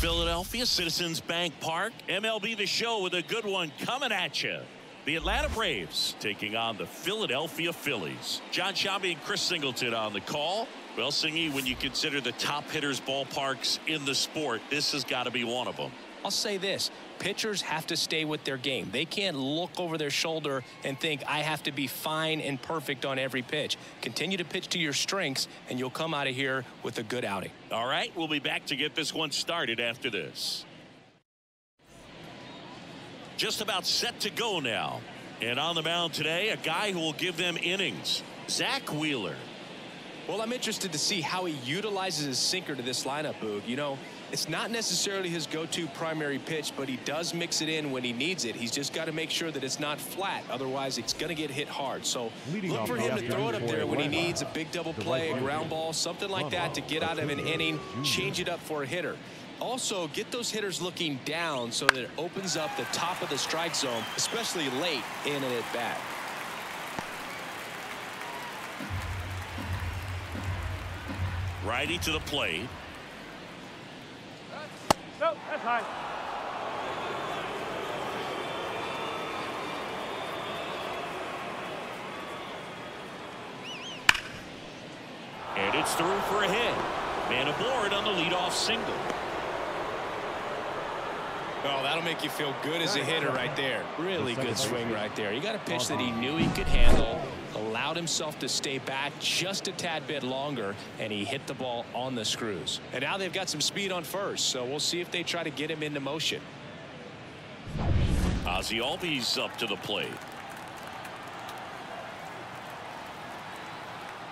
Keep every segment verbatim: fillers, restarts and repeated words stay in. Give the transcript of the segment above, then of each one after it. Philadelphia, Citizens Bank Park. M L B The Show with a good one coming at you. The Atlanta Braves taking on the Philadelphia Phillies. John Shabby and Chris Singleton on the call. Well, Singy, when you consider the top hitters' ballparks in the sport, this has got to be one of them. I'll say this. Pitchers have to stay with their game. They can't look over their shoulder and think, I have to be fine and perfect on every pitch. Continue to pitch to your strengths, and you'll come out of here with a good outing. All right, we'll be back to get this one started after this. Just about set to go now. And on the mound today, a guy who will give them innings, Zach Wheeler. Well, I'm interested to see how he utilizes his sinker to this lineup, Boog. You know, it's not necessarily his go-to primary pitch, but he does mix it in when he needs it. He's just got to make sure that it's not flat. Otherwise, it's going to get hit hard. So look for him to throw it up there when he needs a big double play, a ground ball, something like that to get out of an inning, change it up for a hitter. Also, get those hitters looking down so that it opens up the top of the strike zone, especially late in an at-bat. Righty to the plate. No, that's high. And it's through for a hit. Man aboard on the leadoff single. Oh, that'll make you feel good as a hitter right there. Really good swing right there. You got a pitch that he knew he could handle, allowed himself to stay back just a tad bit longer, and he hit the ball on the screws. And now they've got some speed on first, so we'll see if they try to get him into motion. Ozzie Albies up to the plate.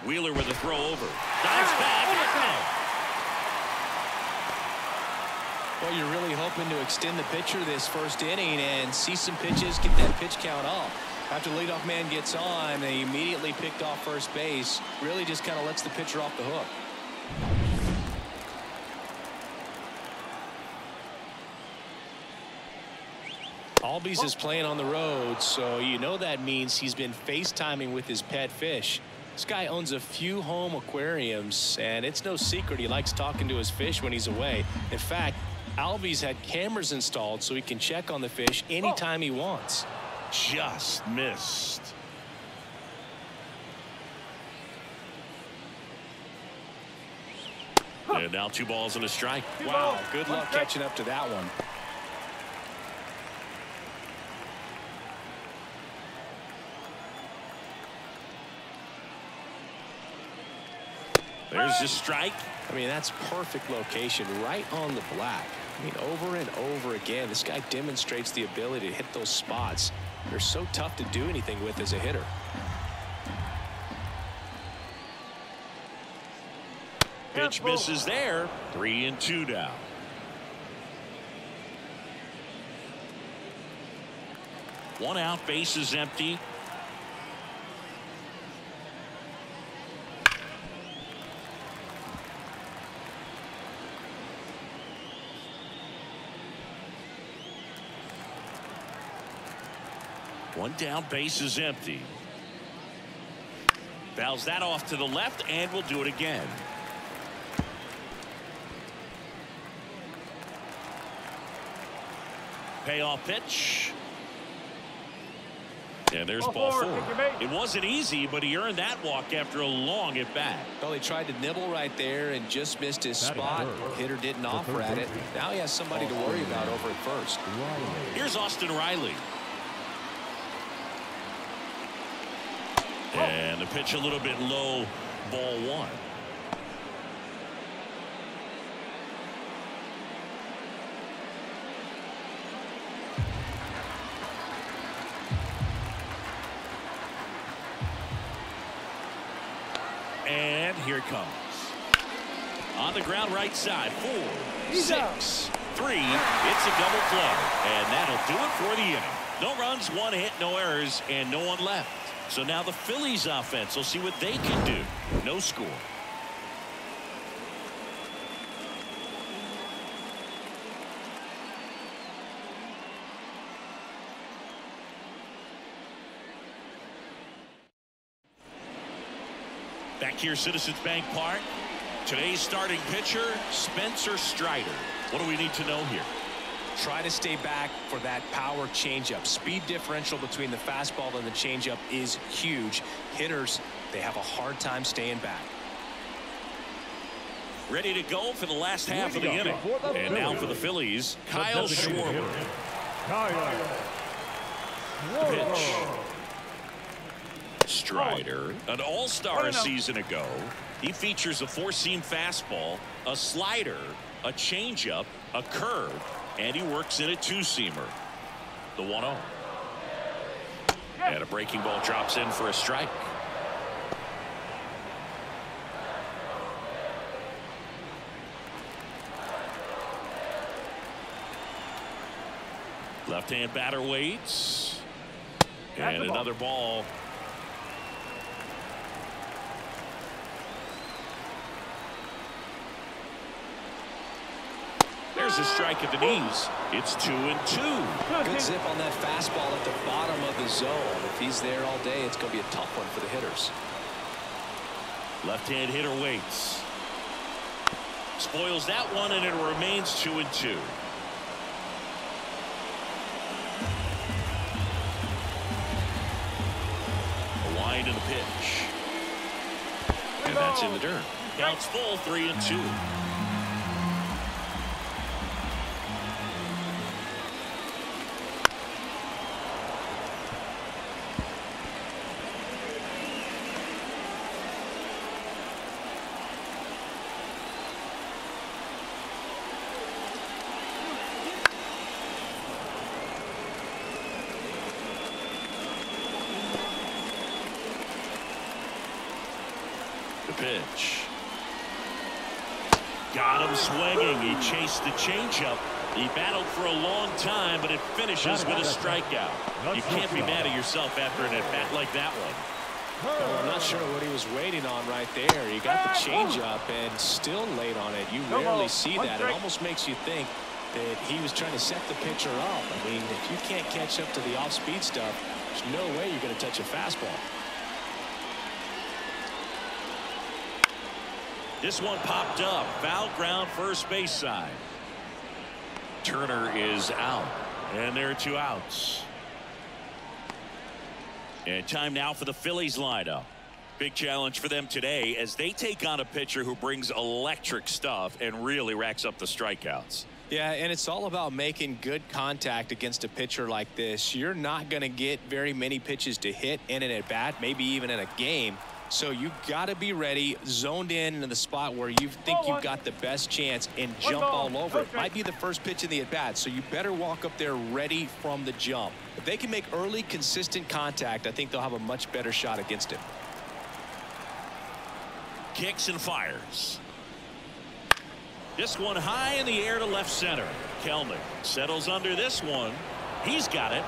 Wheeler with a throw over. Dives back. Oh, well, you're really hoping to extend the pitcher this first inning and see some pitches, get that pitch count up. After the leadoff man gets on, they immediately picked off first base. Really just kind of lets the pitcher off the hook. Albies is playing on the road, so you know that means he's been FaceTiming with his pet fish. This guy owns a few home aquariums, and it's no secret he likes talking to his fish when he's away. In fact, Albies had cameras installed so he can check on the fish anytime he wants. Just missed. And now two balls and a strike. Wow, good luck catching up to that one. There's the strike. I mean, that's perfect location, right on the black. I mean, over and over again, this guy demonstrates the ability to hit those spots. They're so tough to do anything with as a hitter. Pitch misses there. Three and two down. One out, base is empty. One down, base is empty. Fouls that off to the left, and we'll do it again. Payoff pitch. And there's ball four. It wasn't easy, but he earned that walk after a long at bat. Well, he tried to nibble right there and just missed his spot. Hitter didn't offer at it. Now he has somebody to worry about over at first. Here's Austin Riley. And the pitch a little bit low, ball one. And here it comes. On the ground right side, four, six, three. It's a double play. And that'll do it for the inning. No runs, one hit, no errors, and no one left. So now the Phillies offense will see what they can do. No score. Back here, Citizens Bank Park. Today's starting pitcher, Spencer Strider. What do we need to know here? Try to stay back for that power changeup. Speed differential between the fastball and the changeup is huge. Hitters, they have a hard time staying back. Ready to go for the last half of the inning. And now for the Phillies, Kyle Schwarber. Kyle. Pitch. Strider, an all-star a season ago. He features a four-seam fastball, a slider, a changeup, a curve, and he works in a two-seamer. The one oh. And a breaking ball drops in for a strike. Left-hand batter waits. And another ball. There's a strike at the knees. It's two and two. Good zip on that fastball at the bottom of the zone. If he's there all day, it's going to be a tough one for the hitters. Left-hand hitter waits. Spoils that one, and it remains two and two. A wind and a pitch. And that's in the dirt. Counts full, three and two. Pitch. Got him swinging. He chased the changeup. He battled for a long time, but it finishes with a strikeout. You can't be mad at yourself after an at-bat like that one. Well, I'm not sure what he was waiting on right there. He got the changeup and still late on it. You rarely see that. It almost makes you think that he was trying to set the pitcher up. I mean, if you can't catch up to the off-speed stuff, there's no way you're going to touch a fastball. This one popped up. Foul ground, first base side. Turner is out. And there are two outs. And time now for the Phillies lineup. Big challenge for them today as they take on a pitcher who brings electric stuff and really racks up the strikeouts. Yeah, and it's all about making good contact against a pitcher like this. You're not going to get very many pitches to hit in an at-bat, maybe even in a game. So you've got to be ready, zoned in to the spot where you think you've got the best chance and jump all over. It might be the first pitch in the at-bat, so you better walk up there ready from the jump. If they can make early, consistent contact, I think they'll have a much better shot against it. Kicks and fires. This one high in the air to left center. Kelenic settles under this one. He's got it,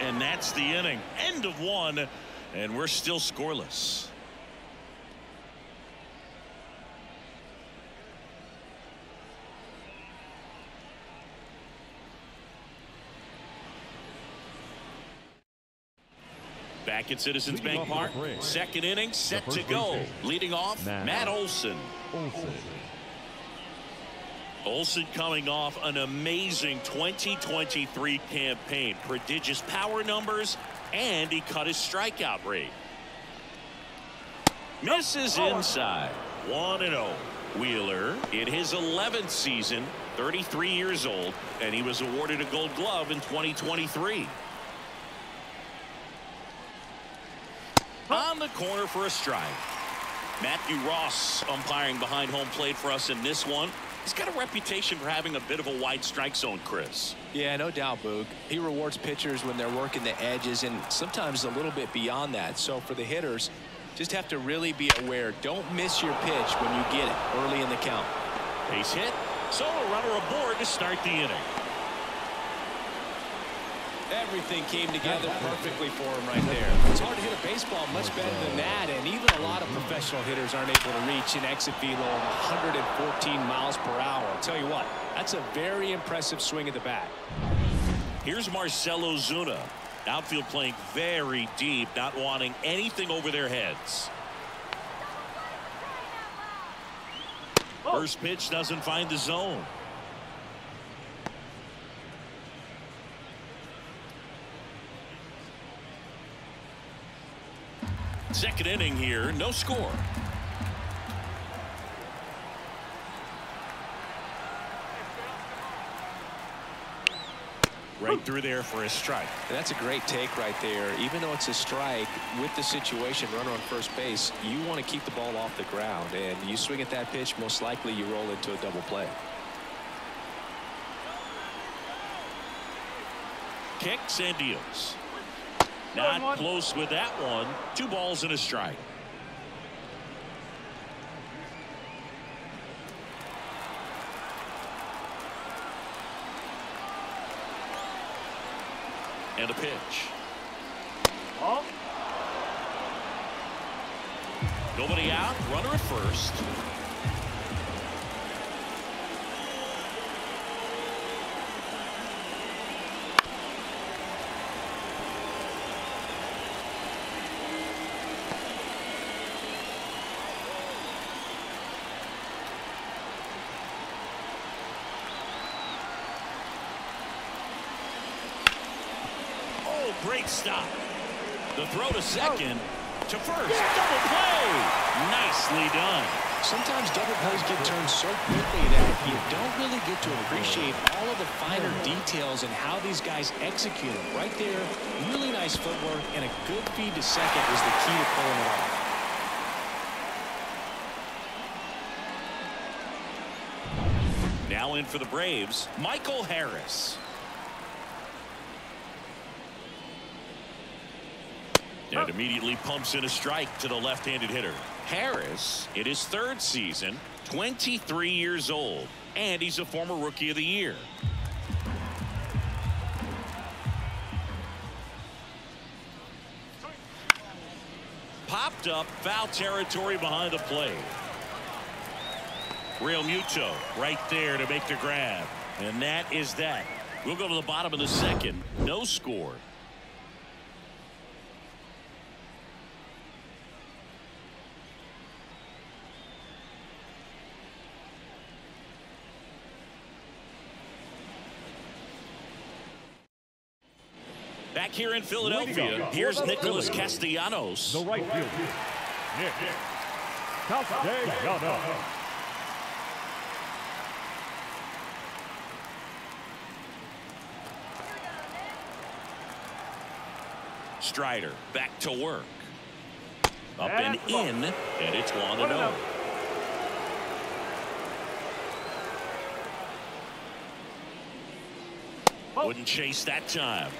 and that's the inning. End of one, and we're still scoreless. Back at Citizens Bank Park, second inning set to go. Leading off, Matt Olson. Olson coming off an amazing twenty twenty-three campaign, prodigious power numbers, and he cut his strikeout rate. Misses inside, one and oh. Wheeler in his eleventh season, thirty-three years old, and he was awarded a Gold Glove in twenty twenty-three. On the corner for a strike. Matthew Ross umpiring behind home plate for us in this one. He's got a reputation for having a bit of a wide strike zone, Chris. Yeah, no doubt, Boog. He rewards pitchers when they're working the edges and sometimes a little bit beyond that. So for the hitters, just have to really be aware. Don't miss your pitch when you get it early in the count. Base hit. So a runner aboard to start the inning. Everything came together perfectly for him right there. It's hard to hit a baseball much better than that, and even a lot of professional hitters aren't able to reach an exit velo of one hundred fourteen miles per hour. I'll tell you what, that's a very impressive swing at the bat. Here's Marcell Ozuna. Outfield playing very deep, not wanting anything over their heads. First pitch doesn't find the zone. Second inning here, no score. Right through there for a strike. That's a great take right there. Even though it's a strike, with the situation, runner on first base, you want to keep the ball off the ground, and you swing at that pitch, most likely you roll into a double play. Kicks and deals. Not close with that one. Two balls and a strike. And a pitch. Oh. Nobody out. Runner at first. Great stop. The throw to second, to first. Yeah. Double play. Nicely done. Sometimes double plays get turned so quickly that you don't really get to appreciate all of the finer details and how these guys execute them. Right there, really nice footwork, and a good feed to second was the key to pulling it off. Now in for the Braves, Michael Harris. And immediately pumps in a strike to the left-handed hitter. Harris, in his third season, twenty-three years old, and he's a former Rookie of the Year. Popped up, foul territory behind the plate. Realmuto right there to make the grab. And that is that. We'll go to the bottom of the second. No score. Back here in Philadelphia, here's Nicholas Castellanos. The right fielder, Nick Castellanos. Strider back to work. Up and in, and it's one and oh. Wouldn't chase that time.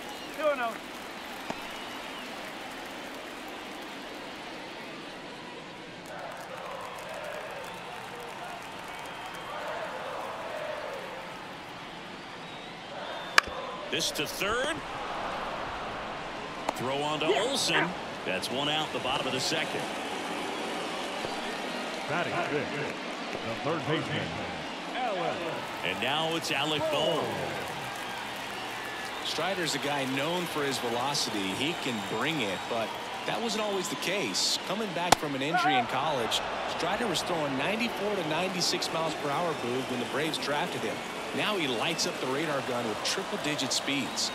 This to third. Throw on to Olson. That's one out the bottom of the second. Batting fifth, the third baseman. And now it's Alec Bohm. Strider's a guy known for his velocity. He can bring it, but that wasn't always the case. Coming back from an injury in college, Strider was throwing ninety-four to ninety-six miles per hour, Boog, when the Braves drafted him. Now he lights up the radar gun with triple-digit speeds.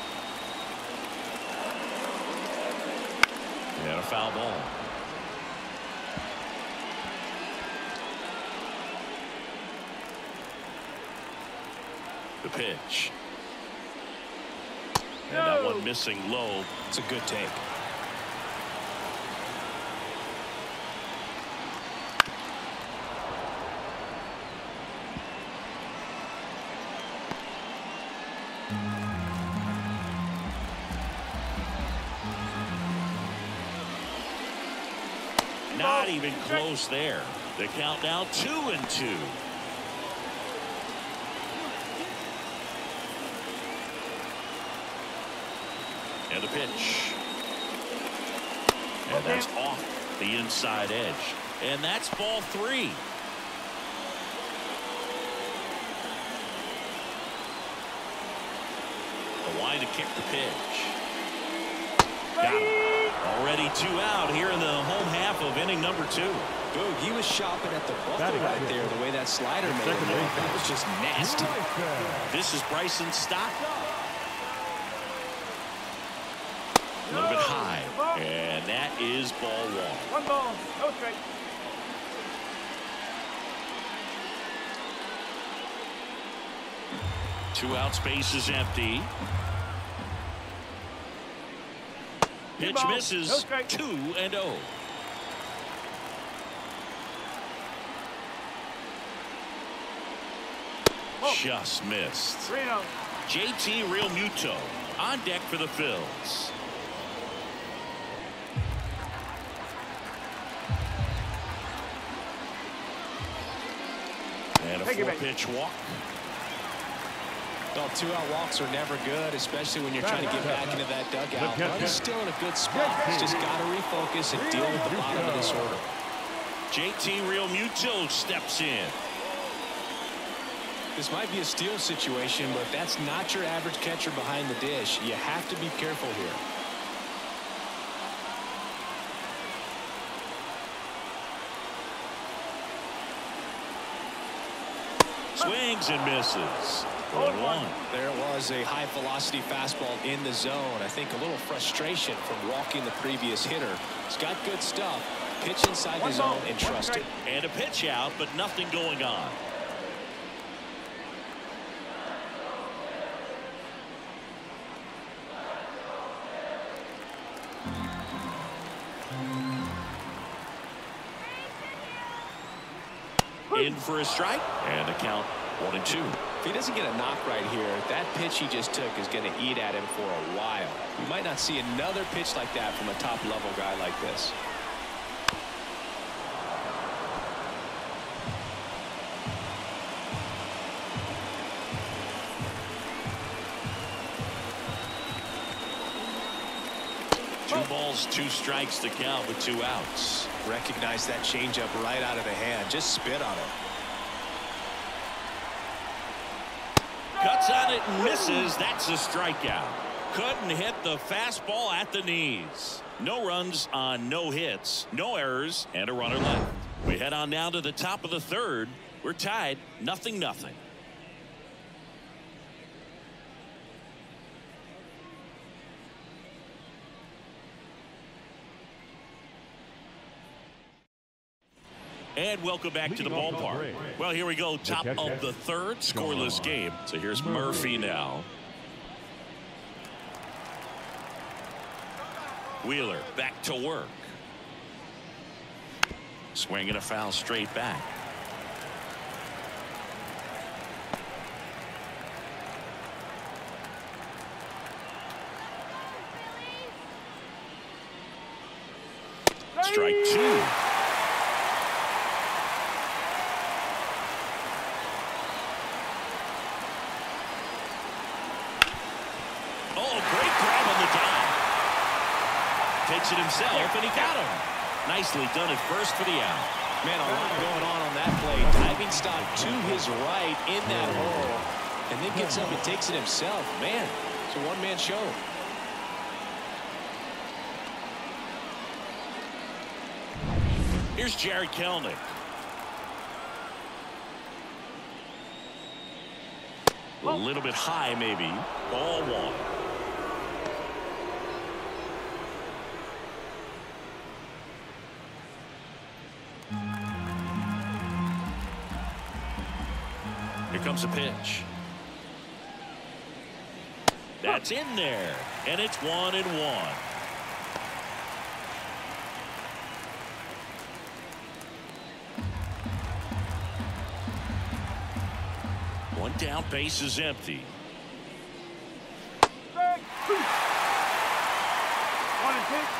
And a foul ball. The pitch. And that one missing low. It's a good take. Not even close there. The count now two and two. And the pitch. And that's off the inside edge. And that's ball three. The line to kick the pitch. Got him. Already two out here in the home half of inning number Harper too. Boog, he was shopping at the bucket right there. The way that slider made it, that was just nasty. This is Bryson Stott. A little bit high, and that is ball one. One ball, no strike. Two out, space is empty. Pitch misses. Two and oh. Just missed. J T. Realmuto on deck for the Phils. And a four-pitch walk. Well, two-out walks are never good, especially when you're trying to get back into that dugout. But he's still in a good spot. He's just got to refocus and deal with the bottom of this order. J T. Realmuto steps in. This might be a steal situation, but that's not your average catcher behind the dish. You have to be careful here. Swings and misses. One. There was a high velocity fastball in the zone. I think a little frustration from walking the previous hitter. He's got good stuff. Pitch inside the zone and trust it. And a pitch out, but nothing going on. In for a strike, and the count one and two. If he doesn't get a knock right here, that pitch he just took is going to eat at him for a while. You might not see another pitch like that from a top level guy like this. Two strikes to count with two outs. Recognize that changeup right out of the hand. Just spit on it. Cuts on it and misses. That's a strikeout. Couldn't hit the fastball at the knees. No runs on no hits, no errors, and a runner left. We head on now to the top of the third. We're tied nothing nothing. And welcome back to the ballpark. Well, here we go. Top of the third, scoreless game. So here's Murphy now. Wheeler back to work. Swing and a foul straight back. Strike two. It himself, and he got him. Nicely done at first for the out. Man, a lot going on on that play. Diving stop to his right in that hole, and then gets up and takes it himself. Man, it's a one-man show. Here's Jarred Kelenic. A little bit high, maybe. Ball one. Here comes a pitch. That's in there, and it's one and one. One down, base is empty. One and two.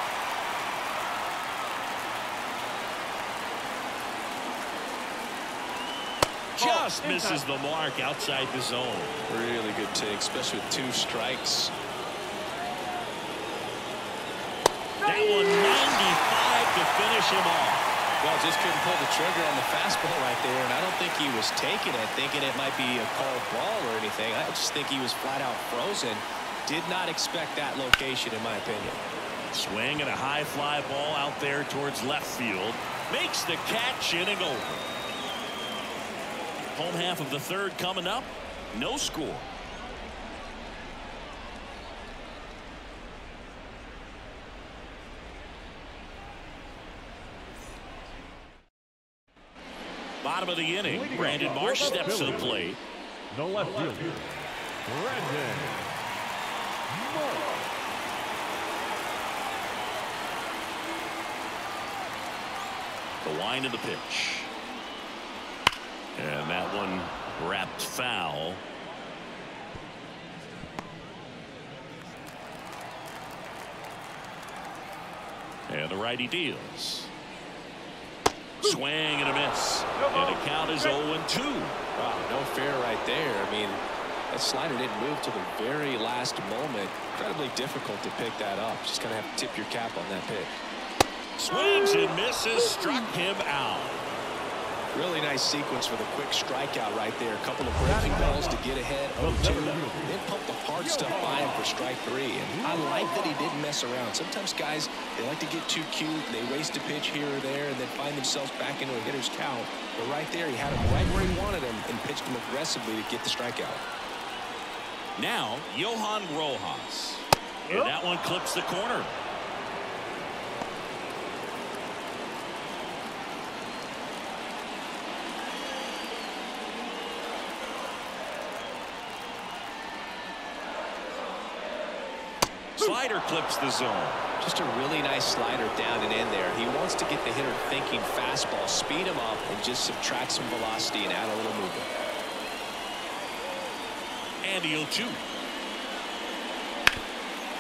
Just misses the mark outside the zone. Really good take, especially with two strikes. That one ninety-five to finish him off. Well, just couldn't pull the trigger on the fastball right there, and I don't think he was taking it, thinking it might be a called ball or anything. I just think he was flat out frozen. Did not expect that location, in my opinion. Swing and a high fly ball out there towards left field. Makes the catch, inning over. Home half of the third coming up. No score. Bottom of the inning. Brandon Marsh steps to the plate. No left fielder. Brandon Marsh. The wind of the pitch. And that one wrapped foul. And the righty deals. Swing and a miss. And the count is oh and two. Wow, no fair right there. I mean, that slider didn't move till the very last moment. Incredibly difficult to pick that up. Just going to have to tip your cap on that pitch. Swings and misses. Struck him out. Really nice sequence with a quick strikeout right there. A couple of breaking balls to get ahead. oh two. Then pump the hard stuff by him for strike three. And I like that he didn't mess around. Sometimes guys, they like to get too cute. They waste a pitch here or there and then find themselves back into a hitter's cow. But right there, he had him right where he wanted him and pitched him aggressively to get the strikeout. Now, Johan Rojas. And that one clips the corner. Slider clips the zone. Just a really nice slider down and in there. He wants to get the hitter thinking fastball, speed him up, and just subtract some velocity and add a little movement. And he'll two.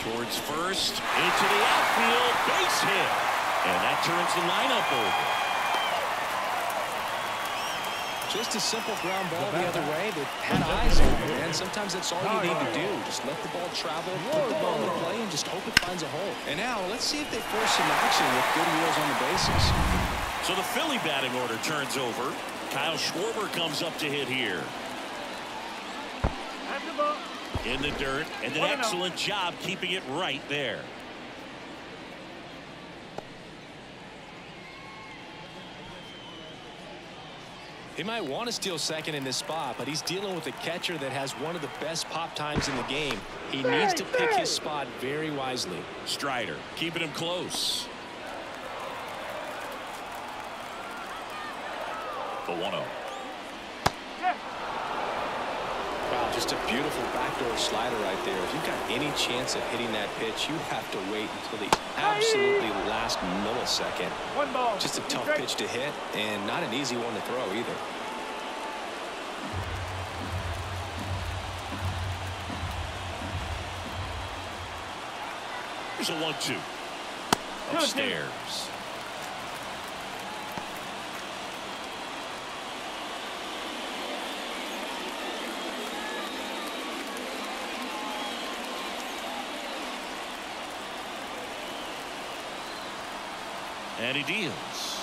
Towards first, into the outfield, base hit. And that turns the lineup over. Just a simple ground ball the other way that had eyes on it, man. Sometimes that's all you need to do. Just let the ball travel, put the ball in the play, and just hope it finds a hole. And now, let's see if they force some action with good wheels on the bases. So the Philly batting order turns over. Kyle Schwarber comes up to hit here. In the dirt, and an excellent job keeping it right there. He might want to steal second in this spot, but he's dealing with a catcher that has one of the best pop times in the game. He needs to pick his spot very wisely. Strider keeping him close. The one oh. Wow, just a beautiful backdoor slider right there. If you've got any chance of hitting that pitch, you have to wait until the absolutely last millisecond. One ball. Just a tough pitch to hit and not an easy one to throw either. Here's a one two. Upstairs. And he deals.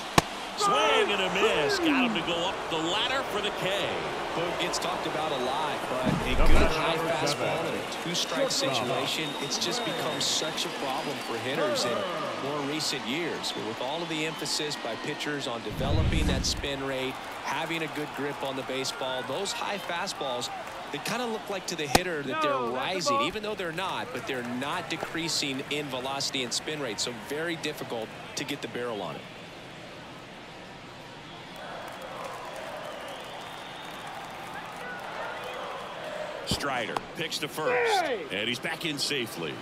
Swing and a miss. Got him to go up the ladder for the K. Boom gets talked about a lot, but a good high fastball in a two-strike situation, it's just become such a problem for hitters in more recent years. With all of the emphasis by pitchers on developing that spin rate, having a good grip on the baseball, those high fastballs, they kind of look like to the hitter that they're rising, even though they're not, but they're not decreasing in velocity and spin rate, so very difficult to get the barrel on it. Strider picks to first, and he's back in safely.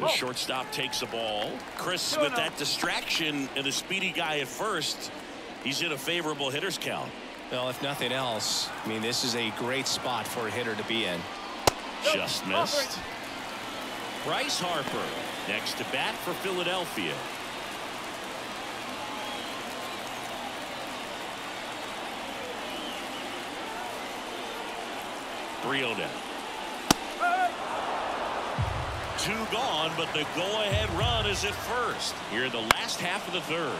The shortstop takes the ball. Chris with that distraction and the speedy guy at first. He's in a favorable hitter's count. Well, if nothing else, I mean, this is a great spot for a hitter to be in. Just missed. Bryce Harper next to bat for Philadelphia. three oh down. Two gone, but the go-ahead run is at first here in the last half of the third.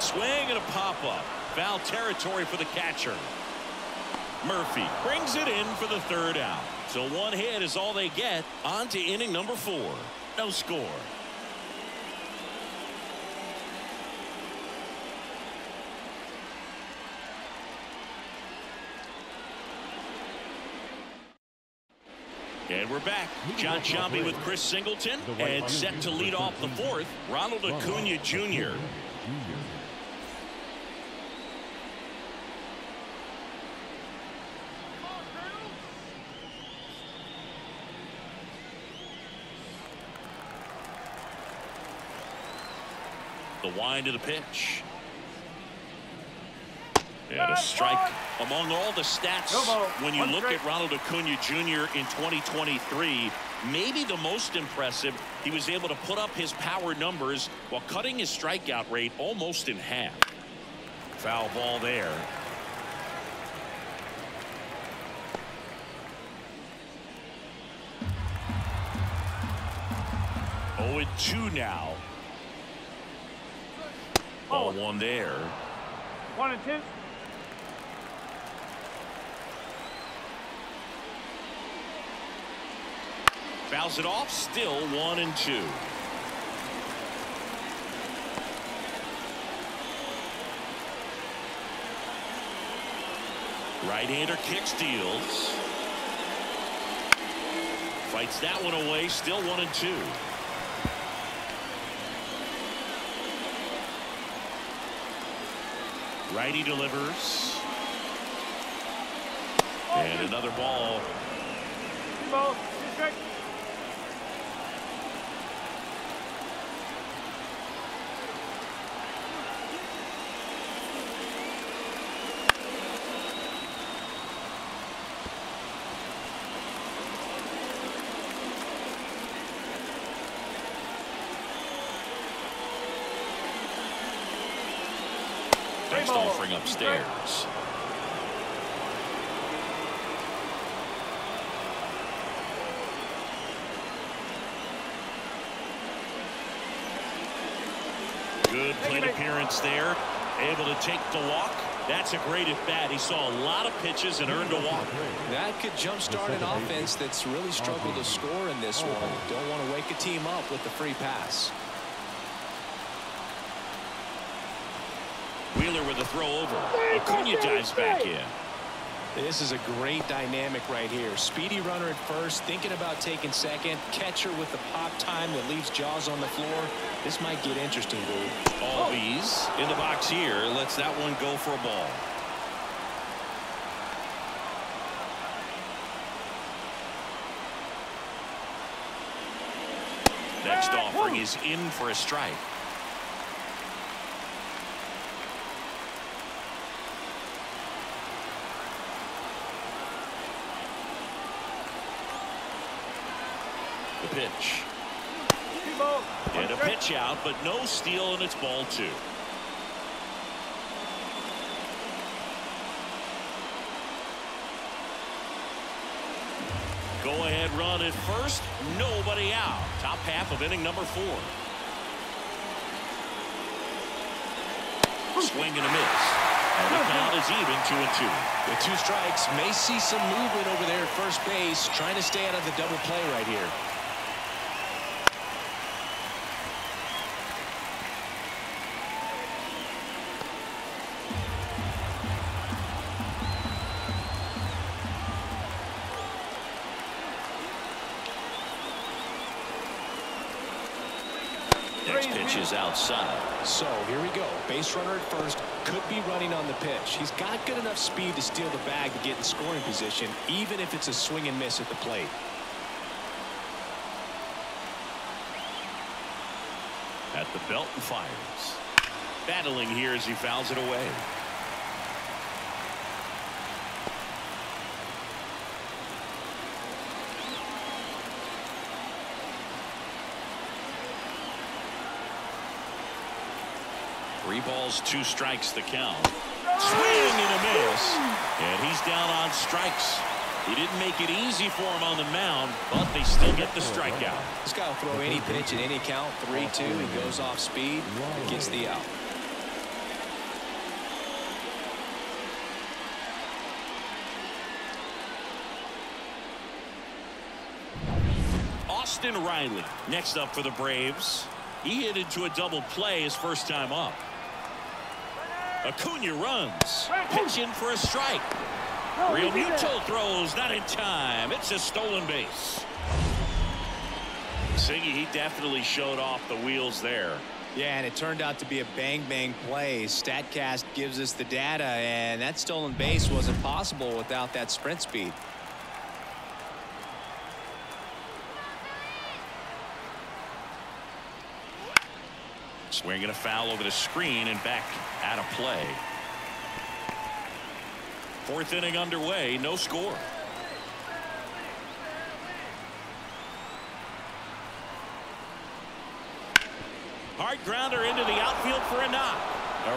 Swing and a pop-up. Foul territory for the catcher. Murphy brings it in for the third out. So one hit is all they get. On to inning number four. No score. And we're back. John Ciampi with Chris Singleton, and set to lead off the fourth, Ronald Acuña Junior The wind of the pitch. And a strike. Among all the stats, when you look at Ronald Acuña Junior in twenty twenty-three, maybe the most impressive, he was able to put up his power numbers while cutting his strikeout rate almost in half. Foul ball there. oh and two now. Ball one there. one and two. Fouls it off, still one and two. Right-hander kicks, deals. Fights that one away, still one and two. Righty delivers. And another ball. Ball. Offering upstairs. Good plate appearance there. Able to take the walk. That's a great at bat. He saw a lot of pitches and earned a walk. That could jumpstart an offense that's really struggled to score in this one. Don't want to wake a team up with the free pass. Wheeler with a throw over. Acuña dives back in. This is a great dynamic right here. Speedy runner at first, thinking about taking second. Catcher with the pop time that leaves jaws on the floor. This might get interesting, dude. Albies in the box here. Lets that one go for a ball. Next offering is in for a strike. Pitch and a pitch out, but no steal, and it's ball two. Go ahead run at first, nobody out. Top half of inning number four. Swing and a miss. And the count is even, two and two. With two strikes, may see some movement over there at first base, trying to stay out of the double play right here. Outside. So here we go. Base runner at first, could be running on the pitch. He's got good enough speed to steal the bag to get in scoring position, even if it's a swing and miss at the plate. At the belt and fires. Battling here as he fouls it away. Three balls, two strikes, the count. Swing and a miss. And he's down on strikes. He didn't make it easy for him on the mound, but they still get the strikeout. This guy will throw any pitch in any count. three two. He goes off speed and gets the out. Austin Riley next up for the Braves. He hit into a double play his first time up. Acuña runs. Pitch in for a strike. Realmuto throws, not in time. It's a stolen base. Siggy, he definitely showed off the wheels there. Yeah, and it turned out to be a bang-bang play. StatCast gives us the data, and that stolen base wasn't possible without that sprint speed. Swing and a foul over the screen and back out of play. Fourth inning underway, no score. Hard grounder into the outfield for a knock.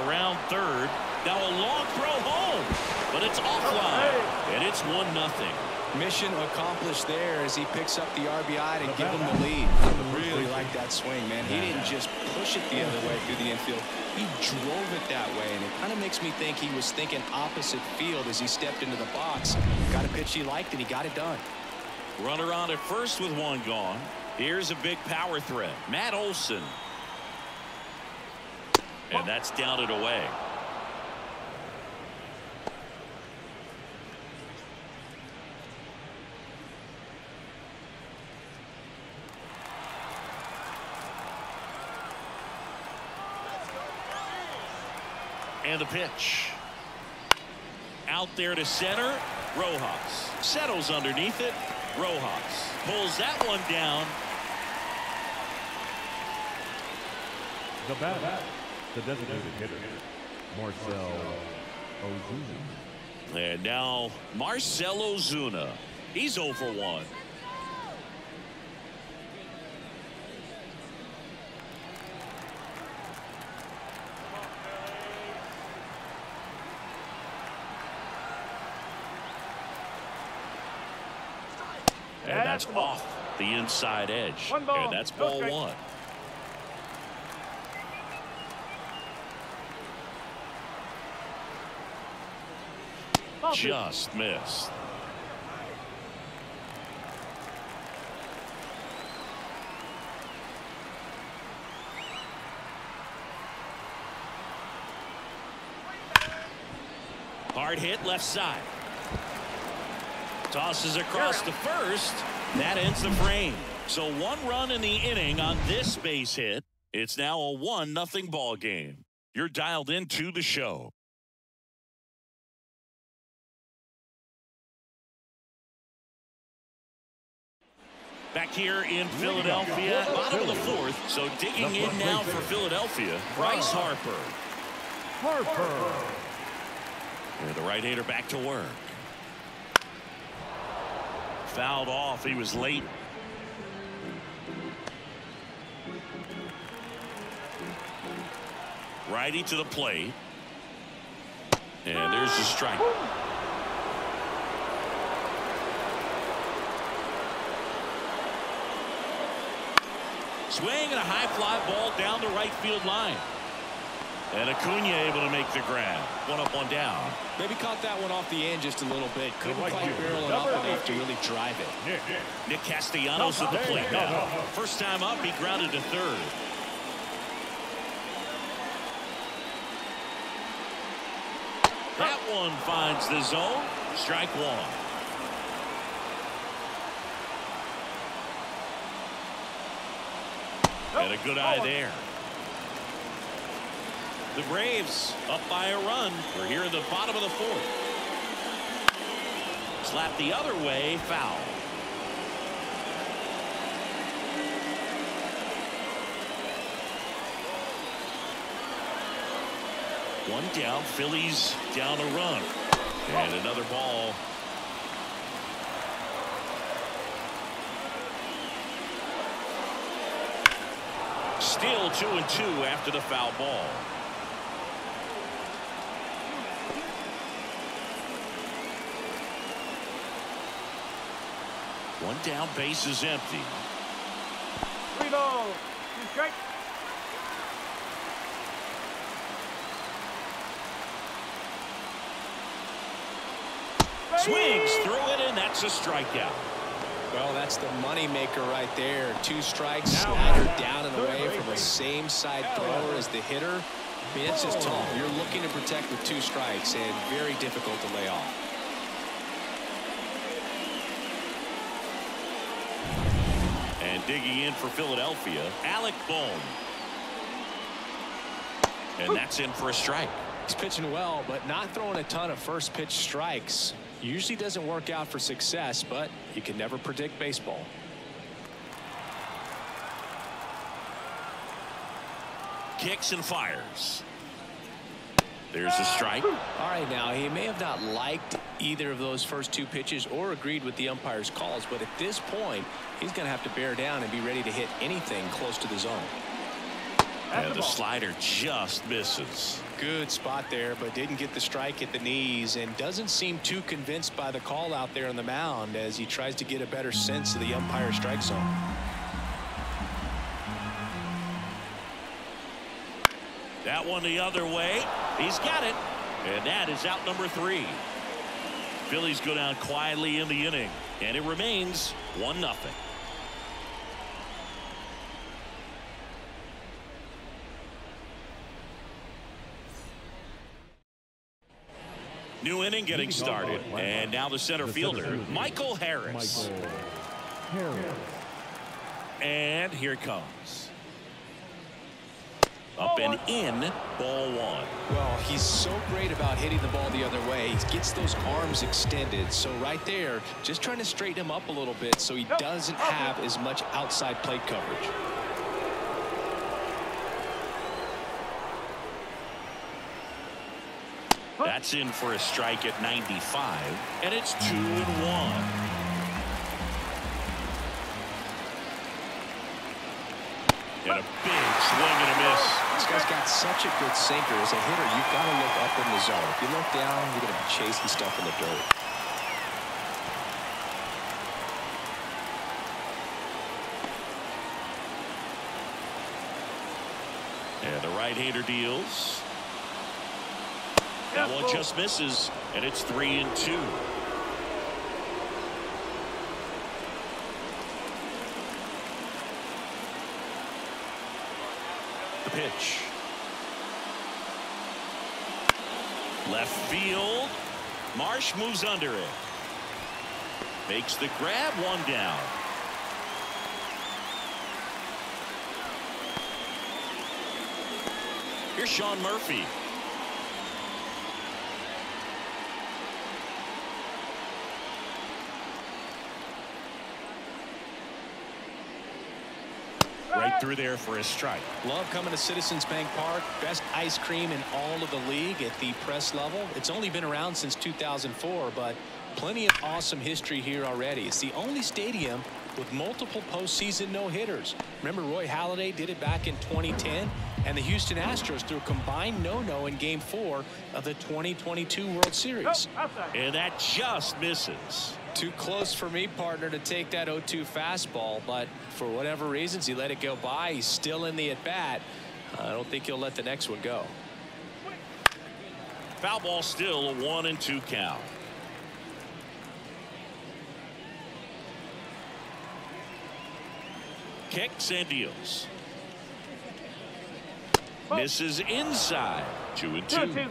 Around third. Now a long throw home. But it's offline. And it's one nothing. Mission accomplished there as he picks up the R B I to give him the lead. I really like that swing, man. He didn't just push it the other way through the infield. He drove it that way. And it kind of makes me think he was thinking opposite field as he stepped into the box. Got a pitch he liked, and he got it done. Runner on at first with one gone. Here's a big power threat. Matt Olson. And that's downed away. And the pitch. Out there to center. Rojas settles underneath it. Rojas pulls that one down. The bat. bat. The designated hitter, Marcell Ozuna. And now Marcell Ozuna. He's oh for one. And that's off the inside edge. And that's ball one. Just missed. Hard hit left side. Tosses across the first. That ends the frame. So one run in the inning on this base hit. It's now a one nothing ball game. You're dialed into the show. Back here in Philadelphia, bottom of the fourth. So digging in now for Philadelphia, Bryce Harper. Harper. And the right-hander back to work. Fouled off. He was late. Righty to the plate. And there's the strike. Swing and a high fly ball down the right field line. And Acuña able to make the grab. One up, one down. Maybe caught that one off the end just a little bit. Couldn't quite barrel it up enough to really drive it. Yeah, yeah. Nick Castellanos at the plate now. First time up, he grounded to third. That one finds the zone. Strike one. And a good eye there. The Braves up by a run. We're here in the bottom of the fourth. Slap the other way, foul. One down, Phillies down a run. And another ball. Still two and two after the foul ball. One down, base is empty. Three balls, two strikes. Swings through it, and that's a strikeout. Well, that's the money maker right there. Two strikes, Strider down and away from the same side thrower as the hitter. I mean, it's just tough. You're looking to protect with two strikes, and very difficult to lay off. And digging in for Philadelphia, Alec Bohm. And that's in for a strike. He's pitching well, but not throwing a ton of first pitch strikes. Usually doesn't work out for success, but you can never predict baseball. Kicks and fires. There's a strike. All right, now he may have not liked either of those first two pitches or agreed with the umpire's calls, but at this point he's going to have to bear down and be ready to hit anything close to the zone. And the slider just misses. Good spot there, but didn't get the strike at the knees, and doesn't seem too convinced by the call out there on the mound as he tries to get a better sense of the umpire's strike zone. That one the other way. He's got it. And that is out number three. Phillies go down quietly in the inning, and it remains one nothing. New inning getting started, and now the center fielder, Michael Harris. Michael Harris. And here it comes. Up and in, ball one. Well, he's so great about hitting the ball the other way. He gets those arms extended. So right there, just trying to straighten him up a little bit so he doesn't have as much outside plate coverage. That's in for a strike at ninety-five, and it's two and one. And a big swing and a miss. This guy's got such a good sinker. As a hitter, you've got to look up in the zone. If you look down, you're going to be chasing stuff in the dirt. And the right-hander deals. That one just misses, and it's three and two. Pitch. Left field. Marsh moves under it. Makes the grab, one down. Here's Sean Murphy. Right through there for a strike. Love coming to Citizens Bank Park. Best ice cream in all of the league at the press level. It's only been around since two thousand four, but plenty of awesome history here already. It's the only stadium with multiple postseason no-hitters. Remember, Roy Halladay did it back in twenty ten, and the Houston Astros threw a combined no-no in Game Four of the twenty twenty-two World Series. And that just misses. Too close for me, partner, to take that oh two fastball, but for whatever reasons he let it go by. He's still in the at bat. I don't think he'll let the next one go. Foul ball, still a one and two count. Kicks and deals. Misses inside. Two and two. two.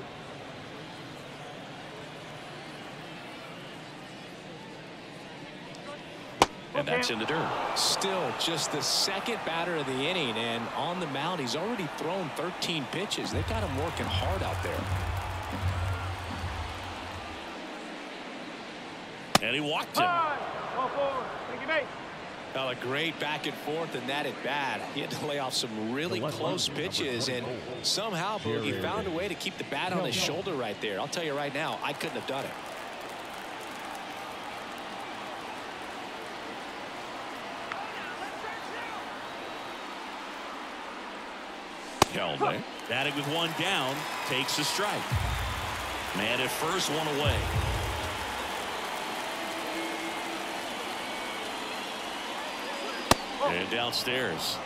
And that's in the dirt. Still just the second batter of the inning, and on the mound he's already thrown thirteen pitches. They've got him working hard out there. And he walked him. Well, a great back and forth in that at bat. He had to lay off some really close pitches, and somehow he found a way to keep the bat on his shoulder right there. I'll tell you right now, I couldn't have done it. Kelenic, batting with one down, takes a strike. Man at first, one away. Oh. And downstairs.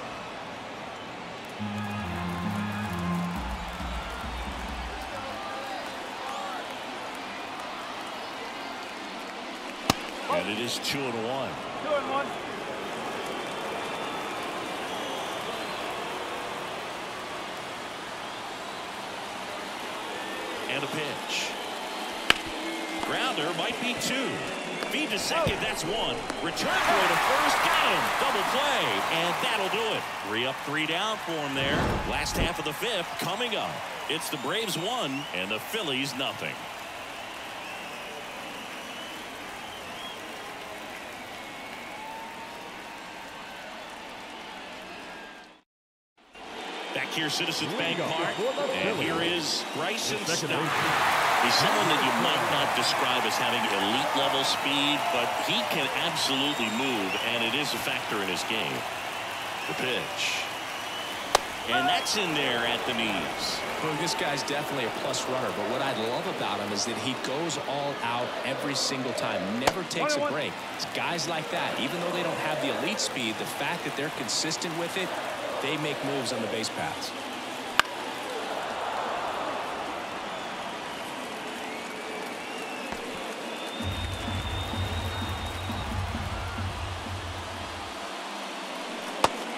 Oh. but it is two and one. Two and one. And a pitch. Grounder might be two. Feed to second, that's one. Return throw to first, got him. Double play, and that'll do it. Three up, three down for him there. Last half of the fifth coming up. It's the Braves one and the Phillies nothing. Back here, Citizens Bank Park, and here is Bryson Stott. He's someone that you might not describe as having elite level speed, but he can absolutely move, and it is a factor in his game. The pitch. And that's in there at the knees. Well, this guy's definitely a plus runner, but what I love about him is that he goes all out every single time, never takes a break. It's guys like that, even though they don't have the elite speed, the fact that they're consistent with it, they make moves on the base paths.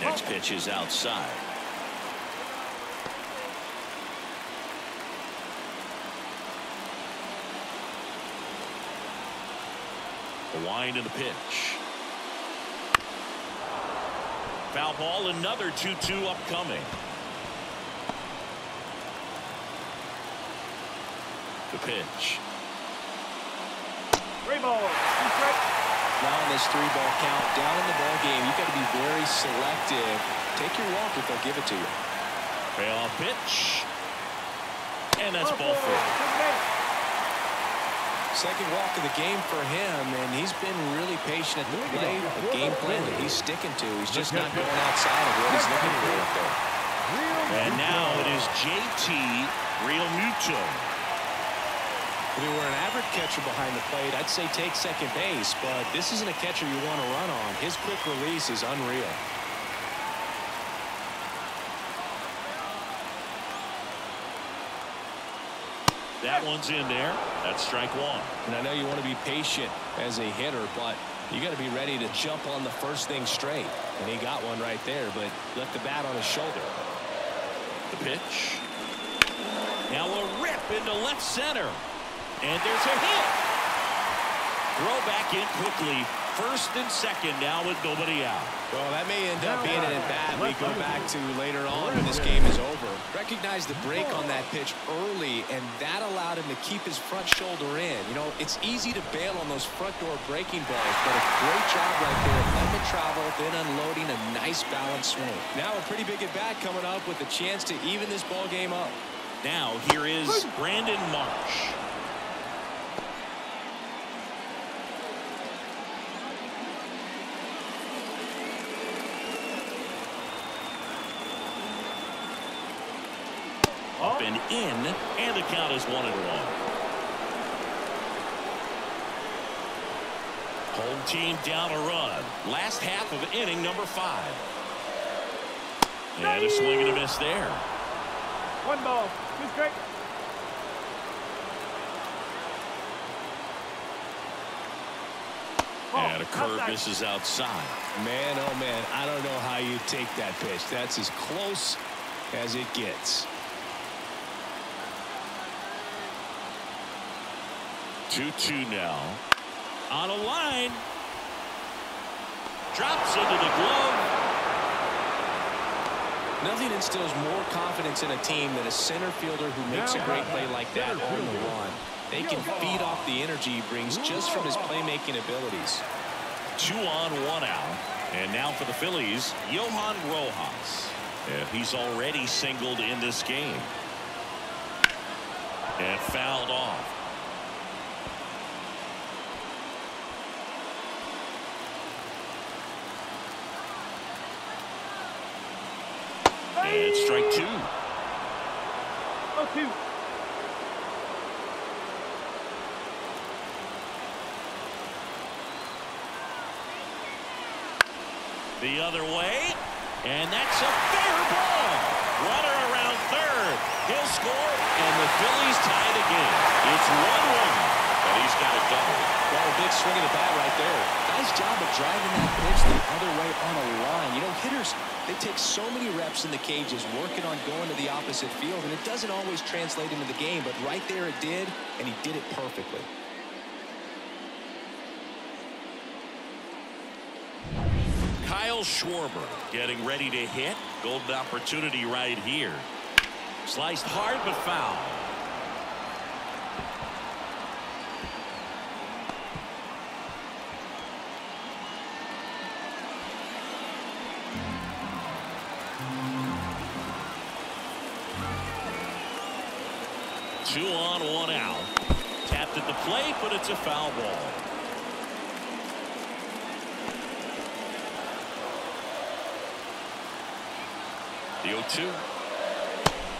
Next pitch is outside. The wind and the pitch. Foul ball, another two two upcoming. The pitch. Three balls, two strikes. Now in this three-ball count, down in the ball game, you've got to be very selective. Take your walk if they'll give it to you. Fail pitch, and that's ball four. Second walk of the game for him, and he's been really patient at the play, a game plan that he's sticking to. He's just not going outside of what he's looking for up there. And now it is J T. Realmuto. If he were an average catcher behind the plate, I'd say take second base, but this isn't a catcher you want to run on. His quick release is unreal. That one's in there. That's strike one. And I know you want to be patient as a hitter, but you got to be ready to jump on the first thing straight. And he got one right there, but left the bat on his shoulder. The pitch. Now a rip into left center. And there's a hit. Throw back in quickly. First and second now with nobody out. Well, that may end up being an at-bat we go back to later on when this game is over. Recognize the break on that pitch early, and that allowed him to keep his front shoulder in. You know, it's easy to bail on those front door breaking balls, but a great job right there. On the travel, then unloading a nice balanced swing. Now a pretty big at-bat coming up with a chance to even this ball game up. Now here is Brandon Marsh. Up and in, and the count is one and one. Home team down a run. Last half of inning number five. And a swing and a miss there. One ball, two strikes. And a curve misses outside. Man, oh man, I don't know how you take that pitch. That's as close as it gets. two two now. On a line. Drops into the glove. Nothing instills more confidence in a team than a center fielder who makes a great play like that on the line. They can feed off the energy he brings just from his playmaking abilities. Two on, one out. And now for the Phillies, Johan Rojas. And he's already singled in this game. And fouled off. And strike two. Oh, two. The other way, and that's a fair ball. Runner around third. He'll score, and the Phillies tie the game. It's one one. But he's got a double. Well, a big swing of the bat right there. Nice job of driving that pitch the other way on a line. You know, hitters, they take so many reps in the cages working on going to the opposite field, and it doesn't always translate into the game, but right there it did, and he did it perfectly. Kyle Schwarber getting ready to hit. Golden opportunity right here. Sliced hard but foul. Two on, one out. Tapped at the plate, but it's a foul ball. The oh two.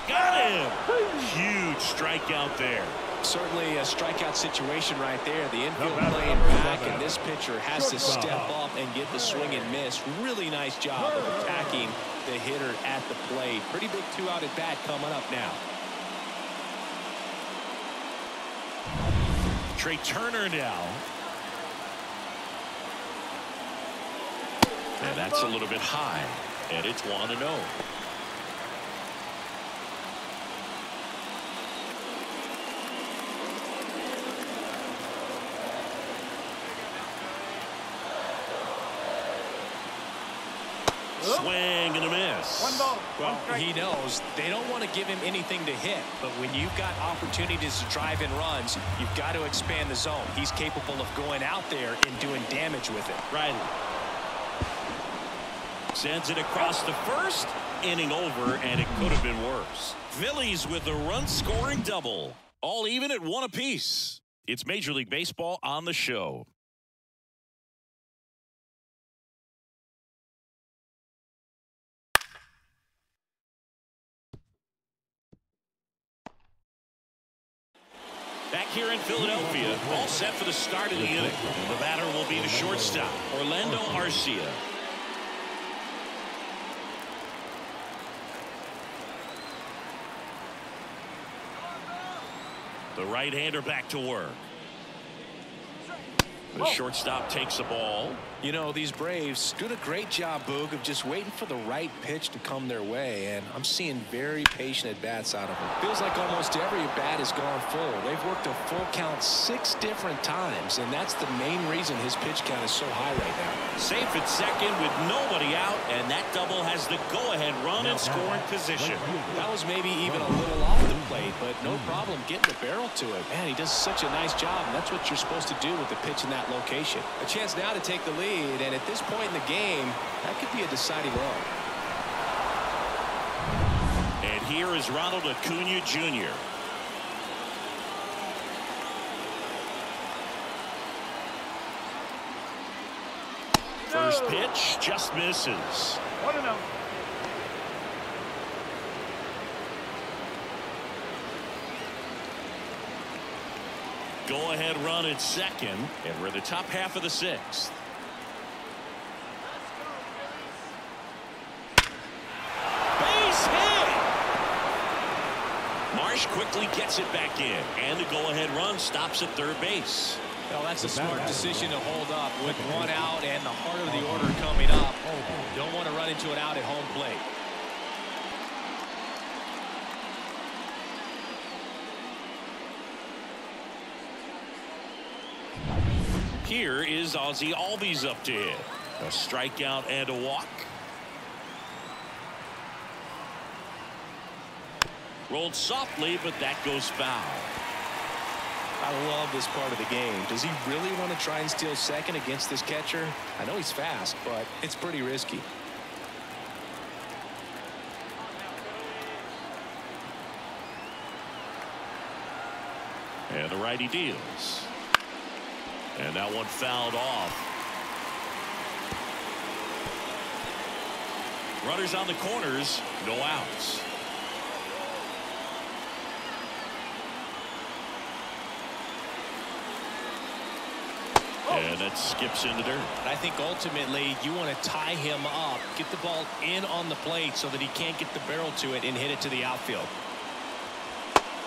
Got him! Huge strikeout there. Certainly a strikeout situation right there. The infield playing back, and this pitcher has to step up and get the swing and miss. Really nice job of attacking the hitter at the plate. Pretty big two-out at bat coming up now. Trey Turner now. And that's a little bit high. And it's one and oh. Swing and a miss. One ball. Well, he knows they don't want to give him anything to hit, but when you've got opportunities to drive in runs, you've got to expand the zone. He's capable of going out there and doing damage with it. Riley sends it across the first, inning over, and it could have been worse. Phillies with a run-scoring double, all even at one apiece. It's Major League Baseball on the show. Back here in Philadelphia, all set for the start of the inning. The batter will be the shortstop, Orlando Arcia. The right-hander back to work. The shortstop takes the ball. You know, these Braves did a great job, Boog, of just waiting for the right pitch to come their way, and I'm seeing very patient at-bats out of them. Feels like almost every at-bat has gone full. They've worked a full count six different times, and that's the main reason his pitch count is so high right now. Safe at second with nobody out, and that double has the go-ahead run in scoring position. That was maybe even a little off the plate, but no problem getting the barrel to it. Man, he does such a nice job, and that's what you're supposed to do with the pitch in that location. A chance now to take the lead, and at this point in the game, that could be a deciding run. And here is Ronald Acuña Junior First pitch just misses. One and oh. Go-ahead run at second, and we're in the top half of the sixth. Base hit! Marsh quickly gets it back in, and the go-ahead run stops at third base. Well, that's a smart decision to hold up with one out and the heart of the order coming up. Don't want to run into an out at home plate. Here is Ozzie Albies up to hit. A strikeout and a walk. Rolled softly, but that goes foul. I love this part of the game. Does he really want to try and steal second against this catcher? I know he's fast, but it's pretty risky. And the righty deals. And that one fouled off. Runners on the corners, no outs. Oh. And that skips in the dirt. I think ultimately you want to tie him up, get the ball in on the plate so that he can't get the barrel to it and hit it to the outfield.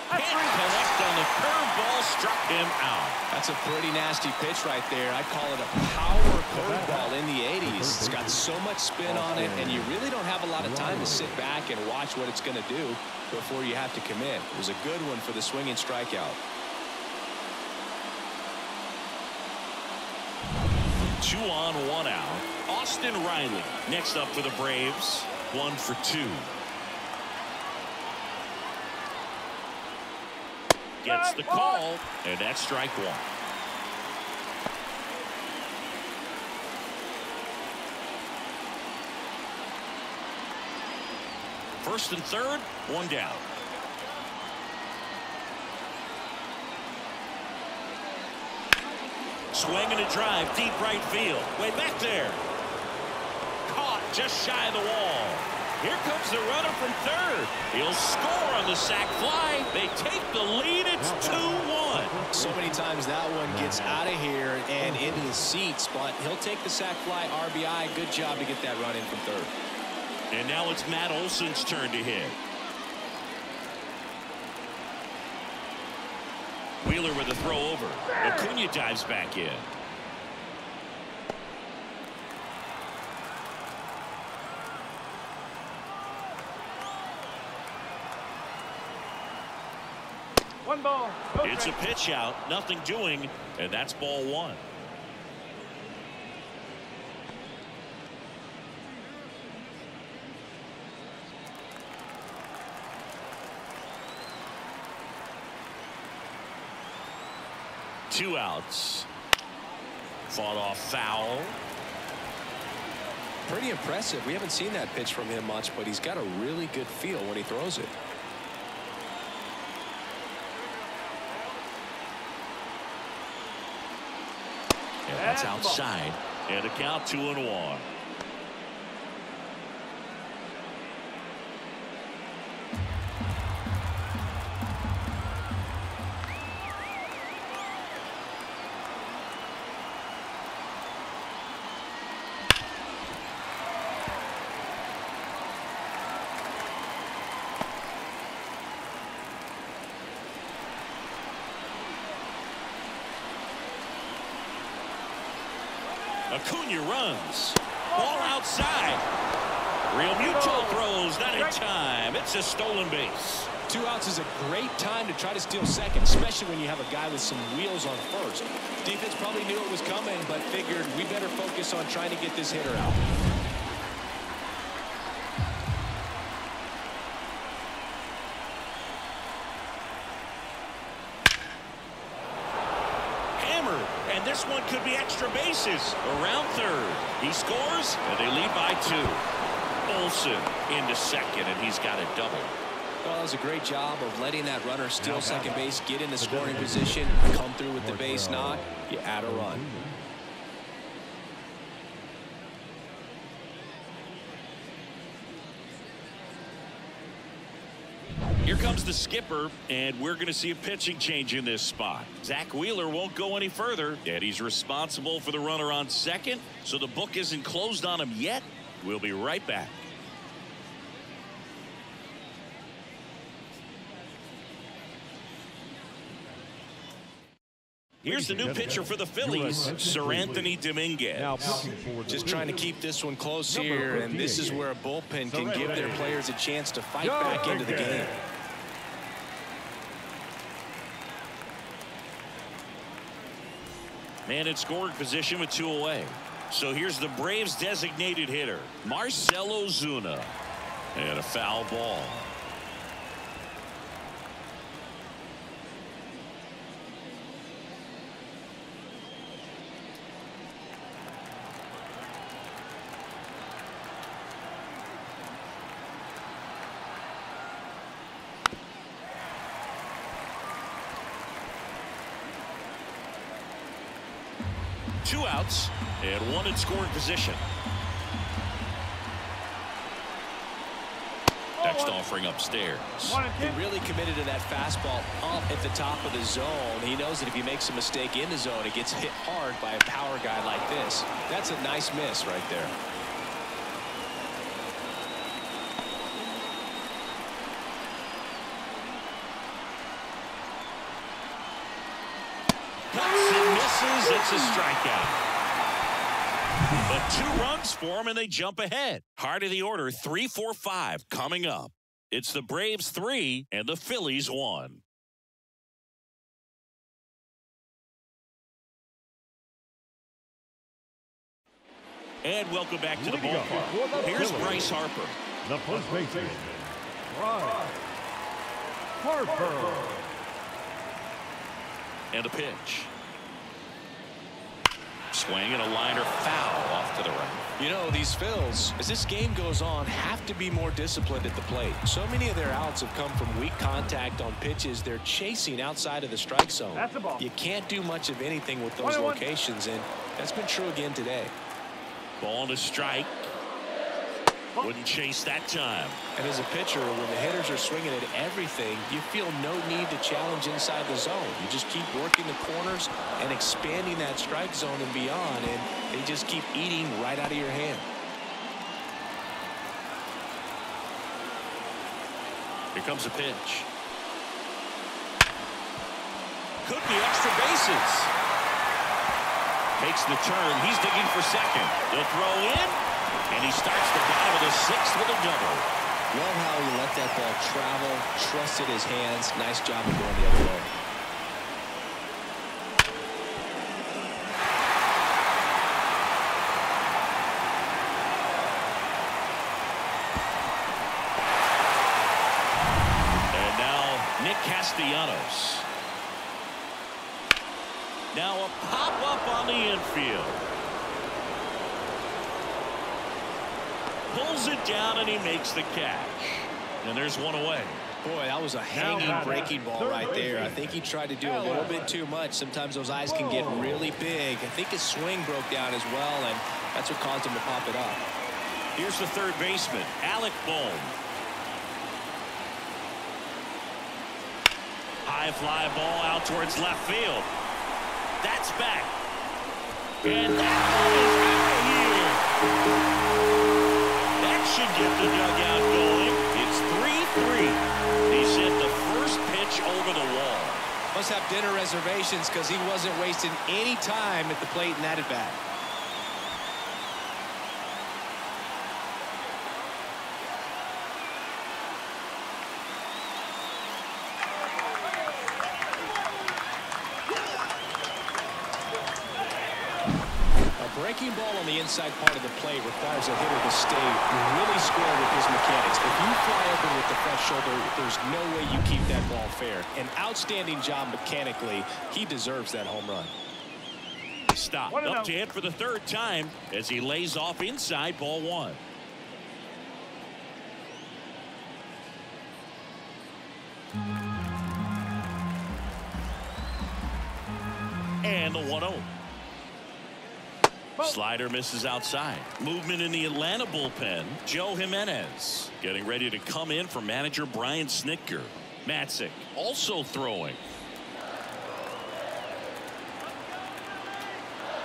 Can't collect on the curveball, struck him out. That's a pretty nasty pitch right there. I call it a power curveball in the eighties. It's got so much spin on it, and you really don't have a lot of time to sit back and watch what it's going to do before you have to commit. It was a good one for the swinging strikeout. Two on, one out. Austin Riley next up for the Braves. One for two. Gets the call, and that's strike one. First and third, one down. Swing and a drive, deep right field, way back there. Caught just shy of the wall. Here comes the runner from third. He'll score on the sac fly. They take the lead. It's two one. So many times that one gets out of here and into the seat spot. He'll take the sac fly R B I. Good job to get that run in from third. And now it's Matt Olson's turn to hit. Wheeler with a throw over. Acuña dives back in. One ball. It's a pitch out, nothing doing, and that's ball one. Two outs. Fought off foul. Pretty impressive. We haven't seen that pitch from him much, but he's got a really good feel when he throws it. And that's outside. And the count two and one. Acuña runs. Ball outside. Realmuto throws. Not in time. It's a stolen base. Two outs is a great time to try to steal second, especially when you have a guy with some wheels on first. Defense probably knew it was coming, but figured we better focus on trying to get this hitter out. This one could be extra bases. Around third. He scores, and they lead by two. Olson into second, and he's got a double. Well, it was a great job of letting that runner steal second base, get into scoring position, come through with the base knock. You add a run. Here comes the skipper, and we're going to see a pitching change in this spot. Zach Wheeler won't go any further, and he's responsible for the runner on second, so the book isn't closed on him yet. We'll be right back. Here's the new pitcher for the Phillies, Seranthony Domínguez. Just trying to keep this one close here, and this is where a bullpen can give their players a chance to fight back into the game. Man in scoring position with two away. So here's the Braves' designated hitter, Marcell Ozuna. And a foul ball. Two outs and one in scoring position. Next offering upstairs. He really committed to that fastball up at the top of the zone. He knows that if he makes a mistake in the zone, it gets hit hard by a power guy like this. That's a nice miss right there. cuts and misses. It's a strikeout. But two runs for him, and they jump ahead. Heart of the order, three four five coming up. It's the Braves three and the Phillies one. And welcome back to the ballpark. Here's Bryce Harper. The first baseman, Bryce Harper. And a pitch. Swing and a liner foul off to the right. You know, these Phils, as this game goes on, have to be more disciplined at the plate. So many of their outs have come from weak contact on pitches they're chasing outside of the strike zone. That's the ball. You can't do much of anything with those locations, and that's been true again today. Ball and a strike. Wouldn't chase that time. And as a pitcher, when the hitters are swinging at everything, you feel no need to challenge inside the zone. You just keep working the corners and expanding that strike zone and beyond, and they just keep eating right out of your hand. Here comes a pitch. Could be extra bases. Takes the turn. He's digging for second. They'll throw in. And he starts the bottom of the sixth with a double. Love how he let that ball travel, trusted his hands. Nice job of going the other way. And now Nick Castellanos. Now a pop-up on the infield. Pulls it down, and he makes the catch. And there's one away. Boy, that was a hanging breaking ball right there. I think he tried to do a little bit too much. Sometimes those eyes can get really big. I think his swing broke down as well, and that's what caused him to pop it up. Here's the third baseman, Alec Bohm. High fly ball out towards left field. That's back. And that ball is out of here. Should get the dugout going. It's three three. He sent the first pitch over the wall. Must have dinner reservations because he wasn't wasting any time at the plate in that at bat. Breaking ball on the inside part of the plate requires a hitter to stay really square with his mechanics. If you fly open with the fresh shoulder, there's no way you keep that ball fair. An outstanding job mechanically. He deserves that home run. Stop. Up to hit for the third time as he lays off inside, ball one. And the one oh. Slider misses outside. Movement in the Atlanta bullpen. Joe Jimenez getting ready to come in for manager Brian Snitker. Matzik also throwing.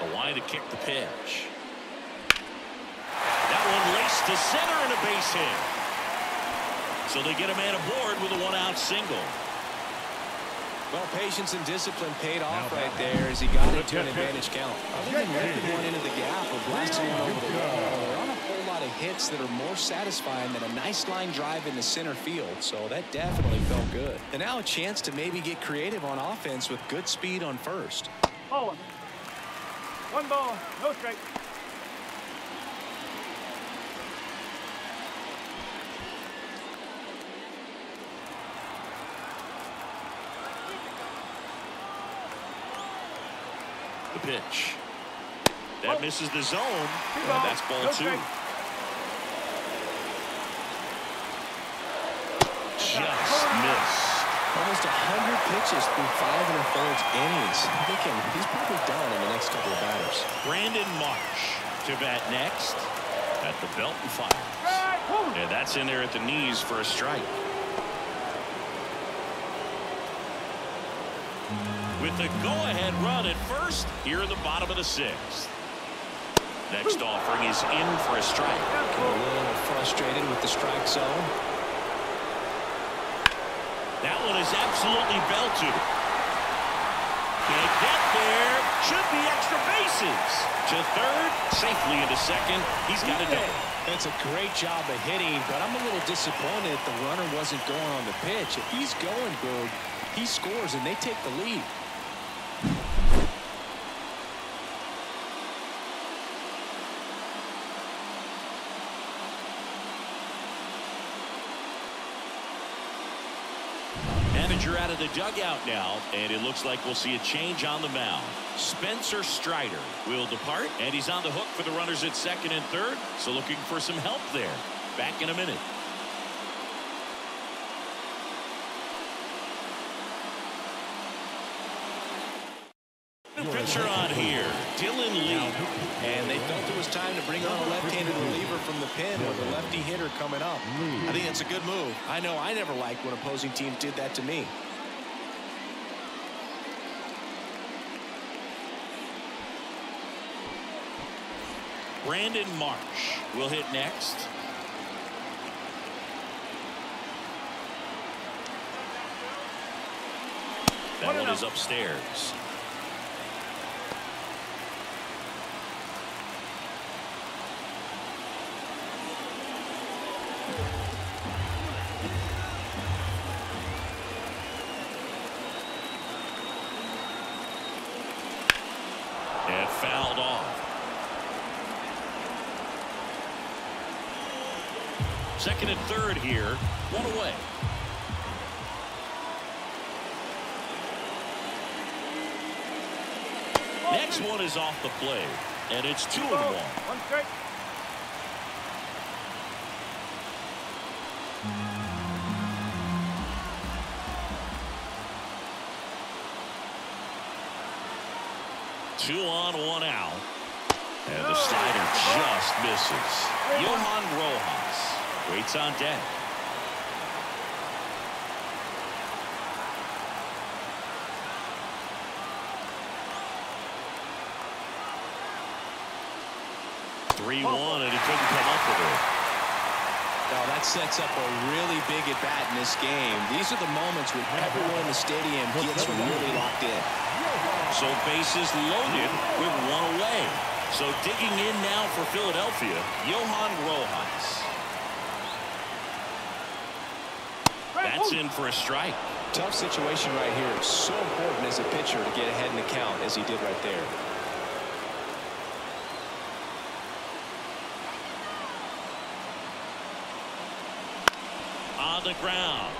A wide to kick the pitch. That one laced to center and a base hit. So they get a man aboard with a one-out single. Well, patience and discipline paid off right there as he got it to an advantage count. Other than letting one into the gap or blasting one over the wall, there aren't a whole lot of hits that are more satisfying than a nice line drive into center field, so that definitely felt good. And now a chance to maybe get creative on offense with good speed on first. Ball one. One ball, no strike. The pitch. That oh. misses the zone. And that's ball no two. Straight. Just missed. Almost one hundred pitches through five and a third innings. I'm thinking he's probably down in the next couple of batters. Brandon Marsh to bat next at the belt and fire. And that's in there at the knees for a strike. With the go-ahead run at first, here in the bottom of the sixth. Next offering is in for a strike. A little frustrated with the strike zone. That one is absolutely belted. Can't get there. Should be extra bases. To third, safely into second. He's got a double. That's a great job of hitting, but I'm a little disappointed the runner wasn't going on the pitch. If he's going, Berg, he scores and they take the lead. Out of the dugout now, and it looks like we'll see a change on the mound. Spencer Strider will depart, and he's on the hook for the runners at second and third, so looking for some help there. Back in a minute. Pitcher on here, Dylan Lee, and they felt it was time to bring on a left-handed reliever from the pen with a lefty hitter coming up. I think it's a good move. I know I never liked when opposing teams did that to me. Brandon Marsh will hit next. That one is upstairs. And fouled off. Second and third here. One away. Next one is off the plate. And it's two and one. one Two on, one out. And the slider just misses. Johan Rojas waits on deck. three one, and he couldn't come up with it. Now that sets up a really big at-bat in this game. These are the moments when everyone in the stadium gets really locked in. So bases loaded with one away. So digging in now for Philadelphia, Johan Rojas. That's in for a strike. Tough situation right here. It's so important as a pitcher to get ahead in the count as he did right there. On the ground.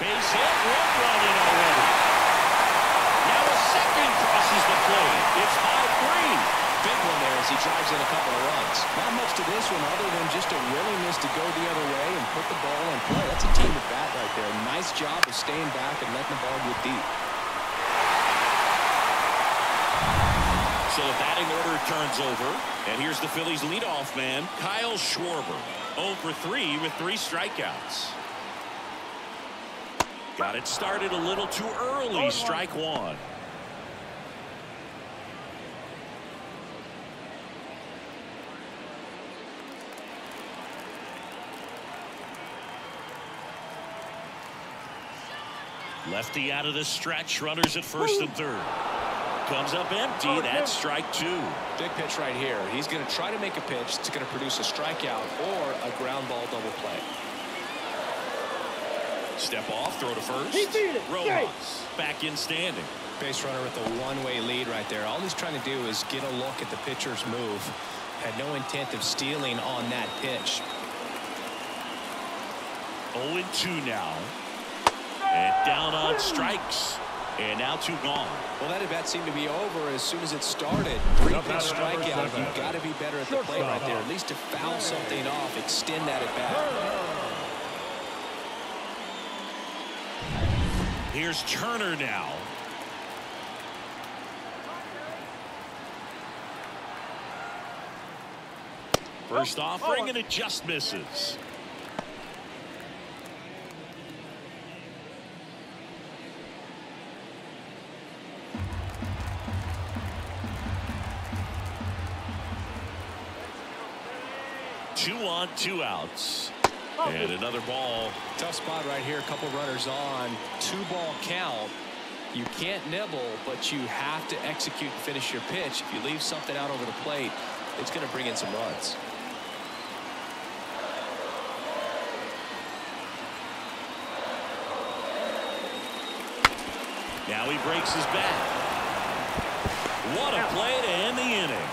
Base hit, one run in already. Second crosses the plate. It's five three. Big one there as he drives in a couple of runs. Not much to this one other than just a willingness to go the other way and put the ball in play. That's a team at bat right there. Nice job of staying back and letting the ball get deep. So the batting order turns over. And here's the Phillies leadoff man, Kyle Schwarber. oh for three with three strikeouts. Got it started a little too early. Strike one. Lefty out of the stretch, runners at first and third. Comes up empty. That's strike two. Big pitch right here. He's going to try to make a pitch that's going to produce a strikeout or a ground ball double play. Step off, throw to first. Rojas back in standing. Base runner with a one-way lead right there. All he's trying to do is get a look at the pitcher's move. Had no intent of stealing on that pitch. oh and two now. And down on strikes. And now two gone. Well, that at-bat seemed to be over as soon as it started. Three-pitch strikeout. You've got to be better at the plate right there. At least to foul something off. Extend that at-bat. Here's Turner now. First offering, and it just misses. Two on, two outs. And another ball. Tough spot right here. A couple runners on. Two ball count. You can't nibble, but you have to execute and finish your pitch. If you leave something out over the plate, it's going to bring in some runs. Now he breaks his bat. What a play to end the inning.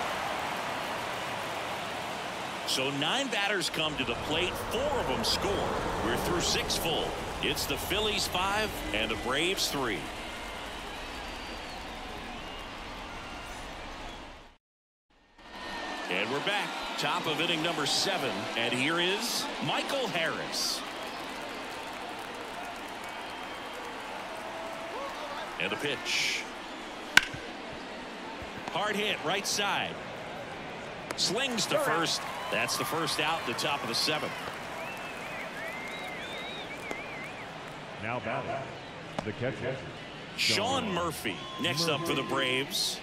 So nine batters come to the plate. Four of them score. We're through six full. It's the Phillies five and the Braves three. And we're back. Top of inning number seven. And here is Michael Harris. And a pitch. Hard hit right side. Slings to first. That's the first out in the top of the seventh. Now batting the catcher, Sean Murphy. Next up for the Braves.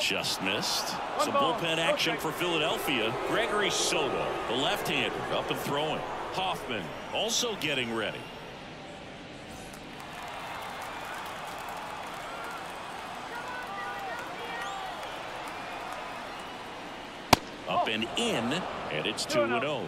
Just missed. Some bullpen action for Philadelphia. Gregory Soto, the left-hander, up and throwing. Hoffman also getting ready. Up and in, and it's two and oh.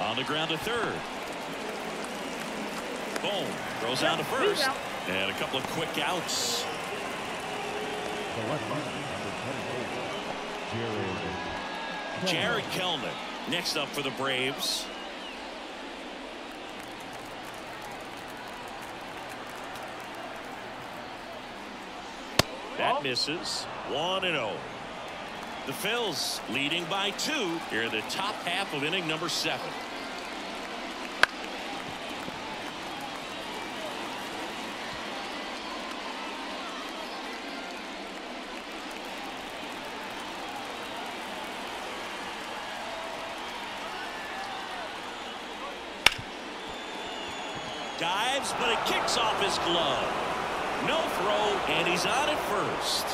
On the ground to third. Bohm throws out to first. And a couple of quick outs. Jarred Kelenic next up for the Braves. That misses. One and oh. The Phils leading by two here in the top half of inning number seven. Dives, but it kicks off his glove. No throw, and he's out at first.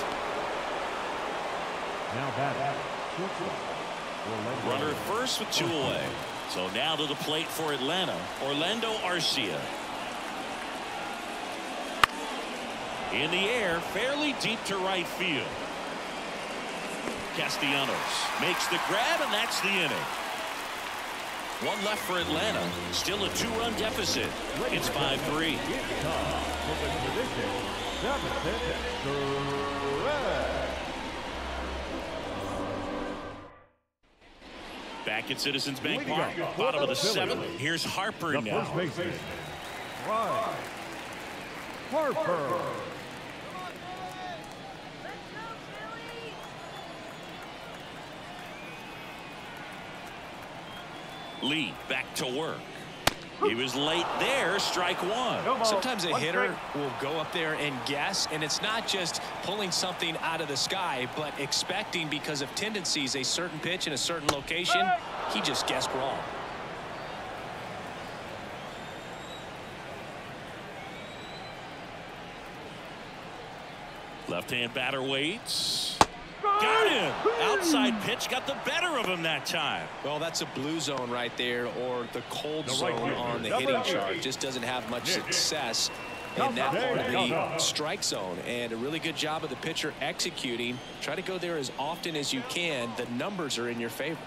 Now back. Runner at first with two away. So now to the plate for Atlanta, Orlando Arcia. In the air, fairly deep to right field. Castellanos makes the grab, and that's the inning. One left for Atlanta. Still a two-run deficit. It's five three. Back at Citizens Bank Park, bottom of the seventh. Here's Harper now. Harper. Lee back to work. He was late there. Strike one. Sometimes a hitter will go up there and guess, and it's not just pulling something out of the sky, but expecting, because of tendencies, a certain pitch in a certain location. He just guessed wrong. Left-hand batter waits. Got him. Outside pitch got the better of him that time. Well, that's a blue zone right there, or the cold zone on the hitting chart. Just doesn't have much success in that part of the strike zone. And a really good job of the pitcher executing. Try to go there as often as you can. The numbers are in your favor.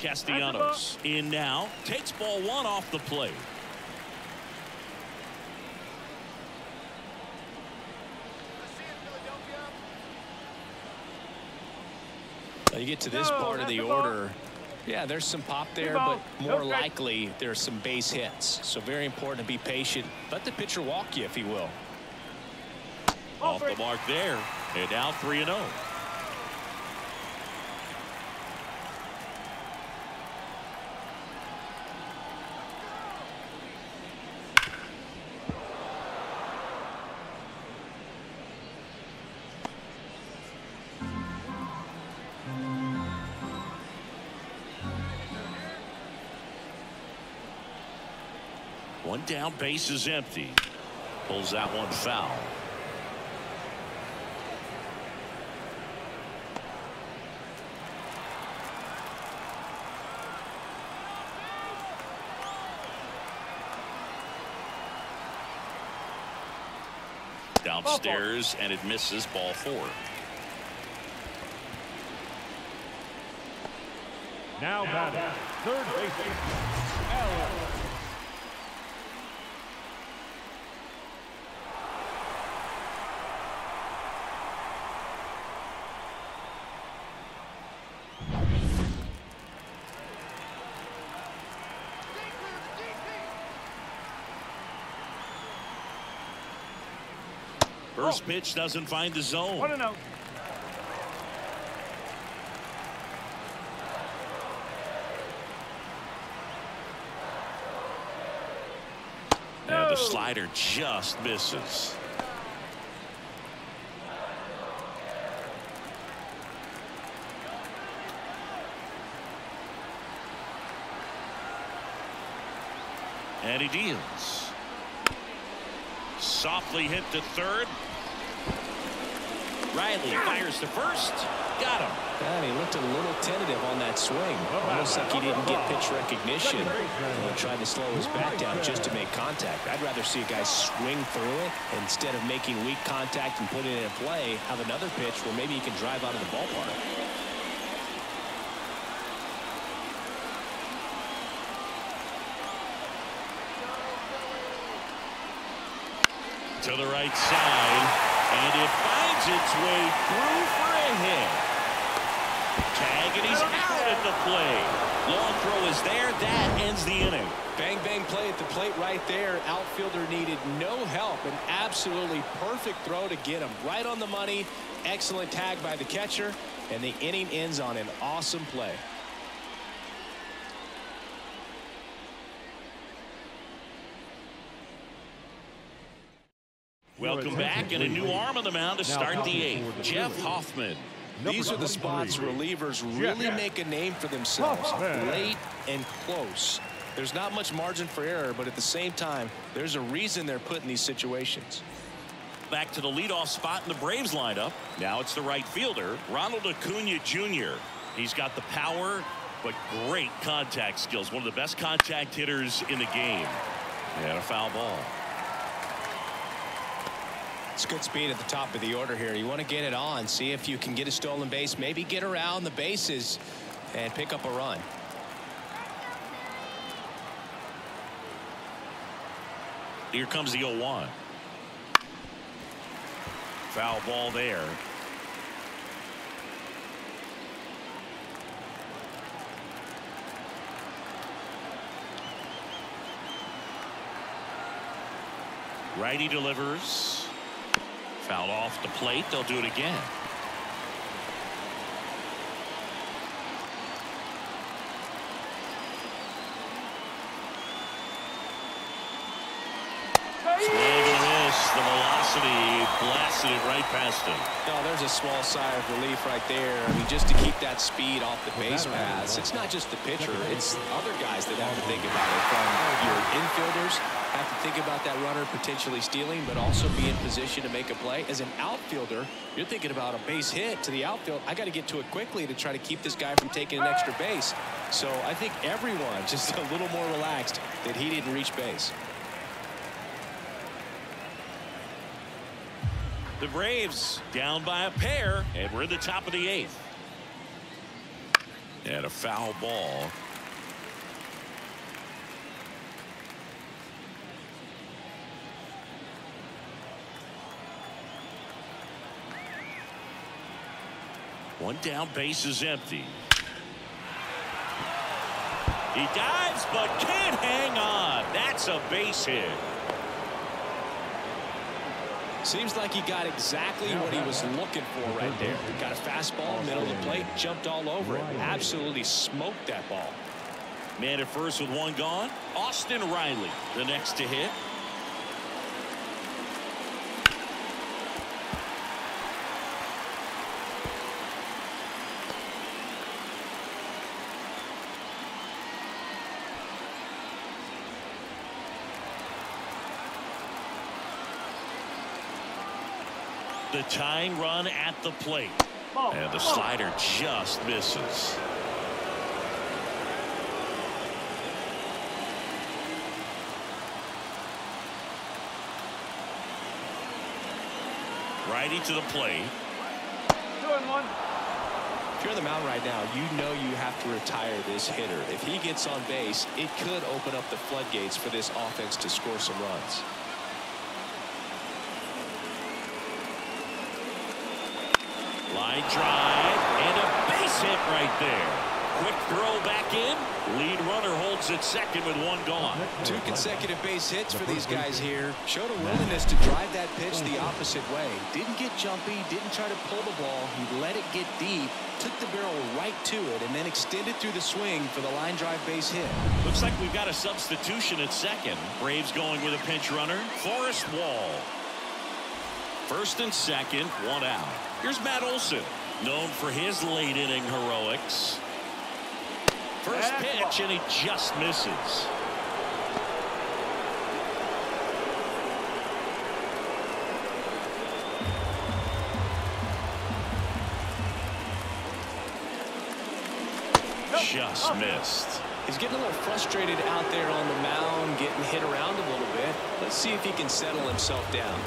Castellanos in now. Takes ball one off the plate. You get to this part of the order. Yeah, there's some pop there, but more likely there's some base hits. So very important to be patient. Let the pitcher walk you, if he will. Off the mark there. And now three and oh. One down, base is empty. Pulls that one foul. Downstairs, and it misses. Ball four. Now batting, third baseman, Alec Bohm. First pitch doesn't find the zone. One and out. The slider just misses. And he deals. Softly hit to third. Riley fires to first. Got him. And he looked a little tentative on that swing. Almost like he didn't get pitch recognition. He tried to slow his bat down just to make contact. I'd rather see a guy swing through it instead of making weak contact and putting it in play. Have another pitch where maybe he can drive out of the ballpark. To the right side. And it finds its way through for a hit. Tag, and he's out at the plate. Long throw is there. That ends the inning. Bang, bang play at the plate right there. Outfielder needed no help. An absolutely perfect throw to get him right on the money. Excellent tag by the catcher. And the inning ends on an awesome play. Welcome back, and a new arm on the mound to start the eighth. Jeff Hoffman. These are the spots relievers really make a name for themselves, late and close. There's not much margin for error, but at the same time, there's a reason they're put in these situations. Back to the leadoff spot in the Braves lineup. Now it's the right fielder, Ronald Acuña Junior He's got the power, but great contact skills. One of the best contact hitters in the game. And a foul ball. It's good speed at the top of the order here. You want to get it on, see if you can get a stolen base, maybe get around the bases and pick up a run. Here comes the oh one. Foul ball there. Righty delivers. Foul off the plate. They'll do it again. Swing and a miss. The velocity blasted it right past him. No, there's a small sigh of relief right there. I mean, just to keep that speed off the base paths. It's not just the pitcher. It's other guys that have to think about it. From your infielders. Have to think about that runner potentially stealing, but also be in position to make a play. As an outfielder, you're thinking about a base hit to the outfield. I got to get to it quickly to try to keep this guy from taking an extra base. So I think everyone just a little more relaxed that he didn't reach base. The Braves down by a pair, and we're in the top of the eighth. And a foul ball. One down, base is empty. He dives, but can't hang on. That's a base hit. Seems like he got exactly what he was looking for right there. Got a fastball, middle of the plate, jumped all over it. Absolutely smoked that ball. Man at first with one gone. Austin Riley, the next to hit. the tying run at the plate. And the slider just misses. Righty to the plate. One. If you're on the mound right now, you know you have to retire this hitter. If he gets on base, it could open up the floodgates for this offense to score some runs. Line drive and a base hit right there. Quick throw back in. Lead runner holds at second with one gone. Two consecutive base hits for these guys here. Showed a willingness to drive that pitch the opposite way. Didn't get jumpy. Didn't try to pull the ball. He let it get deep. Took the barrel right to it and then extended through the swing for the line drive base hit. Looks like we've got a substitution at second. Braves going with a pinch runner. Forrest Wall. First and second, one out. Here's Matt Olson, known for his late inning heroics. First pitch, and he just misses. Just missed. He's getting a little frustrated out there on the mound, getting hit around a little bit. Let's see if he can settle himself down.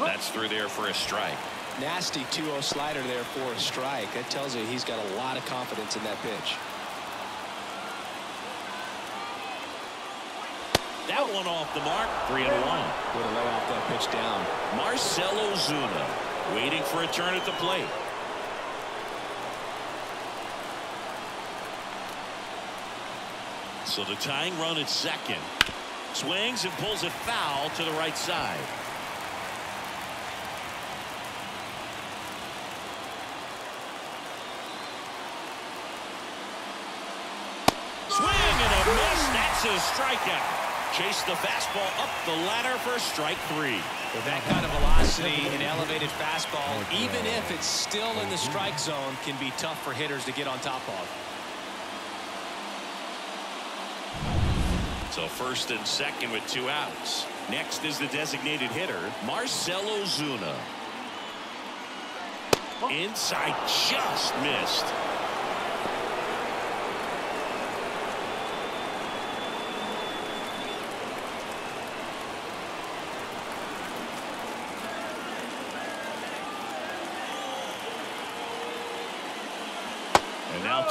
That's through there for a strike. Nasty two oh slider there for a strike. That tells you he's got a lot of confidence in that pitch. That one off the mark. Three and one. Way to lay off that pitch down. Marcell Ozuna waiting for a turn at the plate. So the tying run at second. Swings and pulls a foul to the right side. A strikeout. Chase the fastball up the ladder for strike three. With that kind of velocity and elevated fastball, even if it's still in the strike zone, can be tough for hitters to get on top of. So first and second with two outs. Next is the designated hitter, Marcell Ozuna. Inside, just missed.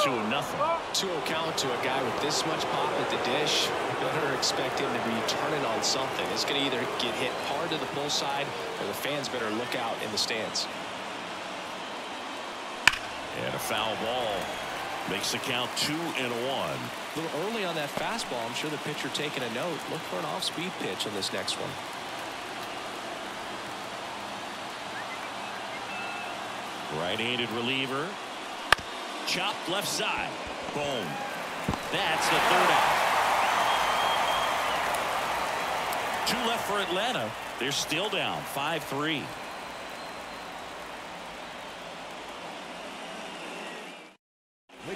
two oh nothing. two oh count to a guy with this much pop at the dish. Better expect him to be turning on something. It's going to either get hit hard to the pull side, or the fans better look out in the stands. And a foul ball makes the count two and one. A little early on that fastball. I'm sure the pitcher taking a note. Look for an off-speed pitch on this next one. Right-handed reliever. Chopped left side. Boom. That's the third out. Two left for Atlanta. They're still down five three.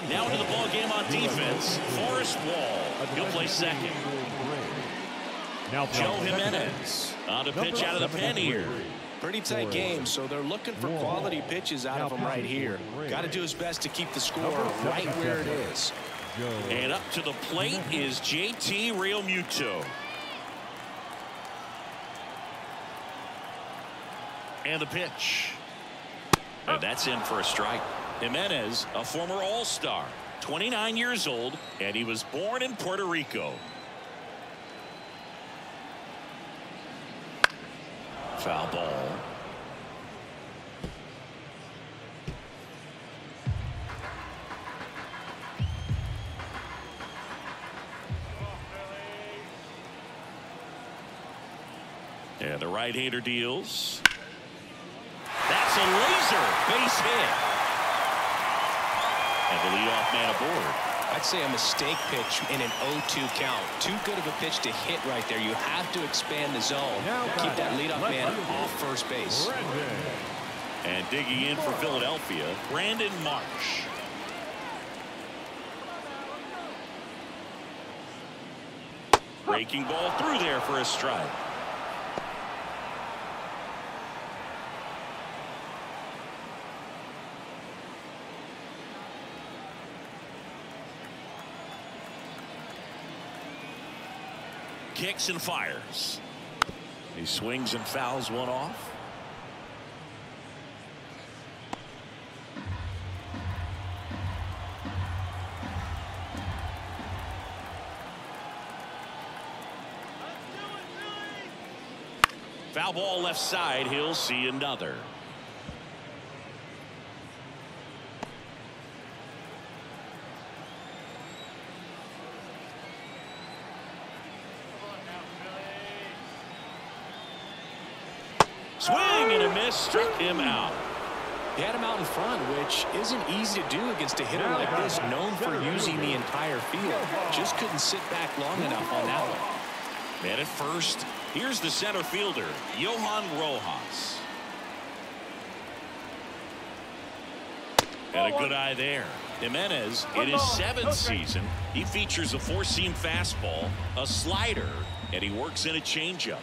Now into the ball game on defense. Forrest Wall. He'll play second. Now Joe Jimenez on to pitch out of the pen here. Pretty tight game, so they're looking for quality pitches out of him right here. Got to do his best to keep the score right where it is. And up to the plate is J T. Realmuto. And the pitch. And that's in for a strike. Jimenez, a former All-Star, twenty-nine years old, and he was born in Puerto Rico. Foul ball. Yeah, the right-hander deals. That's a laser base hit. And the leadoff man aboard. I'd say a mistake pitch in an oh two count. Too good of a pitch to hit right there. You have to expand the zone. Keep that leadoff man off first base. And digging in for Philadelphia, Brandon Marsh. Breaking ball through there for a strike. Kicks and fires. He swings and fouls one off. Foul ball left side. He'll see another. Swing and a miss. Struck him out. They had him out in front, which isn't easy to do against a hitter like this, known for using the entire field. Just couldn't sit back long enough on that one. And at first, here's the center fielder, Johan Rojas. And a good eye there. Jimenez, in his seventh season, he features a four-seam fastball, a slider, and he works in a changeup.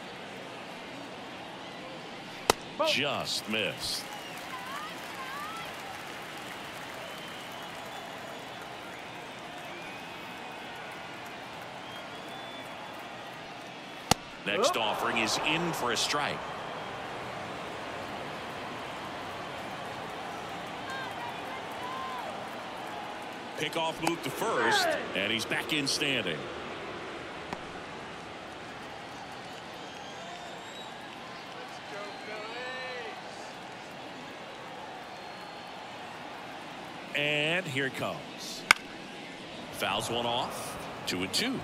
Just missed. Next offering is in for a strike. Pickoff move to first, and he's back in standing. And here it comes. Fouls one off. Two and two.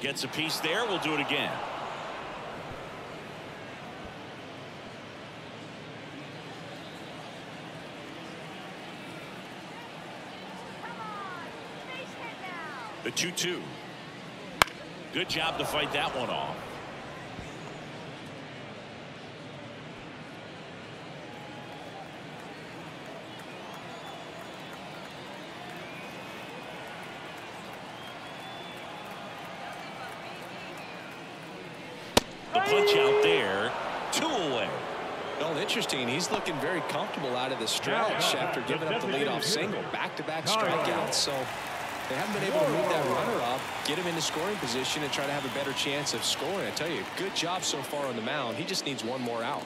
Gets a piece there. We'll do it again. The two two. Good job to fight that one off. The punch out there. Two away. Well, interesting. He's looking very comfortable out of the stretch after giving up the leadoff single. Back-to-back strikeouts. So they haven't been able to move that runner up, get him into scoring position, and try to have a better chance of scoring. I tell you, good job so far on the mound. He just needs one more out.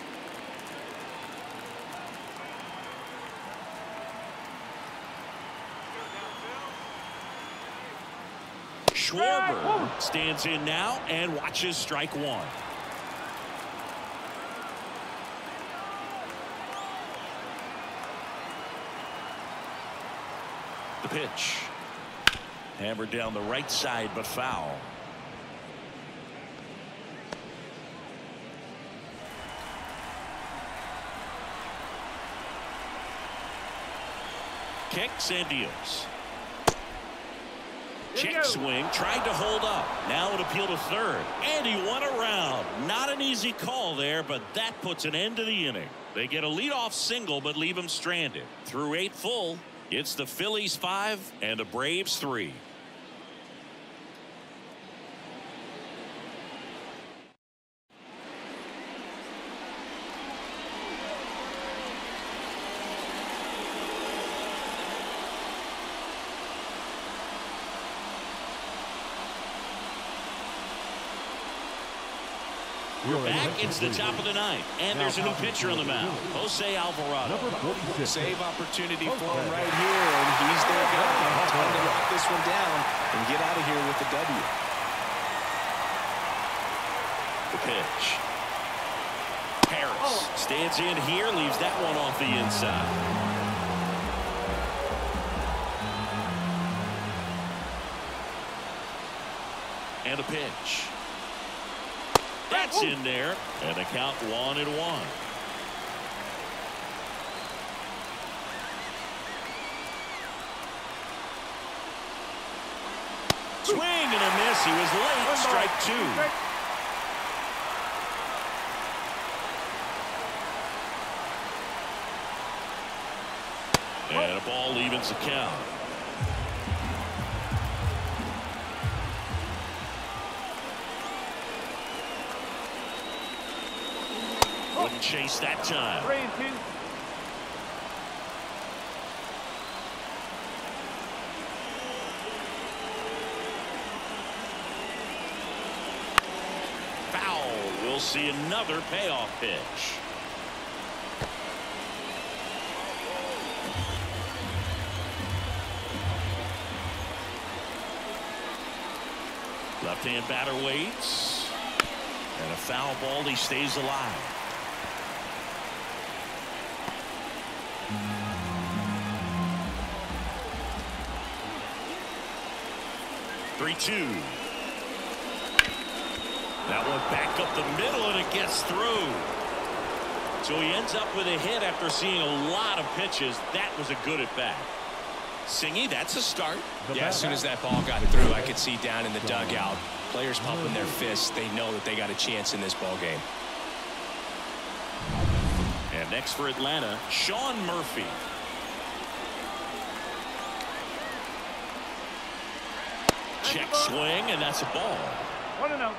Schwarber stands in now and watches strike one. The pitch. Hammered down the right side, but foul. Kicks and deals. Check swing, tried to hold up. Now it appealed to third, and he went around. Not an easy call there, but that puts an end to the inning. They get a leadoff single, but leave him stranded. Through eight full, it's the Phillies five and the Braves three. It's the top of the ninth, and there's a new pitcher on the mound, Jose Alvarado. Save opportunity for him right here, and he's there. Time to lock this one down and get out of here with the W. The pitch. Harris stands in here, leaves that one off the inside. And a pitch. That's in there, and the count one and one. Swing and a miss. He was late. Strike two. evens the count. Wouldn't chase that time. Three and two. Foul. We'll see another payoff pitch. Left-hand batter waits, and a foul ball. He stays alive. three two. That one back up the middle, and it gets through. So he ends up with a hit after seeing a lot of pitches. That was a good at bat. Singy, that's a start. Yeah, as soon as that ball got through, I could see down in the dugout, players pumping their fists. They know that they got a chance in this ball game. And next for Atlanta, Sean Murphy. Check swing, and that's a ball. One and out.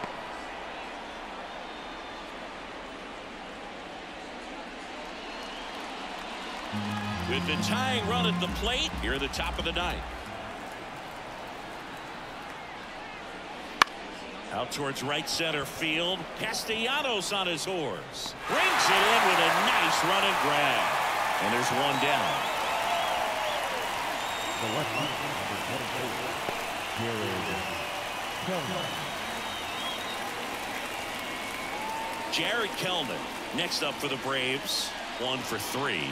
With the tying run at the plate here at the top of the ninth. Out towards right center field. Castellanos on his horse. Brings it in with a nice run and grab. And there's one down. The left here is Jarred Kelenic next up for the Braves. One for three.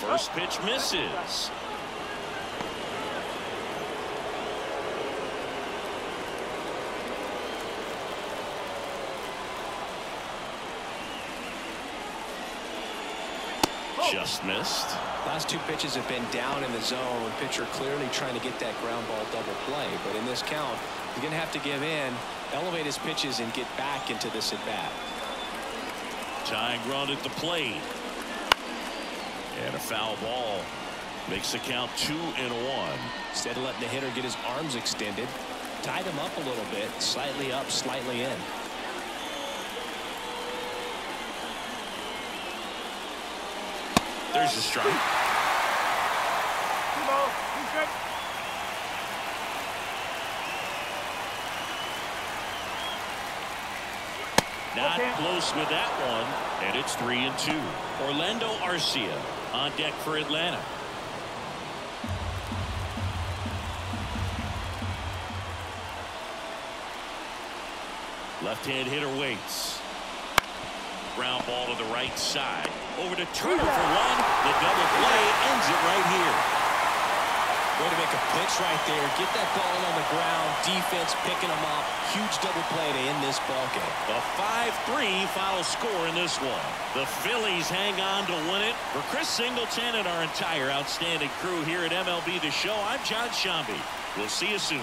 First pitch misses. Just missed. Last two pitches have been down in the zone. Pitcher clearly trying to get that ground ball double play, but in this count, he's going to have to give in, elevate his pitches, and get back into this at bat. Tying run at the plate. And a foul ball makes the count two and one. Instead of letting the hitter get his arms extended, tied him up a little bit, slightly up, slightly in. There's a strike. Two balls, two strikes. Not close with that one, and it's three and two. Orlando Arcia on deck for Atlanta. Left-hand hitter waits. Ground ball to the right side. Over to Turner for one. The double play ends it right here. Way to make a pitch right there. Get that ball on the ground. Defense picking them up. Huge double play to end this ball game. A five three final score in this one. The Phillies hang on to win it. For Chris Singleton and our entire outstanding crew here at M L B The Show, I'm John Shambi. We'll see you soon.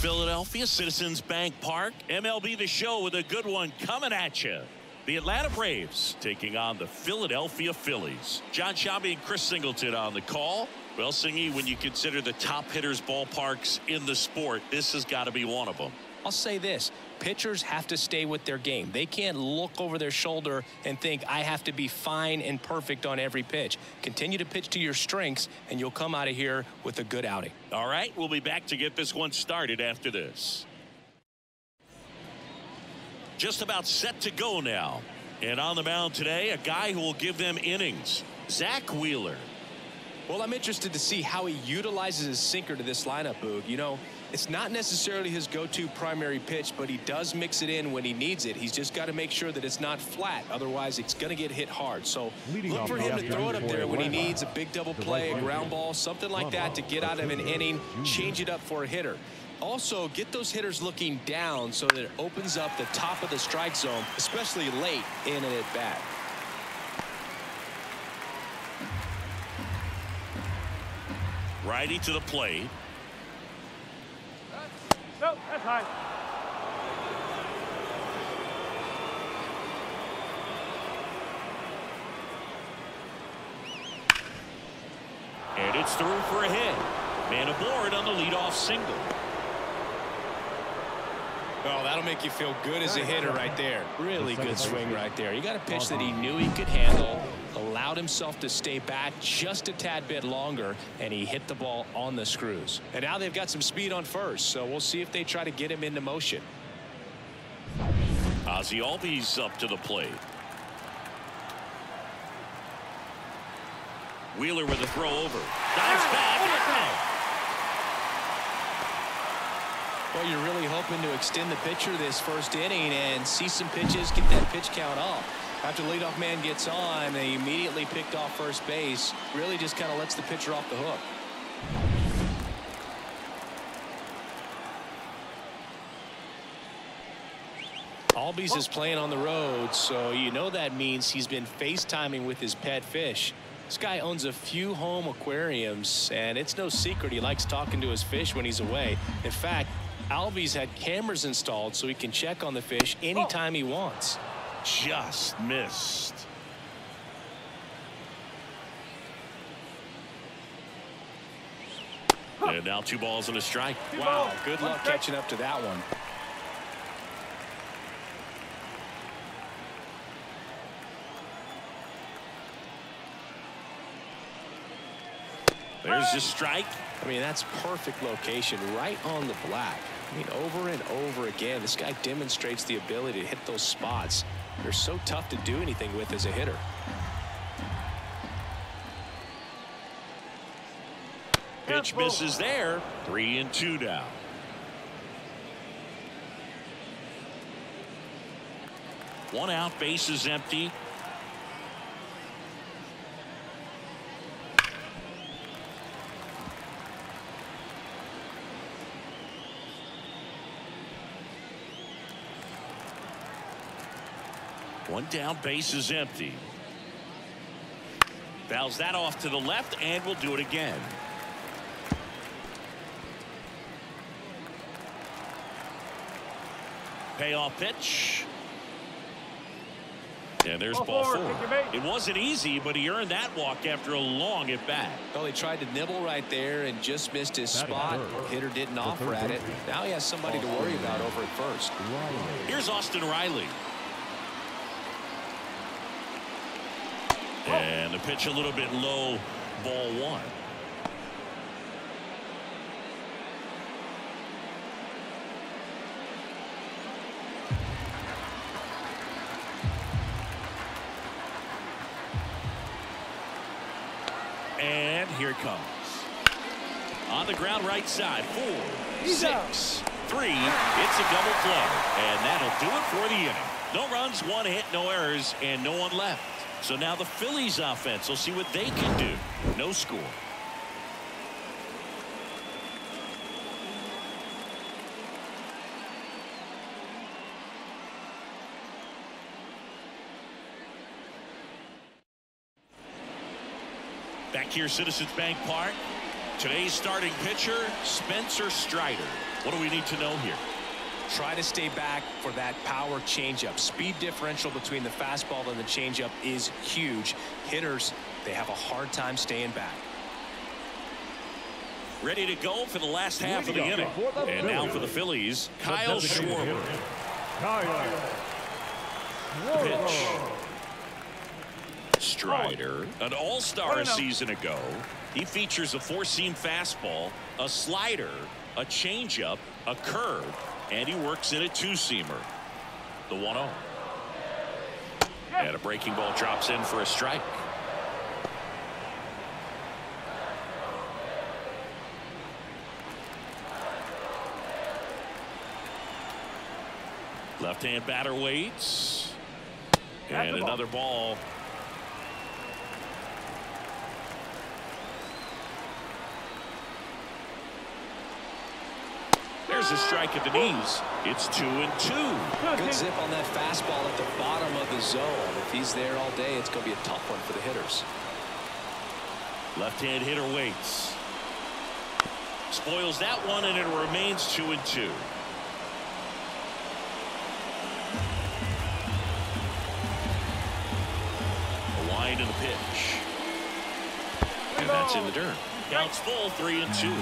Philadelphia, Citizens Bank Park, M L B The Show with a good one coming at you. The Atlanta Braves taking on the Philadelphia Phillies. John Shambi and Chris Singleton on the call. Well, Singy, when you consider the top hitters' ballparks in the sport, this has got to be one of them. I'll say this. Pitchers have to stay with their game. They can't look over their shoulder and think, I have to be fine and perfect on every pitch. Continue to pitch to your strengths, and you'll come out of here with a good outing. All right, we'll be back to get this one started after this. Just about set to go now. And on the mound today, a guy who will give them innings, Zach Wheeler. Well, I'm interested to see how he utilizes his sinker to this lineup, Boog. You know, it's not necessarily his go-to primary pitch, but he does mix it in when he needs it. He's just got to make sure that it's not flat. Otherwise, it's going to get hit hard. So look for him to throw it up there when he needs a big double play, a ground ball, something like that to get out of an inning, change it up for a hitter. Also, get those hitters looking down so that it opens up the top of the strike zone, especially late in an at-bat. Righty to the plate. No, that's high. And it's through for a hit. Man aboard on the leadoff single. Oh, that'll make you feel good as a hitter right there. Really good swing right there. You got a pitch that he knew he could handle, allowed himself to stay back just a tad bit longer, and he hit the ball on the screws. And now they've got some speed on first, so we'll see if they try to get him into motion. Ozzie Albies up to the plate. Wheeler with a throw over. Dives back. Well, you're really hoping to extend the pitcher this first inning and see some pitches, get that pitch count up. After the leadoff man gets on, they immediately picked off first base. Really just kind of lets the pitcher off the hook. Albies is playing on the road, so you know that means he's been FaceTiming with his pet fish. This guy owns a few home aquariums, and it's no secret he likes talking to his fish when he's away. In fact, Albies had cameras installed so he can check on the fish anytime he wants. Just missed. And now two balls and a strike. Wow, good luck catching up to that one. There's the strike. I mean, that's perfect location right on the black. I mean, over and over again, this guy demonstrates the ability to hit those spots. They're so tough to do anything with as a hitter. Pitch misses there. Three and two down. One out, base is empty. One down, base is empty. Fouls that off to the left, and we'll do it again. Payoff pitch. And there's ball four. It wasn't easy, but he earned that walk after a long at bat. Well, he tried to nibble right there and just missed his spot. Hitter didn't offer at it. Now he has somebody to worry about over at first. Here's Austin Riley. And the pitch a little bit low, ball one. And here it comes. On the ground right side, four, six, three. It's a double play. And that'll do it for the inning. No runs, one hit, no errors, and no one left. So now the Phillies offense will see what they can do. No score. Back here, Citizens Bank Park. Today's starting pitcher, Spencer Strider. What do we need to know here? Try to stay back for that power changeup. Speed differential between the fastball and the changeup is huge. Hitters, they have a hard time staying back. ready to go for the last half of the inning. And now for the Phillies, Kyle Schwarber. Pitch. Strider, an all-star a season ago, he features a four-seam fastball, a slider, a changeup, a curve, and he works in a two-seamer. The one oh. And a breaking ball drops in for a strike. Left-hand batter waits. And another ball. There's a strike at the knees. It's two and two. Good zip on that fastball at the bottom of the zone. If he's there all day, it's going to be a tough one for the hitters. Left-hand hitter waits. Spoils that one, and it remains two and two. To the pitch, and that's in the dirt. Counts full, three and two.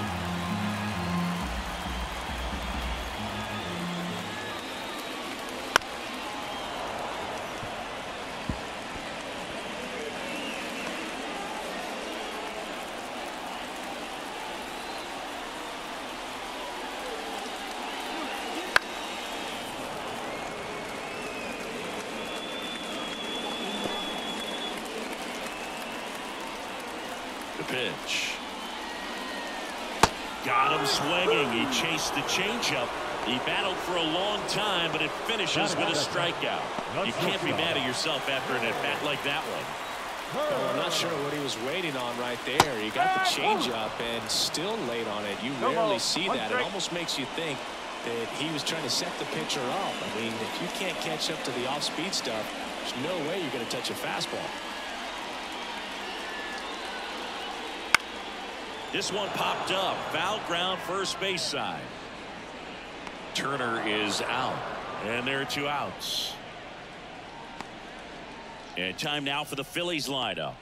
Pitch. Got him swinging. He chased the changeup. He battled for a long time, but it finishes with a strikeout. You can't be mad at yourself after an at-bat like that one. Well, I'm not sure what he was waiting on right there. He got the changeup and still late on it. You rarely see that. It almost makes you think that he was trying to set the pitcher up. I mean, if you can't catch up to the off-speed stuff, there's no way you're going to touch a fastball. This one popped up. Foul ground, first base side. Turner is out. And there are two outs. And time now for the Phillies lineup.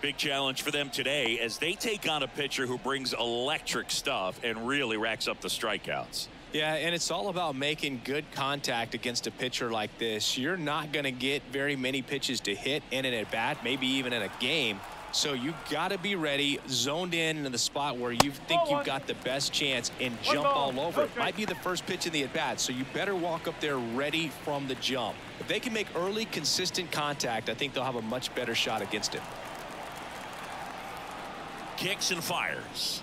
Big challenge for them today as they take on a pitcher who brings electric stuff and really racks up the strikeouts. Yeah, and it's all about making good contact against a pitcher like this. You're not going to get very many pitches to hit in an at-bat, maybe even in a game. So you got to be ready, zoned in into the spot where you think you've got the best chance, and jump all over. It might be the first pitch in the at-bat, so you better walk up there ready from the jump. If they can make early, consistent contact, I think they'll have a much better shot against it. Kicks and fires.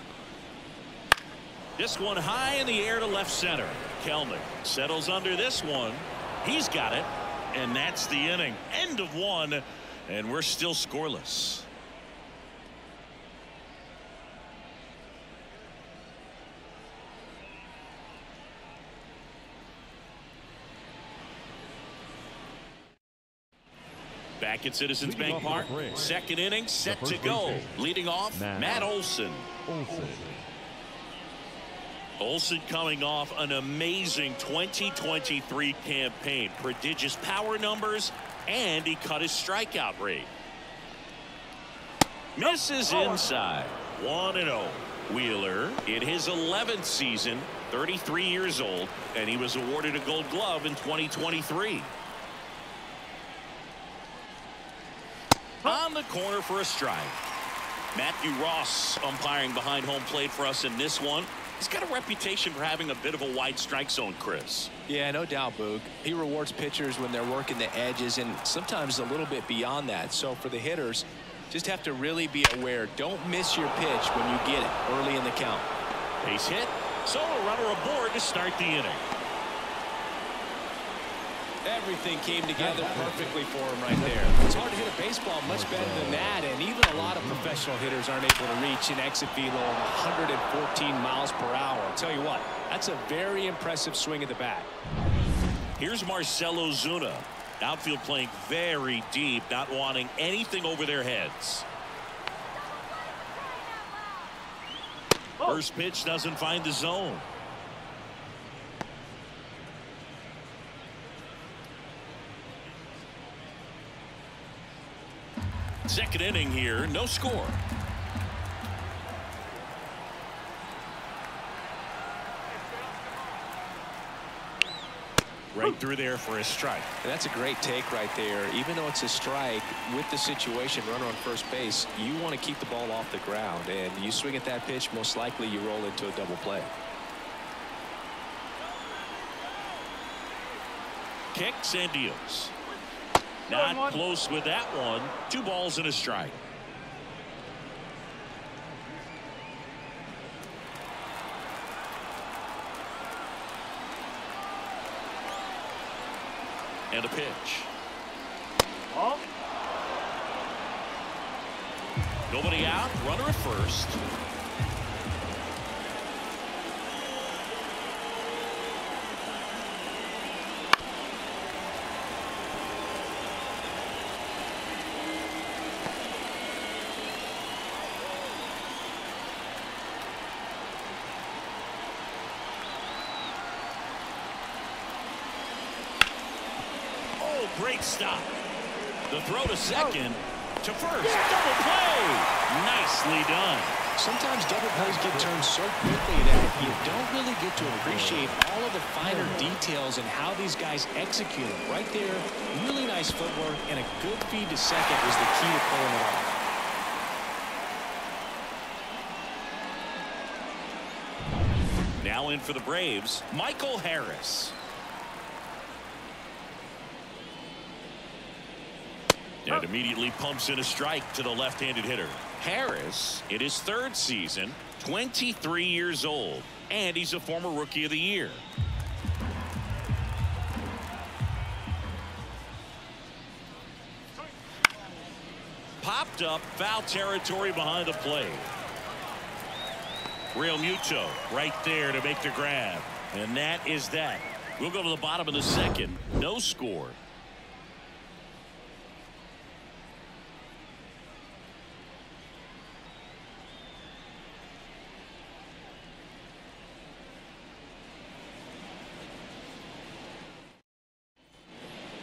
This one high in the air to left center. Kelenic settles under this one. He's got it, and that's the inning. End of one, and we're still scoreless. Back at Citizens Bank Park, second inning set to go. Leading off, Matt Olson. Olson. Olson coming off an amazing twenty twenty-three campaign, prodigious power numbers, and he cut his strikeout rate. Misses inside, one and oh. Wheeler in his eleventh season, thirty-three years old, and he was awarded a Gold Glove in twenty twenty-three. On the corner for a strike. Matthew Ross umpiring behind home plate for us in this one. He's got a reputation for having a bit of a wide strike zone, Chris. Yeah, no doubt, Boog. He rewards pitchers when they're working the edges and sometimes a little bit beyond that. So for the hitters, just have to really be aware. Don't miss your pitch when you get it early in the count. Base hit. So a runner aboard to start the inning. Everything came together perfectly for him right there. It's hard to hit a baseball much better than that, and even a lot of professional hitters aren't able to reach an exit velo of one hundred fourteen miles per hour. I'll tell you what, that's a very impressive swing at the bat. Here's Marcell Ozuna. Outfield playing very deep, not wanting anything over their heads. First pitch doesn't find the zone. Second inning here, no score. right through there for a strike. And that's a great take right there. Even though it's a strike, with the situation, runner on first base, you want to keep the ball off the ground, and you swing at that pitch, most likely you roll into a double play. Kicks and deals. Not close with that one. Two balls and a strike. And a pitch. Oh. Nobody out. Runner at first. Great stop. The throw to second, to first. Yeah. Double play. Nicely done. Sometimes double plays get turned so quickly that you don't really get to appreciate all of the finer details and how these guys execute them. Right there, really nice footwork and a good feed to second was the key to pulling it off. Now in for the Braves, Michael Harris. And immediately pumps in a strike to the left-handed hitter. Harris, in his third season, twenty-three years old, and he's a former Rookie of the Year. Popped up, foul territory behind the plate. Realmuto right there to make the grab. And that is that. We'll go to the bottom of the second. No score.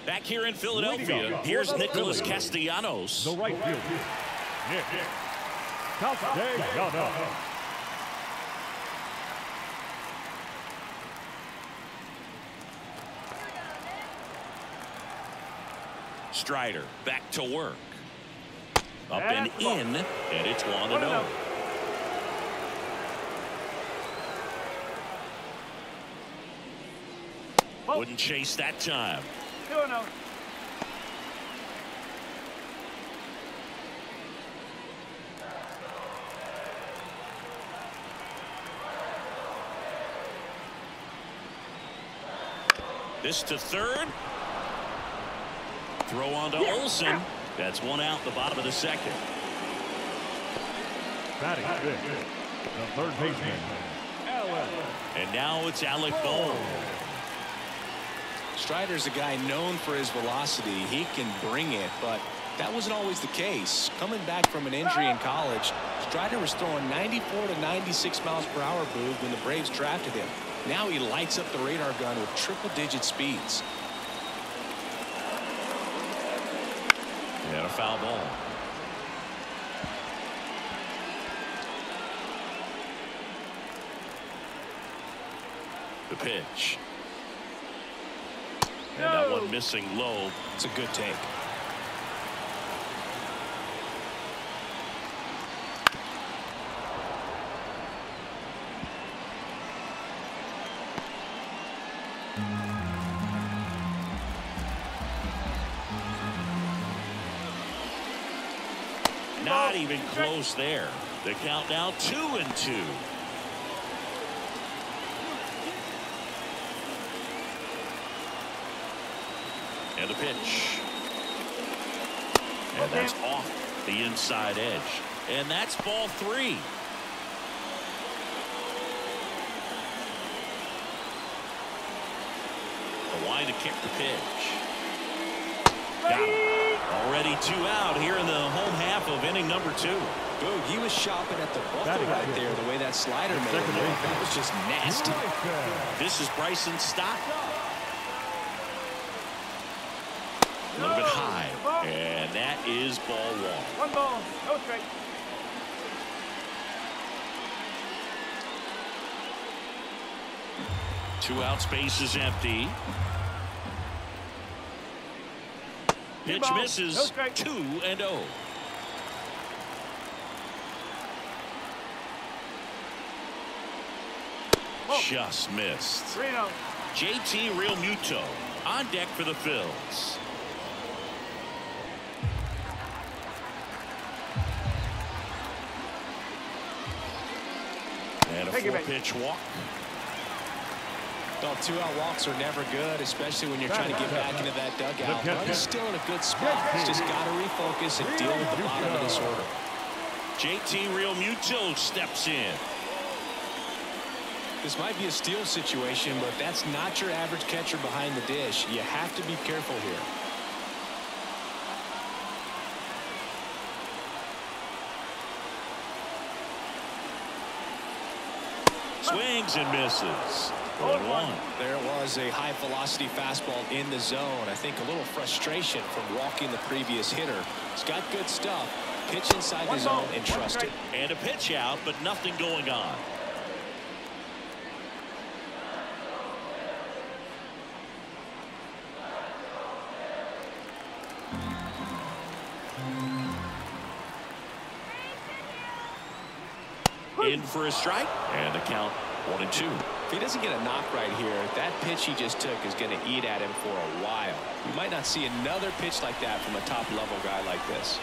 Back here in Philadelphia, here's Nicholas Castellanos. The right fielder, Nick Castellanos. Strider back to work. Up and in, and it's one and oh. Wouldn't chase that time. This to third. Throw on to Olson. That's one out, the bottom of the second. Batting six, the third baseman. And now it's Alec Bohm. Strider's a guy known for his velocity. He can bring it, but that wasn't always the case. Coming back from an injury in college, Strider was throwing ninety-four to ninety-six miles per hour, Boog, when the Braves drafted him. Now he lights up the radar gun with triple-digit speeds. And a foul ball. The pitch. And that one missing low. It's a good take. Not even close there. The count now two and two. And the pitch. And that's off the inside edge. And that's ball three. The line to kick the pitch. Got him. Already two out here in the home half of inning number two. Boog, he was shopping at the bucket right there, the way that slider made it. That was just nasty. This is Bryson Stott. A little bit high, and that is ball one. One ball, no strike. Two outs, base is empty. Pitch ball. Misses. No two and oh. Oh. Just missed. Reno. J T. Realmuto on deck for the Phils. And a four-pitch walk. Well, two-out walks are never good, especially when you're trying to get back into that dugout. But he's still in a good spot. He's just got to refocus and deal with the bottom of this order. J T. Realmuto steps in. This might be a steal situation, but that's not your average catcher behind the dish. You have to be careful here. Swings and misses. one one. There was a high velocity fastball in the zone. I think a little frustration from walking the previous hitter. He's got good stuff. Pitch inside the zone and trust it. And a pitch out, but nothing going on. In for a strike and a count one and two. If he doesn't get a knock right here, that pitch he just took is going to eat at him for a while. You might not see another pitch like that from a top level guy like this.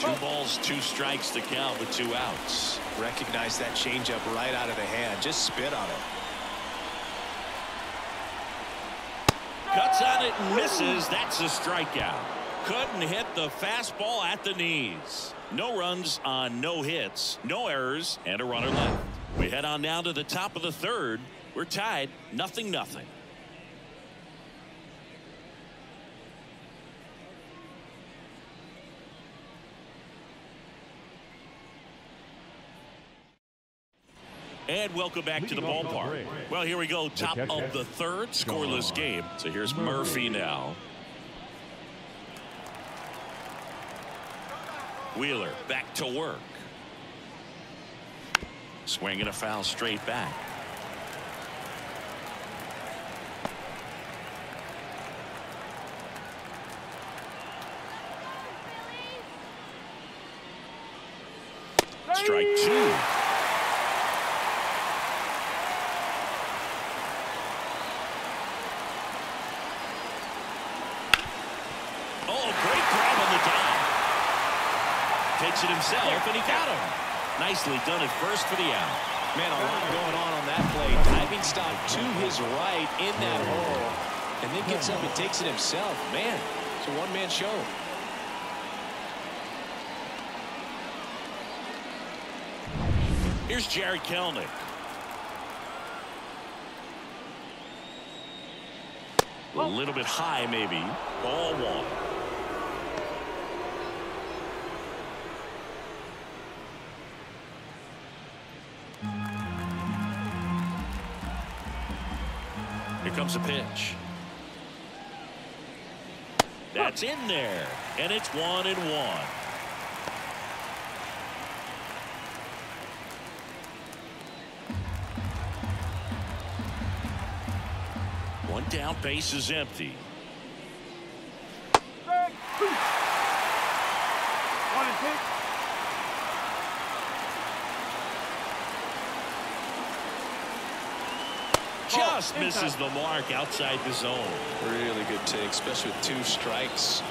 Two balls, two strikes to count with two outs. Recognize that changeup right out of the hand. Just spit on it. Cuts on it and misses. That's a strikeout. Couldn't hit the fastball at the knees. No runs on no hits, no errors, and a runner left. We head on now to the top of the third. We're tied, nothing, nothing. And welcome back to the ballpark. Well, here we go. Top of the third, scoreless game. So here's Murphy now. Wheeler back to work. Swing and a foul straight back. Strike two. It himself, and he got him. Nicely done at first for the out. Man, a lot going on on that play. Diving stop to his right in that hole, and then gets up and takes it himself. Man, it's a one-man show. Here's Jarred Kelenic. A little bit high, maybe. Ball one. Comes a pitch. That's in there, and it's one and one. One down, base is empty. One and two. Just misses the mark outside the zone. Really good take, especially with two strikes.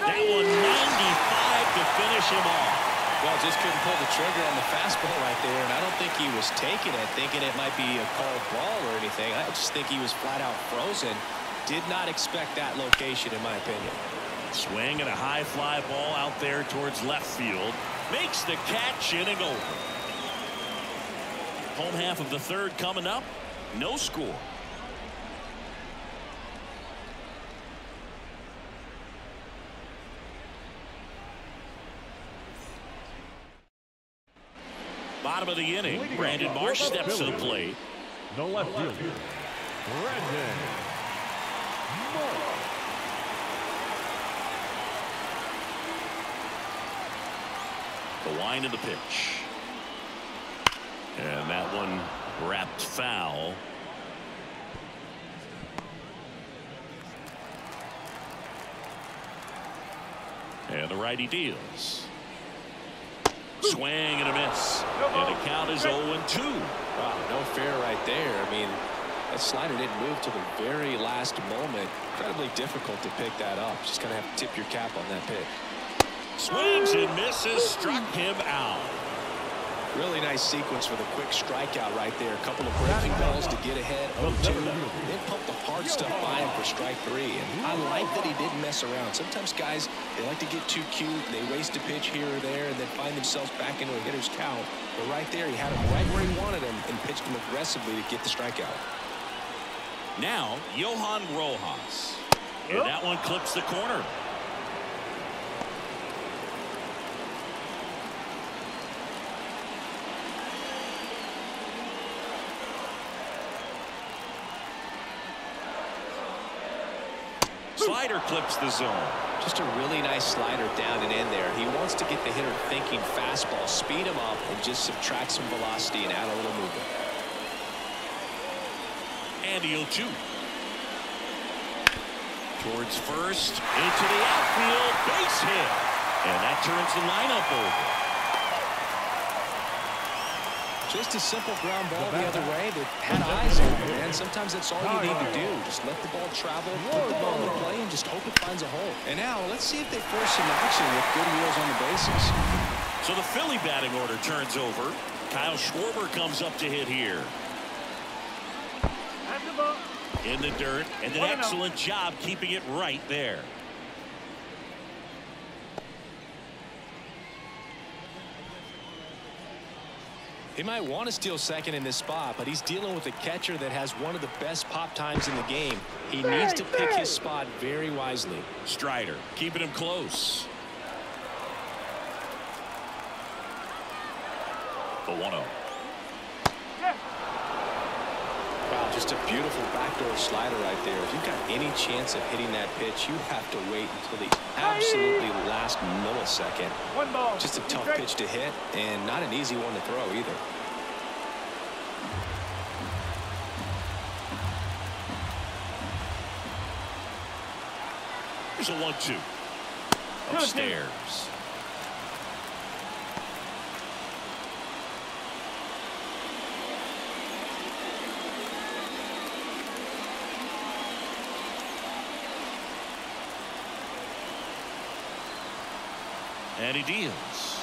That one ninety-five to finish him off. Well, just couldn't pull the trigger on the fastball right there, and I don't think he was taking it, thinking it might be a called ball or anything. I just think he was flat out frozen. Did not expect that location, in my opinion. Swing and a high fly ball out there towards left field. Makes the catch, inning over. Home half of the third coming up. No score. Bottom of the inning. Brandon Marsh steps to the plate. No left fielder. Brandon Marsh. The wind of the pitch. And that one wrapped foul. And the righty deals. Swing and a miss. And the count is oh and two. Wow, no fair right there. I mean, that slider didn't move till the very last moment. Incredibly difficult to pick that up. Just gonna have to tip your cap on that pitch. Swings and misses. Struck him out. Really nice sequence with a quick strikeout right there. A couple of breaking balls to get ahead. oh two. They pumped the hard stuff by him for strike three. And I like that he didn't mess around. Sometimes guys, they like to get too cute. They waste a pitch here or there and then find themselves back into a hitter's cow. But right there, he had him right where he wanted him and pitched him aggressively to get the strikeout. Now, Johan Rojas. And that one clips the corner. Slider clips the zone. Just a really nice slider down and in there. He wants to get the hitter thinking fastball, speed him up, and just subtract some velocity and add a little movement. And he'll shoot. Towards first, into the outfield, base hit. And that turns the lineup over. Just a simple ground ball the other way that had eyes on it, man. Sometimes that's all you need to do. Just let the ball travel, put the ball in the play, and just hope it finds a hole. And now, let's see if they force some action with good wheels on the bases. So the Philly batting order turns over. Kyle Schwarber comes up to hit here. In the dirt, and an excellent job keeping it right there. He might want to steal second in this spot, but he's dealing with a catcher that has one of the best pop times in the game. He needs to pick his spot very wisely. Strider keeping him close. The one oh. Wow, just a beautiful backdoor slider right there. If you've got any chance of hitting that pitch, you have to wait until the absolutely last millisecond. One ball. Just a tough pitch to hit and not an easy one to throw either. Here's a one two. Upstairs. And he deals.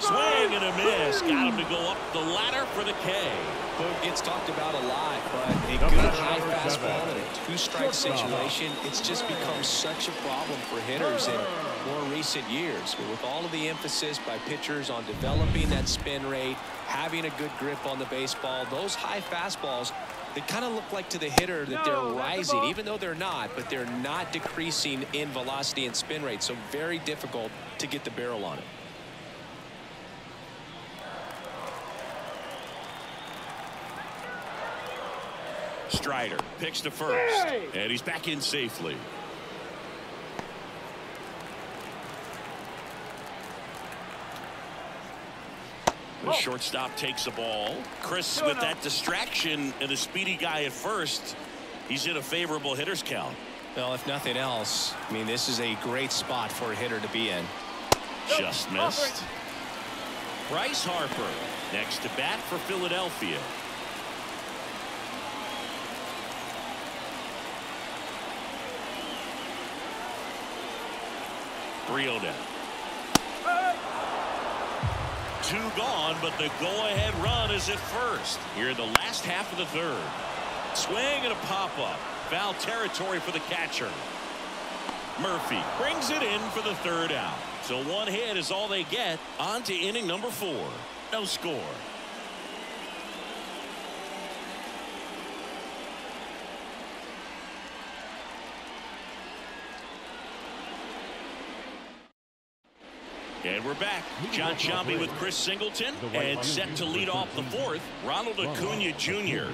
Swing and a miss. Got him to go up the ladder for the K. Boog gets talked about a lot, but a good high fastball in a two-strike situation, it's just become such a problem for hitters in more recent years. But with all of the emphasis by pitchers on developing that spin rate, having a good grip on the baseball, those high fastballs, they kind of look like to the hitter that no, they're rising, the even though they're not, but they're not decreasing in velocity and spin rate, so very difficult to get the barrel on it. Strider picks to first, hey. And he's back in safely. The shortstop takes the ball. Chris, with that distraction and the speedy guy at first, he's in a favorable hitter's count. Well, if nothing else, I mean, this is a great spot for a hitter to be in. Just missed. Bryce Harper next to bat for Philadelphia. three oh down. Two gone, but the go-ahead run is at first here in the last half of the third. Swing and a pop-up. Foul territory for the catcher. Murphy brings it in for the third out. So one hit is all they get. On to inning number four. No score. And we're back. John Ciambi with Chris Singleton, and set to lead off the fourth, Ronald Acuña Junior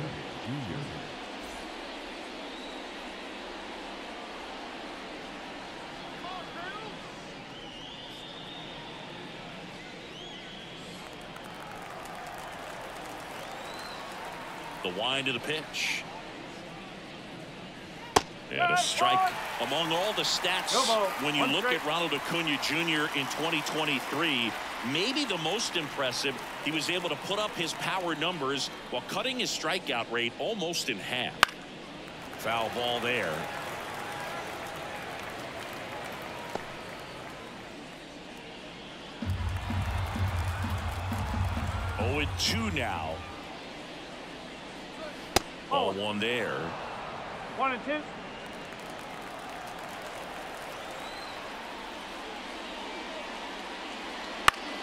The wind of the pitch. And a strike. Among all the stats, when you look at Ronald Acuña Junior in twenty twenty-three, maybe the most impressive, he was able to put up his power numbers while cutting his strikeout rate almost in half. Foul ball there. oh and two now. Ball one there. one and two.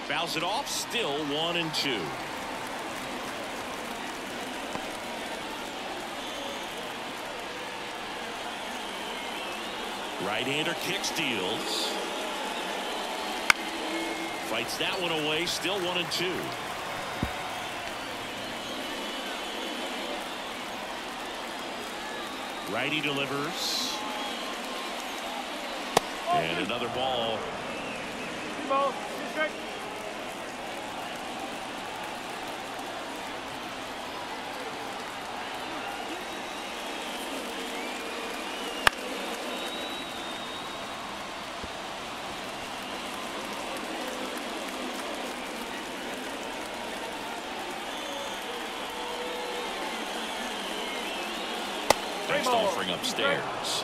Fouls it off, still one and two. Right-hander kicks, deals. Fights that one away, still one and two. Righty delivers. And another ball. Two balls, two strikes. Offering upstairs.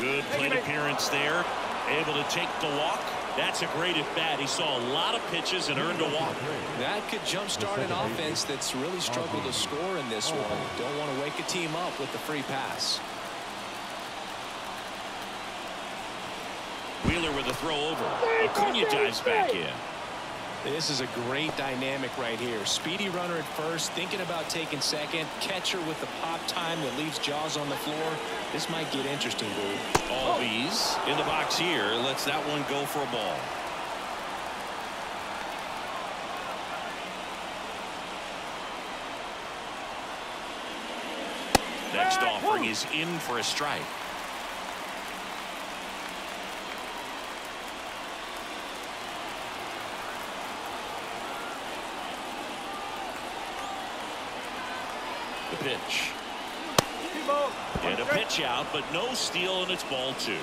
Good plate appearance there. Able to take the walk. That's a great at bat. He saw a lot of pitches and earned a walk. That could jumpstart an offense that's really struggled to score in this one. Don't want to wake a team up with the free pass. Wheeler with a throw over. Acuña dives back in. This is a great dynamic right here. Speedy runner at first, thinking about taking second. Catcher with the pop time that leaves jaws on the floor. This might get interesting, dude. Albies in the box here. Lets that one go for a ball. Next offering is in for a strike. Pitch and a pitch out, but no steal, and it's ball two.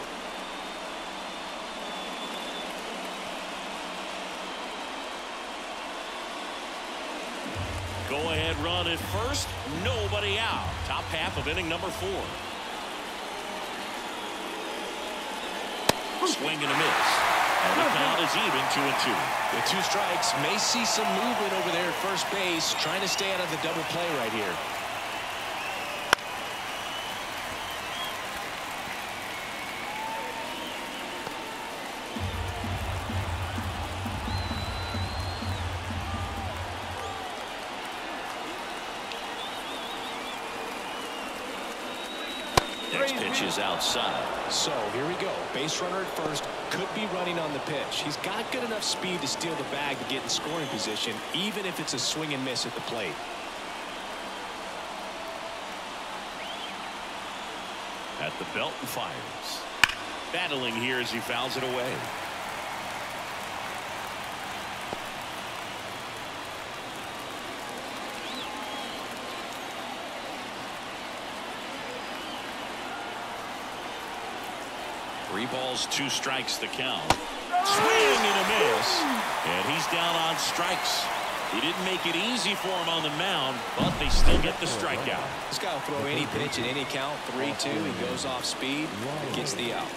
Go ahead run at first, nobody out. Top half of inning number four. Swing and a miss. And the count is even, two and two. With two strikes, may see some movement over there at first base, trying to stay out of the double play right here. Outside. So here we go. Base runner at first, could be running on the pitch. He's got good enough speed to steal the bag to get in scoring position, even if it's a swing and miss at the plate. At the belt and fires. Battling here as he fouls it away. Three balls, two strikes, the count. Swing and a miss. And he's down on strikes. He didn't make it easy for him on the mound, but they still get the strikeout. This guy will throw any pitch in any count. three two. He goes off speed. Gets the out.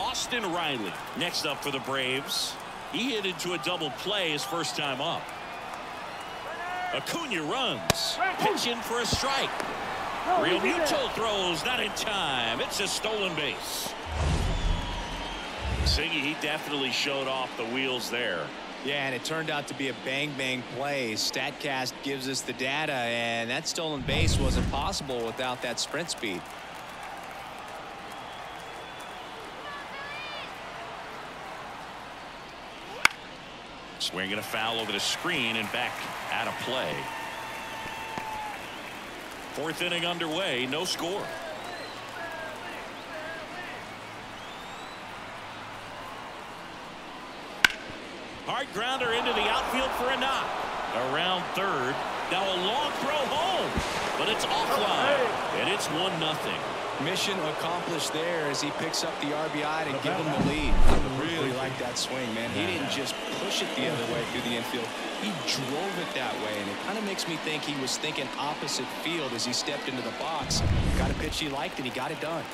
Austin Riley next up for the Braves. He hit into a double play his first time up. Acuña runs. Pitch in for a strike. Realmuto throws, not in time. It's a stolen base. Siggy, he definitely showed off the wheels there. Yeah, and it turned out to be a bang-bang play. StatCast gives us the data, and that stolen base wasn't possible without that sprint speed. Swing and a foul over the screen and back out of play. Fourth inning underway, no score. Hard grounder into the outfield for a knock. Around third. Now a long throw home, but it's offline, and it's one nothing. Mission accomplished there as he picks up the R B I to give him the lead. I really like that swing, man. He didn't just push it the other way through the infield. He drove it that way, and it kind of makes me think he was thinking opposite field as he stepped into the box. Got a pitch he liked, and he got it done.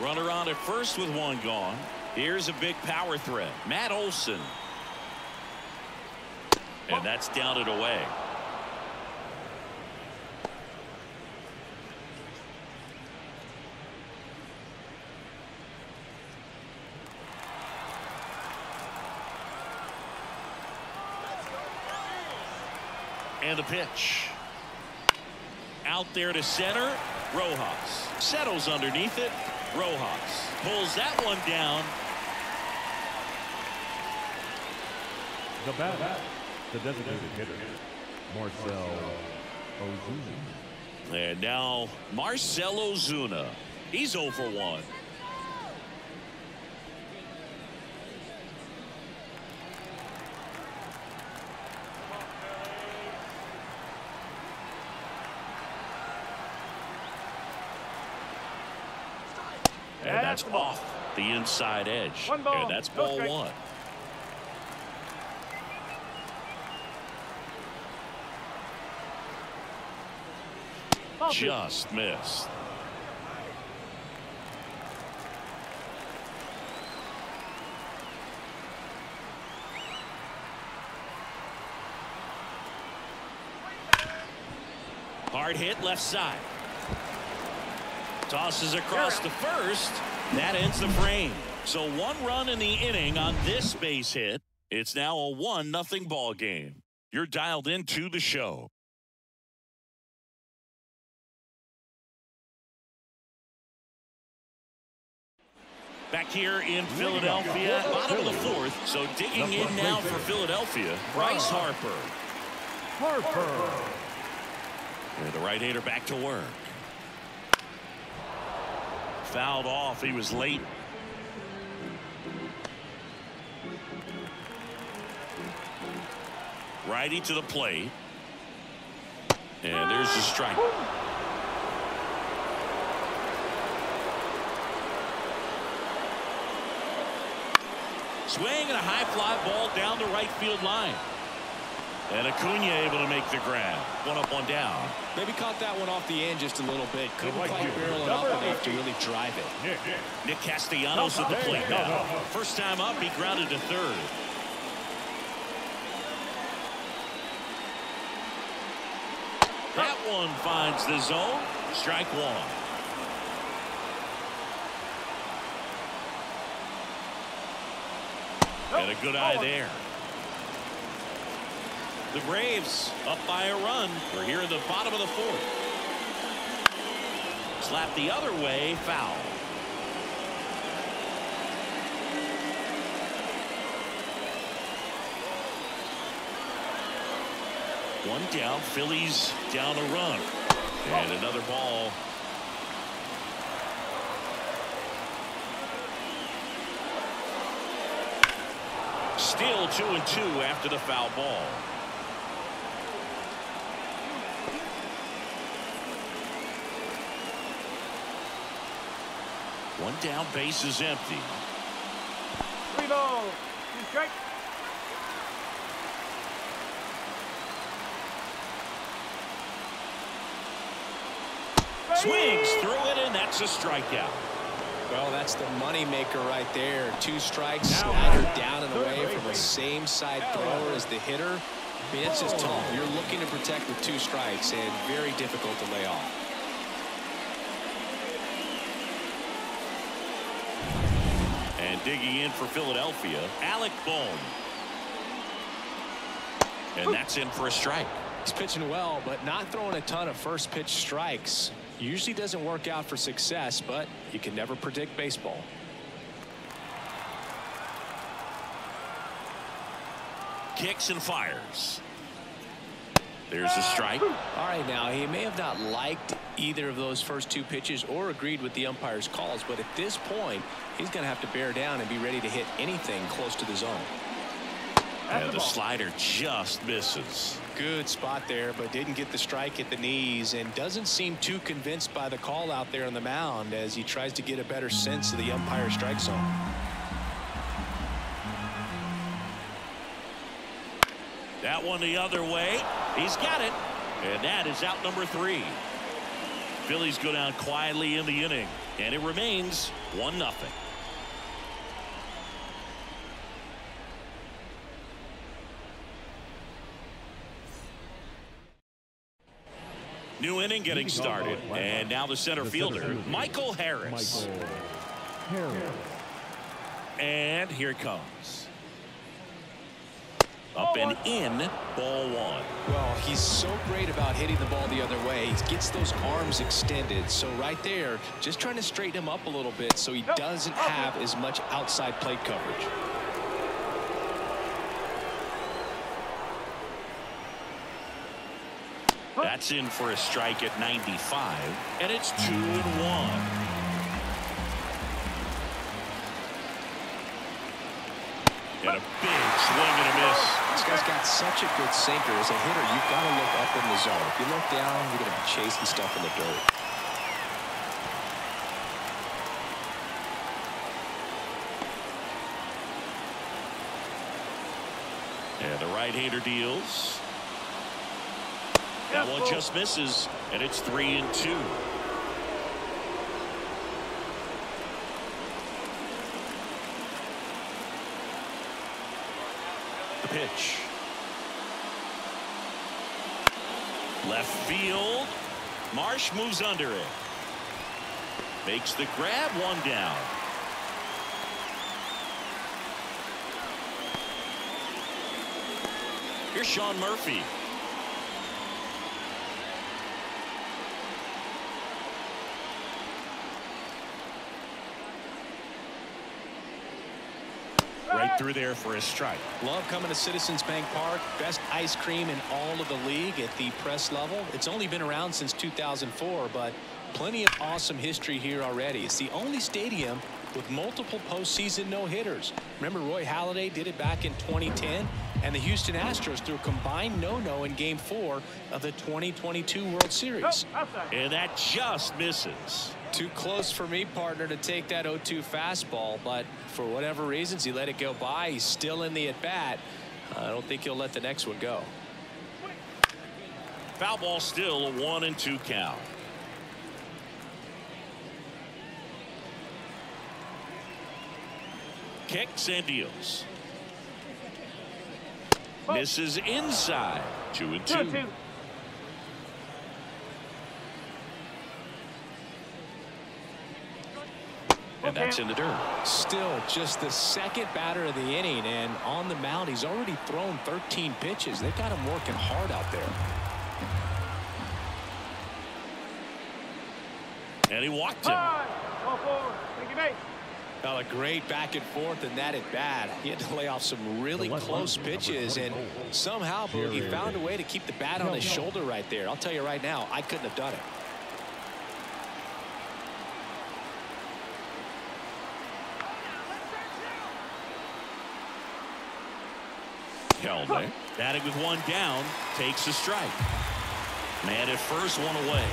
Runner on at first with one gone. Here's a big power threat. Matt Olson. And that's downed away. And the pitch. Out there to center. Rojas settles underneath it. Rojas pulls that one down. The bat. The designated hitter. Marcell Ozuna. And now Marcell Ozuna. He's oh for one. And that's off the inside edge. And that's ball one. Just missed. Hard hit left side. Tosses across the first. That ends the frame. So one run in the inning on this base hit. It's now a one nothing ball game. You're dialed into the show. Back here in Philadelphia, bottom of the fourth. So digging in now for Philadelphia, Bryce Harper. Harper. And the right-hander back to work. Fouled off. He was late. Righty to the plate. And there's the strike. Swing and a high fly ball down the right field line. And Acuña able to make the grab. One up, one down. Maybe caught that one off the end just a little bit. Couldn't quite barrel it up enough to really drive it. Yeah, yeah. Nick Castellanos at the plate now. First time up, he grounded to third. That one finds the zone. Strike one. And a good eye there. The Braves up by a run. We're here in the bottom of the fourth. Slap the other way, foul. One down, Phillies down a run. And another ball. Still two and two after the foul ball. One down, base is empty. Three ball, two strike. Swings through it, and that's a strikeout. Well, that's the moneymaker right there. Two strikes, Slider down and away from the same side thrower as the hitter. Bench is tall. You're looking to protect with two strikes, and very difficult to lay off. And digging in for Philadelphia, Alec Bohm. And that's in for a strike. He's pitching well, but not throwing a ton of first pitch strikes. Usually doesn't work out for success, but you can never predict baseball. kicks and fires. There's a strike. All right, now he may have not liked either of those first two pitches or agreed with the umpire's calls, but at this point he's going to have to bear down and be ready to hit anything close to the zone. And the slider just misses. Good spot there, but didn't get the strike at the knees, and doesn't seem too convinced by the call out there on the mound as he tries to get a better sense of the umpire's strike zone. That one the other way. He's got it. And that is out number three. Phillies go down quietly in the inning, and it remains one nothing. New inning getting started, and now the center fielder, Michael Harris. And here it comes. Up and in, ball one. Well, he's so great about hitting the ball the other way. He gets those arms extended. So right there, just trying to straighten him up a little bit so he doesn't have as much outside plate coverage. That's in for a strike at ninety-five, and it's two and one. And a big swing and a miss. This guy's got such a good sinker. As a hitter, you've got to look up in the zone. If you look down, you're going to be chasing stuff in the dirt. And the right-hander deals. That one just misses, and it's three and two. Pitch. Left field. Marsh moves under it. Makes the grab, one down. Here's Sean Murphy. Right through there for a strike. Love coming to Citizens Bank Park. Best ice cream in all of the league at the press level. It's only been around since two thousand four, but plenty of awesome history here already. It's the only stadium with multiple postseason no-hitters. Remember, Roy Halladay did it back in twenty ten, and the Houston Astros threw a combined no-no in Game Four of the twenty twenty-two World Series. And that just misses. Too close for me, partner, to take that oh two fastball, but for whatever reasons he let it go by. He's still in the at bat. I don't think he'll let the next one go. Foul ball, still a one and two count. Kicks and deals. Misses inside. Two and two. two, two. And that's in the dirt. Still just the second batter of the inning, and on the mound he's already thrown thirteen pitches. They've got him working hard out there. And he walked him. Well, a great back and forth and that at bat. He had to lay off some really close pitches, and somehow he found a way to keep the bat on his shoulder right there. I'll tell you right now, I couldn't have done it. Kelenic, batting with one down, takes a strike. Man at first, one away.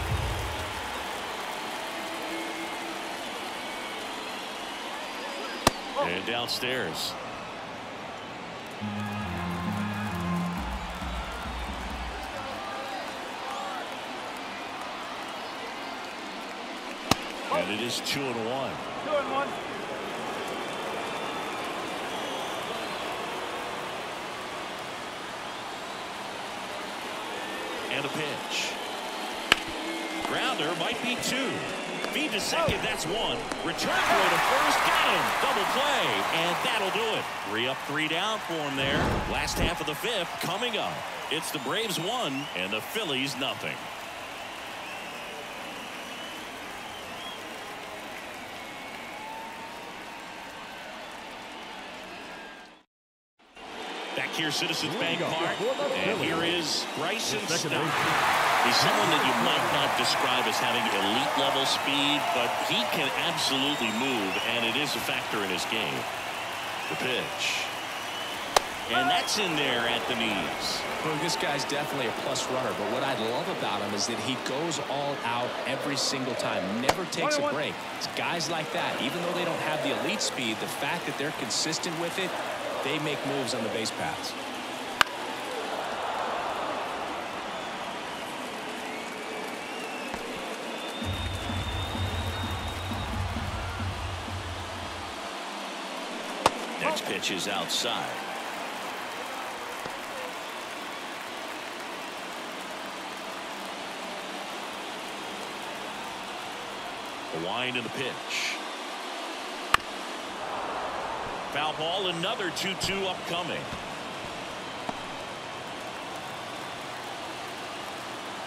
Oh. And downstairs. Oh. And it is two and one. Two and one. And a pitch. Grounder, might be two. Feed to second, that's one. Return throw to first, got him. Double play, and that'll do it. Three up, three down for him there. Last half of the fifth coming up. It's the Braves one and the Phillies nothing. That here, Citizens Bank Park. And here is Bryson Stott. He's someone that you might not describe as having elite level speed, but he can absolutely move, and it is a factor in his game. The pitch. And that's in there at the knees. Well, this guy's definitely a plus runner, but what I love about him is that he goes all out every single time, never takes a break. It's guys like that, even though they don't have the elite speed, the fact that they're consistent with it, they make moves on the base paths. Next pitch is outside. The wind of the pitch. Foul ball, another two two upcoming.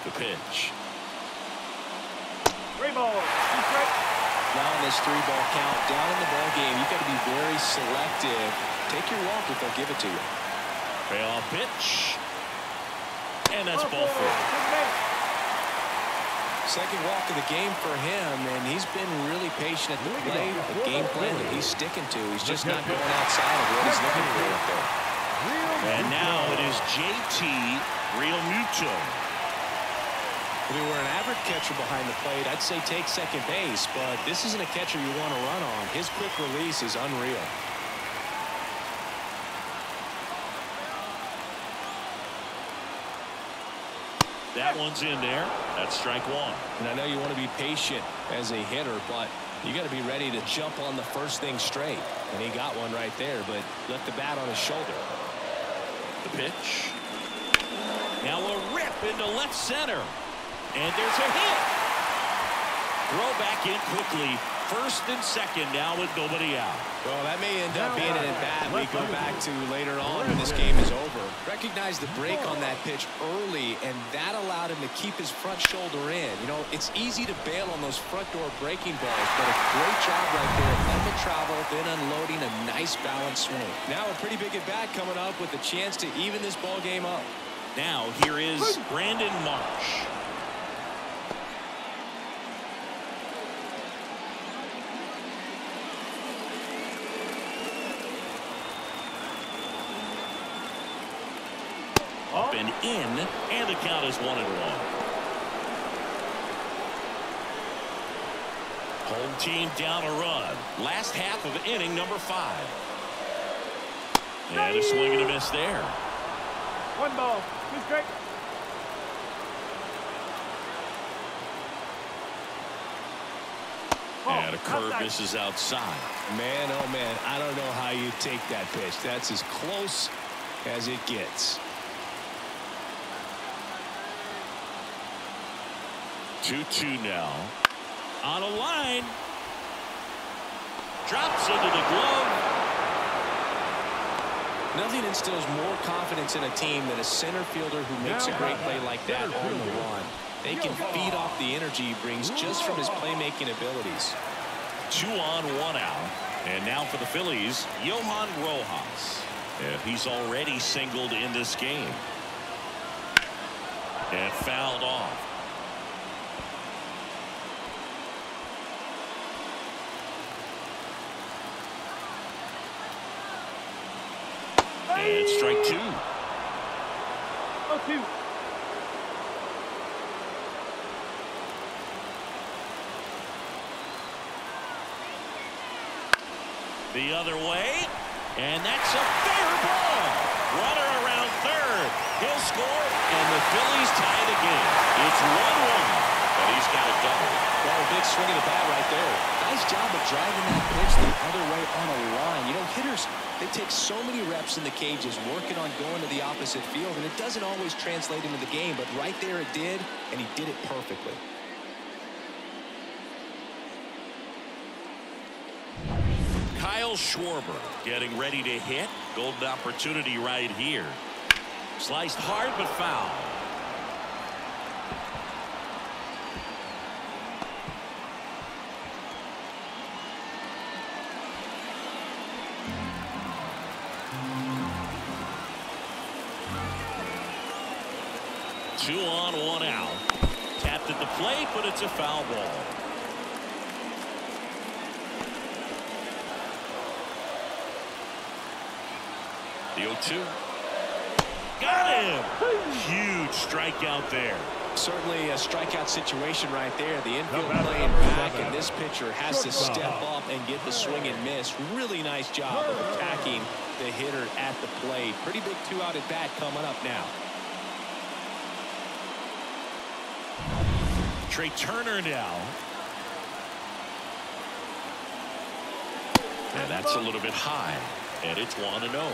The pitch. Three balls. Now in this three ball count, down in the ball game, you've got to be very selective. Take your walk if they'll give it to you. Payoff pitch. And that's ball four. Second walk of the game for him, and he's been really patient at the play, the game plan that he's sticking to. He's just not going outside of what he's looking for up there. And now it is J T. Realmuto. If we were an average catcher behind the plate, I'd say take second base, but this isn't a catcher you want to run on. His quick release is unreal. That one's in there. That's strike one. And I know you want to be patient as a hitter, but you got to be ready to jump on the first thing straight. And he got one right there, but left the bat on his shoulder. The pitch. Now a rip into left center. And there's a hit. Throw back in quickly. First and second now with nobody out. Well, that may end up being an at-bat we go back to later on when this game is over. Recognize the break on that pitch early, and that allowed him to keep his front shoulder in. You know, it's easy to bail on those front door breaking balls, but a great job right there. Let the travel, then unloading a nice balanced swing. Now a pretty big at-bat coming up with a chance to even this ball game up. Now here is Brandon Marsh. Up and in, and the count is one and one. Home team down a run. Last half of inning number five. And a swing and a miss there. One ball, two strikes. And a curve misses outside. Man, oh man, I don't know how you take that pitch. That's as close as it gets. two two now. On a line. Drops into the glove. Nothing instills more confidence in a team than a center fielder who makes a great play like that on the run. They can feed off the energy he brings just from his playmaking abilities. Two on, one out. And now for the Phillies, Johan Rojas. Yeah, he's already singled in this game. And fouled off. And strike two. Oh, two. The other way, and that's a fair ball. Runner around third. He'll score, and the Phillies tie the game. It's one one, but he's got a double. Well, a big swing of the bat right there. Nice job of driving that pitch the other way on a line. You know, hitters, they take so many reps in the cages working on going to the opposite field, and it doesn't always translate into the game, but right there it did, and he did it perfectly. Kyle Schwarber getting ready to hit. Golden opportunity right here. Sliced hard but foul. Two on, one out. Tapped at the plate, but it's a foul ball. The oh two. Got him! Huge strikeout there. Certainly a strikeout situation right there. The infield playing back, and this pitcher has to step up and get the swing and miss. Really nice job of attacking the hitter at the plate. Pretty big two-out at bat coming up now. Trey Turner now. And that's a little bit high, and it's one and oh.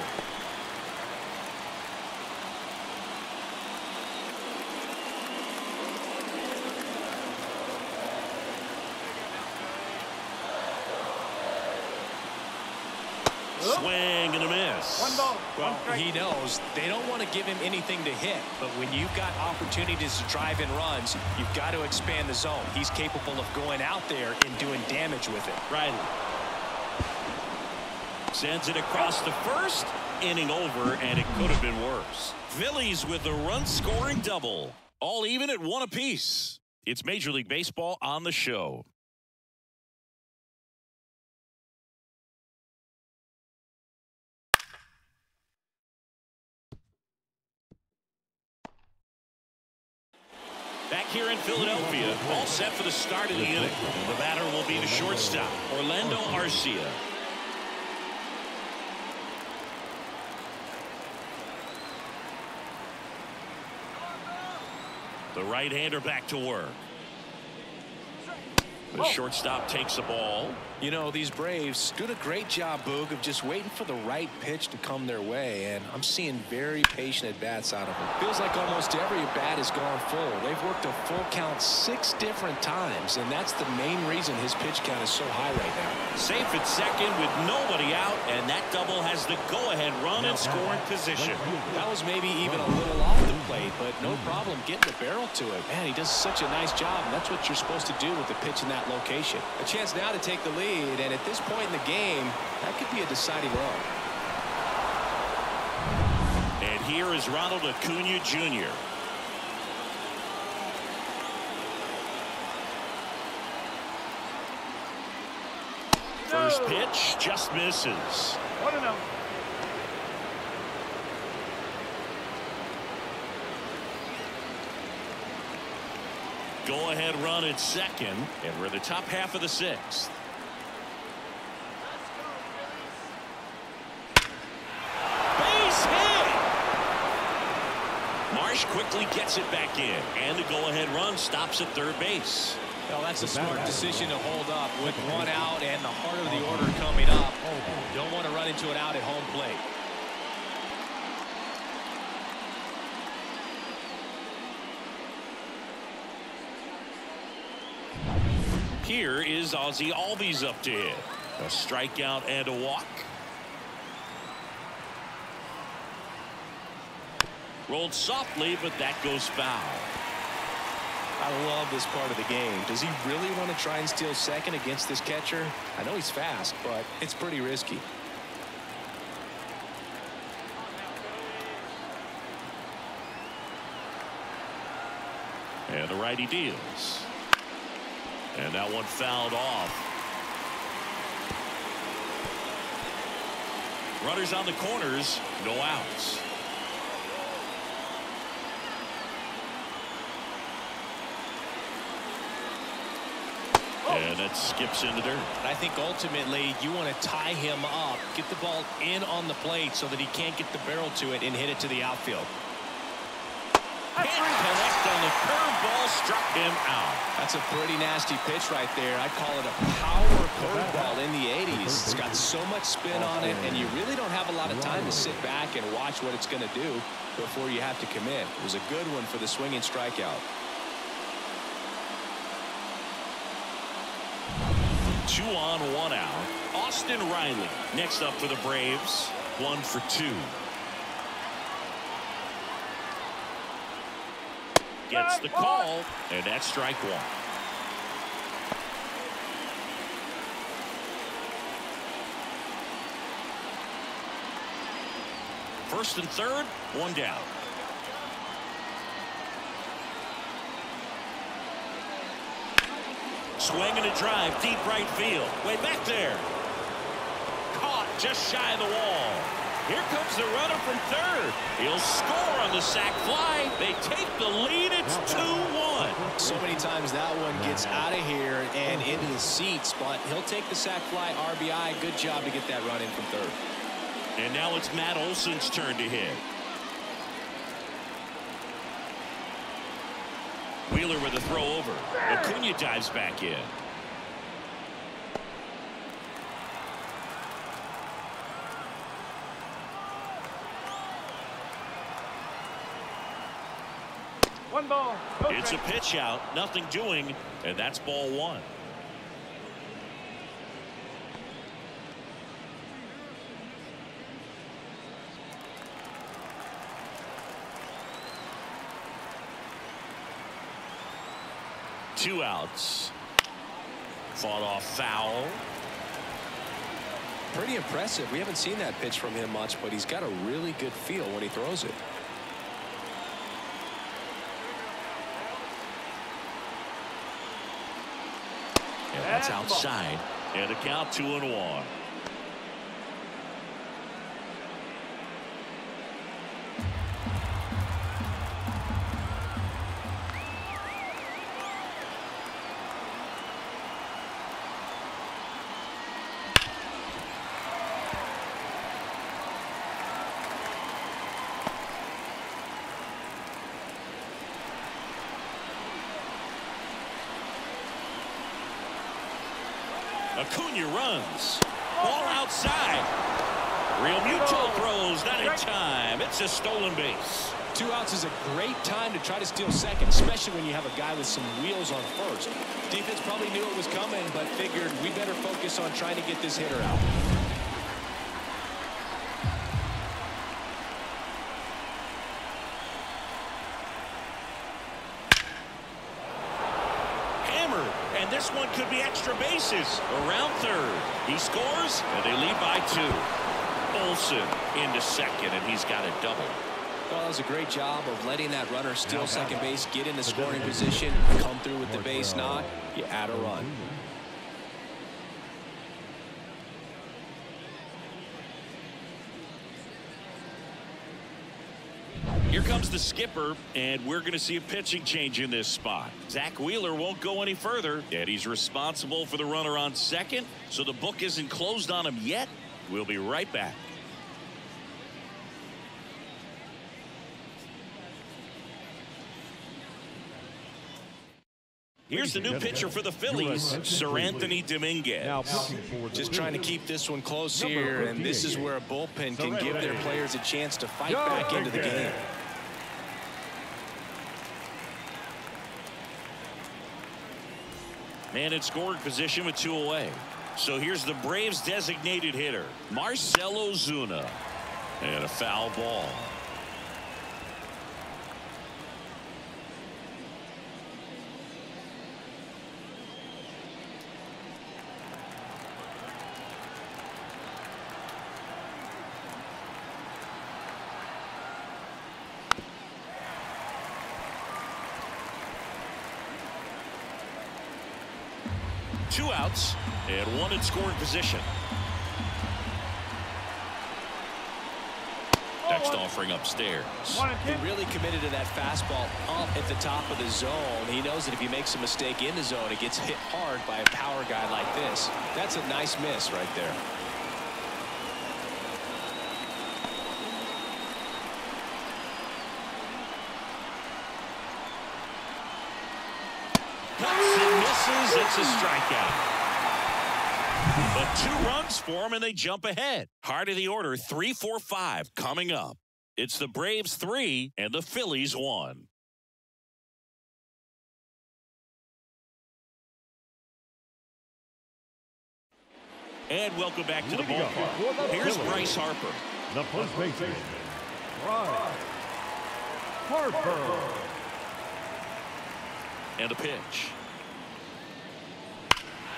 Swing and a miss. One ball. Well, one he knows they don't want to give him anything to hit, but when you've got opportunities to drive in runs, you've got to expand the zone. He's capable of going out there and doing damage with it. Riley sends it across the first, inning over, and it could have been worse. Phillies with the run scoring double, all even at one apiece. It's Major League Baseball on the show. Back here in Philadelphia, all set for the start of the inning. The batter will be the shortstop, Orlando Arcia. The right-hander back to work. The shortstop takes the ball. You know, these Braves did a great job, Boog, of just waiting for the right pitch to come their way, and I'm seeing very patient at-bats out of them. Feels like almost every at-bat has gone full. They've worked a full count six different times, and that's the main reason his pitch count is so high right now. Safe at second with nobody out, and that double has the go-ahead run in scoring position. That was maybe even a little off the plate, but no problem getting the barrel to it. Man, he does such a nice job, and that's what you're supposed to do with the pitch in that location. A chance now to take the lead, and at this point in the game, that could be a deciding run. And here is Ronald Acuña Junior First pitch just misses. One and oh. Go-ahead run at second, and we're in the top half of the sixth. Base hit! Marsh quickly gets it back in, and the go-ahead run stops at third base. Well, that's a smart decision to hold up with one out and the heart of the order coming up. Don't want to run into an out at home plate. Here is Ozzie Albies up to hit. A strikeout and a walk. Rolled softly, but that goes foul. I love this part of the game. Does he really want to try and steal second against this catcher? I know he's fast, but it's pretty risky. And the righty deals. And that one fouled off. Runners on the corners, no outs. And that skips into dirt. I think ultimately you want to tie him up, get the ball in on the plate so that he can't get the barrel to it and hit it to the outfield. Can't connect on the curveball, struck him out. That's a pretty nasty pitch right there. I call it a power curveball in the eighties. It's got so much spin on it, and you really don't have a lot of time to sit back and watch what it's going to do before you have to commit. It was a good one for the swinging strikeout. Two on, one out. Austin Riley next up for the Braves. One for two. Gets the call, and that's strike one. First and third, one down. Swing and a drive, deep right field. Way back there. Caught just shy of the wall. Here comes the runner from third. He'll score on the sac fly. They take the lead. It's two one. So many times that one gets out of here and into the seats, but he'll take the sac fly R B I. Good job to get that run in from third. And now it's Matt Olson's turn to hit. Wheeler with a throw over. Acuña dives back in. One ball. It's a pitch out. Nothing doing, and that's ball one. Two outs. Fought off foul. Pretty impressive. We haven't seen that pitch from him much, but he's got a really good feel when he throws it. And that's outside. And the count two and one. Acuña runs. Ball outside. Realmuto throws. Not in time. It's a stolen base. Two outs is a great time to try to steal second, especially when you have a guy with some wheels on first. Defense probably knew it was coming, but figured we better focus on trying to get this hitter out. This one could be extra bases. Around third. He scores, and they lead by two. Olson into second, and he's got a double. Well, that was a great job of letting that runner steal second base, get into scoring position, come through with the base knock. You add a run. Here comes the skipper, and we're going to see a pitching change in this spot. Zach Wheeler won't go any further, and he's responsible for the runner on second, so the book isn't closed on him yet. We'll be right back. Here's the new pitcher for the Phillies, Seranthony Domínguez. Now, just trying to keep this one close here, and this is where a bullpen can give their players a chance to fight back into the game. Man in scoring position with two away. So here's the Braves' designated hitter, Marcell Ozuna. And a foul ball. Two outs and one in scoring position. Next offering upstairs. He really committed to that fastball up at the top of the zone. He knows that if he makes a mistake in the zone, it gets hit hard by a power guy like this. That's a nice miss right there. It's a strikeout. But two runs for him, and they jump ahead. Heart of the order, three four five coming up. It's the Braves three and the Phillies one. And welcome back to the ballpark. Here's Bryce Harper. The first baseman, Bryce Harper. And the pitch.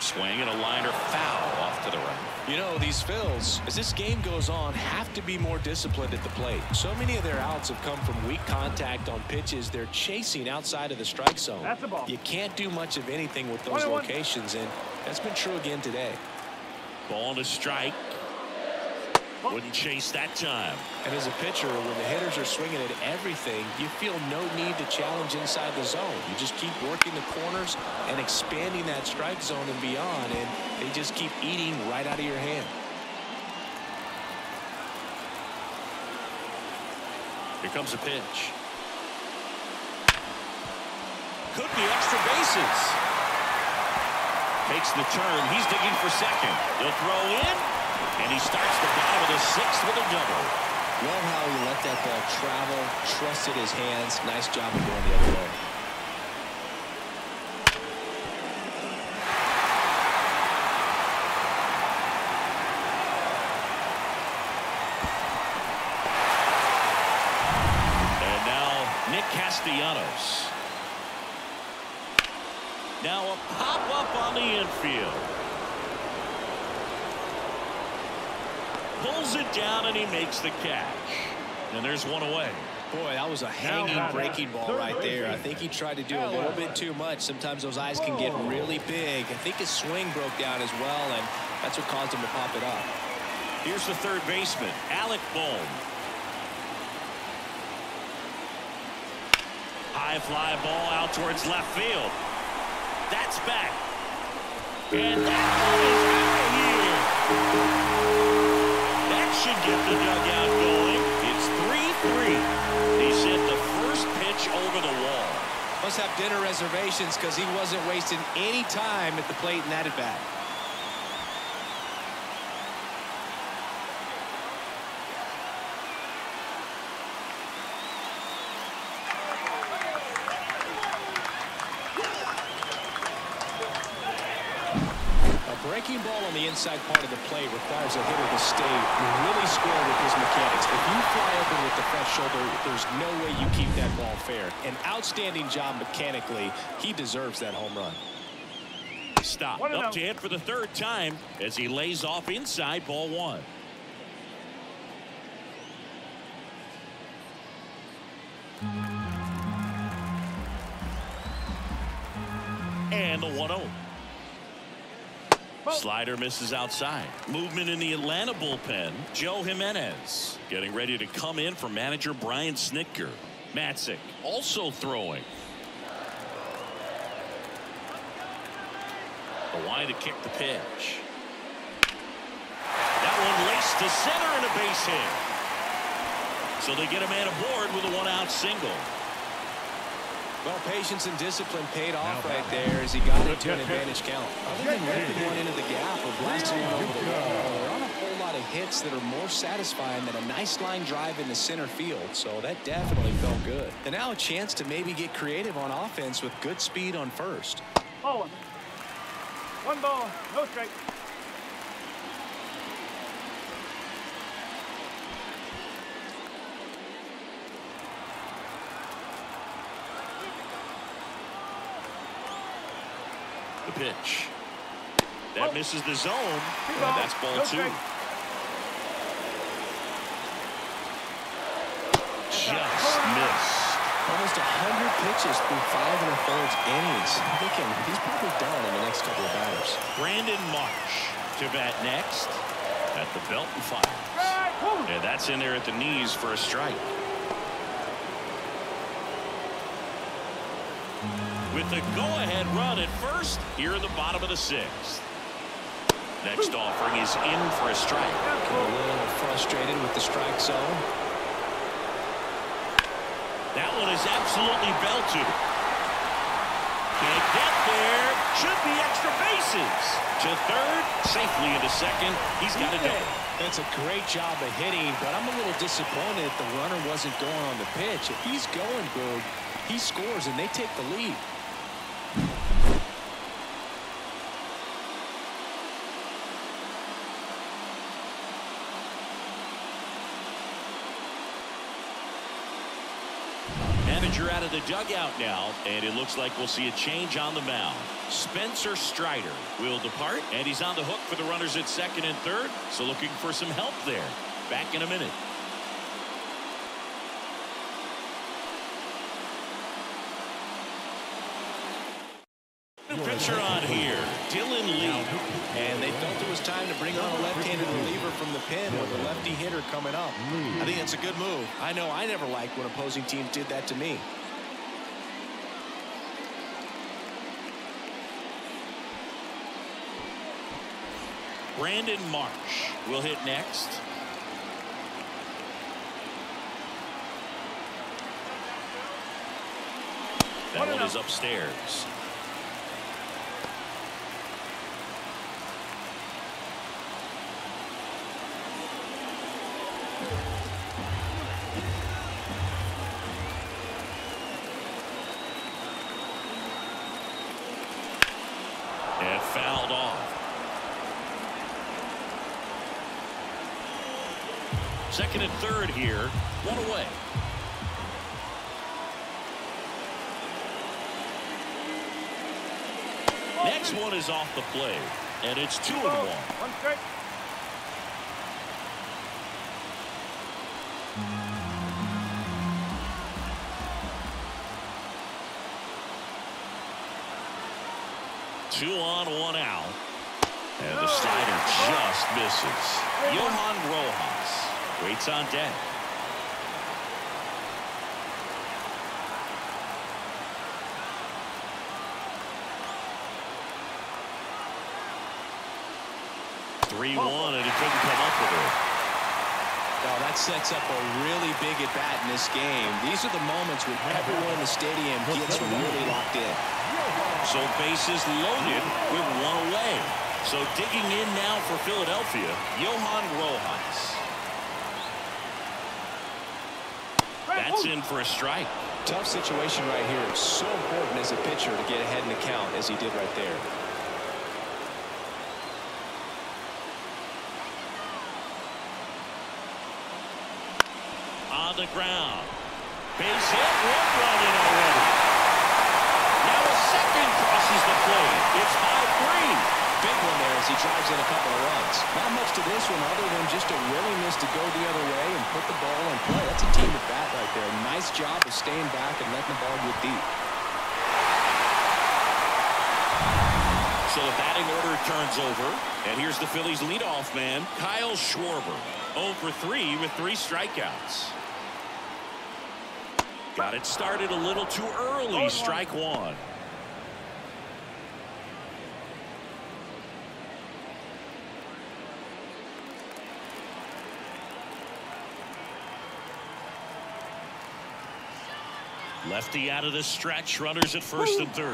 Swing and a liner foul off to the right. You know, these Phils, as this game goes on, have to be more disciplined at the plate. So many of their outs have come from weak contact on pitches they're chasing outside of the strike zone. That's a ball. You can't do much of anything with those locations, and that's been true again today. Ball and a strike. Wouldn't chase that time. And as a pitcher, when the hitters are swinging at everything, you feel no need to challenge inside the zone. You just keep working the corners and expanding that strike zone and beyond, and they just keep eating right out of your hand. Here comes a pitch. Could be extra bases. Takes the turn. He's digging for second. He'll throw in. And he starts the bottom of the sixth with a double. Love how he let that ball travel, trusted his hands. Nice job of going the other way. And now Nick Castellanos. Now a pop-up on the infield. Pulls it down, and he makes the catch. And there's one away. Boy, that was a hanging breaking ball right there. I think he tried to do a little bit too much. Sometimes those eyes can get really big. I think his swing broke down as well, and that's what caused him to pop it up. Here's the third baseman, Alec Bohm. High fly ball out towards left field. That's back. And that ball is out of here. Should get the dugout going. It's three three. He sent the first pitch over the wall. Must have dinner reservations because he wasn't wasting any time at the plate in that at bat. Ball on the inside part of the plate requires a hitter to stay really square with his mechanics. If you fly open with the fresh shoulder, there's no way you keep that ball fair. An outstanding job mechanically. He deserves that home run. Stop. Up to hit for the third time as he lays off inside, ball one. And the one oh. Slider misses outside. Movement in the Atlanta bullpen. Joe Jimenez getting ready to come in for manager Brian Snicker. Matzik also throwing. A wide to kick the pitch. That one laced to center and a base hit. So they get a man aboard with a one-out single. Well, patience and discipline paid off right there as he got into an advantage count. Other than letting one into the gap or blasting one over the wall, there aren't a whole lot of hits that are more satisfying than a nice line drive in the center field, so that definitely felt good. And now a chance to maybe get creative on offense with good speed on first. Oh, one ball, no strike. The pitch. That oh. misses the zone. And that's ball no two. Strike. Just missed. Almost one hundred pitches through five and a third innings. I'm thinking he's probably down in the next couple of batters. Brandon Marsh to bat next at the belt and fire. Right. And that's in there at the knees for a strike. With the go-ahead run at first, here in the bottom of the sixth. Next offering is in for a strike. A little frustrated with the strike zone. That one is absolutely belted. Can't get there. Should be extra bases. To third, safely into second. He's got a double. That's a great job of hitting, but I'm a little disappointed the runner wasn't going on the pitch. If he's going, Greg, he scores and they take the lead. Manager out of the dugout now, and it looks like we'll see a change on the mound. Spencer Strider will depart, and he's on the hook for the runners at second and third, so looking for some help there. Back in a minute. Pitcher on here, Dylan Lee, and they felt it was time to bring on a left-handed reliever from the pen with a lefty hitter coming up. I think it's a good move. I know I never liked when opposing teams did that to me. Brandon Marsh will hit next. That one is upstairs. And fouled off. Second and third here, one away. Next one is off the plate, and it's two and one. one Two on, one out. And the slider just misses. Johan Rojas waits on deck. three one, and he couldn't come up with it. Now that sets up a really big at-bat in this game. These are the moments when everyone in the stadium gets really locked in. So bases loaded with one away. So digging in now for Philadelphia, Johan Rojas. That's in for a strike. Tough situation right here. It's so important as a pitcher to get ahead in the count as he did right there. On the ground. Base hit, one run in already. Crosses the plate. It's five three. Big one there as he drives in a couple of runs. Not much to this one other than just a willingness to go the other way and put the ball in play. That's a team at bat right there. Nice job of staying back and letting the ball get deep. So the batting order turns over, and here's the Phillies leadoff man, Kyle Schwarber. oh for three with three strikeouts. Got it started a little too early. Strike one. Lefty out of the stretch, runners at first and third.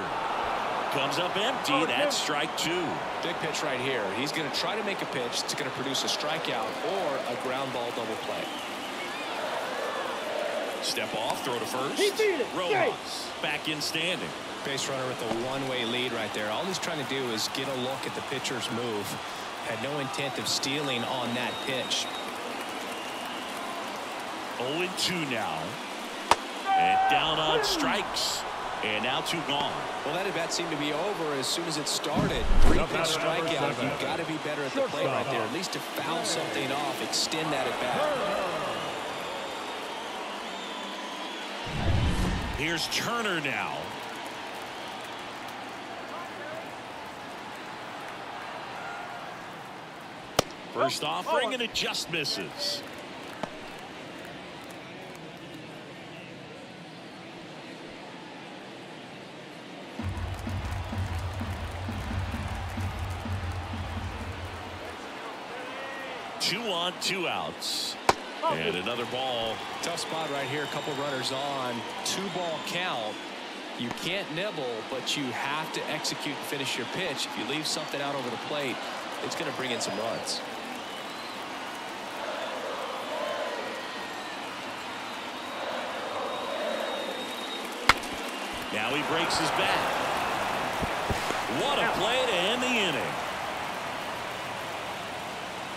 Comes up empty. That's strike two. Big pitch right here. He's going to try to make a pitch that's going to produce a strikeout or a ground ball double play. Step off, throw to first. Rojas back in standing. Base runner with a one-way lead right there. All he's trying to do is get a look at the pitcher's move. Had no intent of stealing on that pitch. oh and two now. And down on strikes. And now two gone. Well, that at-bat seemed to be over as soon as it started. Three-pitch strikeout. You've got to be better at the plate right there. At least to foul something off. Extend that at-bat. Here's Turner now. First offering, and it just misses. Two on, two outs. And another ball. Tough spot right here. A couple runners on. Two ball count. You can't nibble, but you have to execute and finish your pitch. If you leave something out over the plate, it's going to bring in some runs. Now he breaks his bat. What a play to end the inning.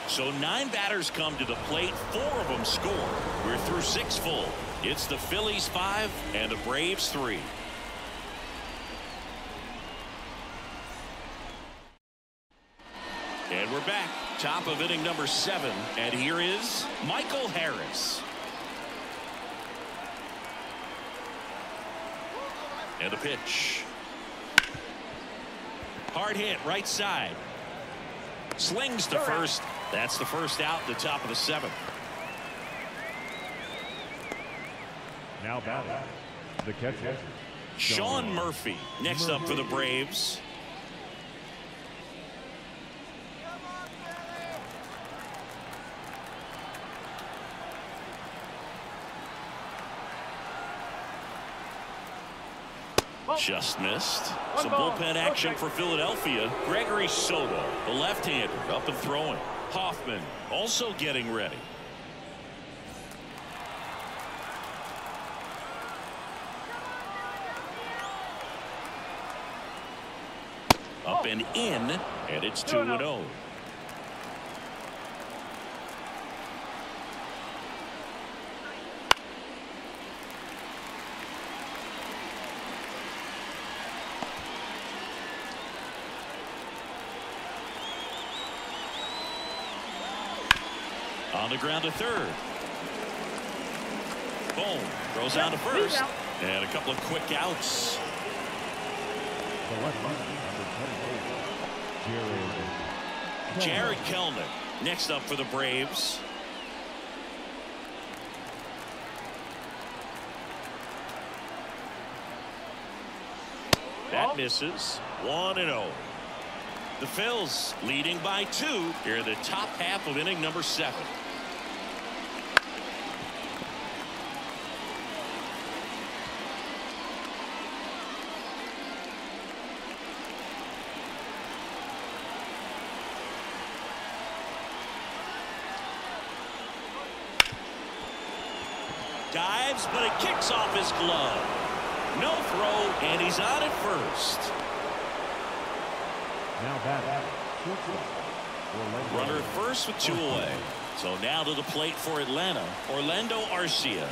So nine batters come to the plate. Four of them score. We're through six full. It's the Phillies five and the Braves three. We're back. Top of inning number seven. And here is Michael Harris. And a pitch. Hard hit right side. Slings to first. That's the first out in the top of the seventh. Now batting, the catcher, Sean Murphy, next up for the Braves. Just missed. Some bullpen action for Philadelphia. Gregory Soto, the left-hander, up and throwing. Hoffman also getting ready. Up and in, and it's two and oh. On the ground to third. Bohm throws out to first. And a couple of quick outs. The left number twenty-eight, Jarred Kelenic, next up for the Braves. That misses. one and oh. The Phils leading by two here in the top half of inning number seven. Dives, but it kicks off his glove. No throw, and he's out at first. Now back. Runner first with two away. So now to the plate for Atlanta, Orlando Arcia.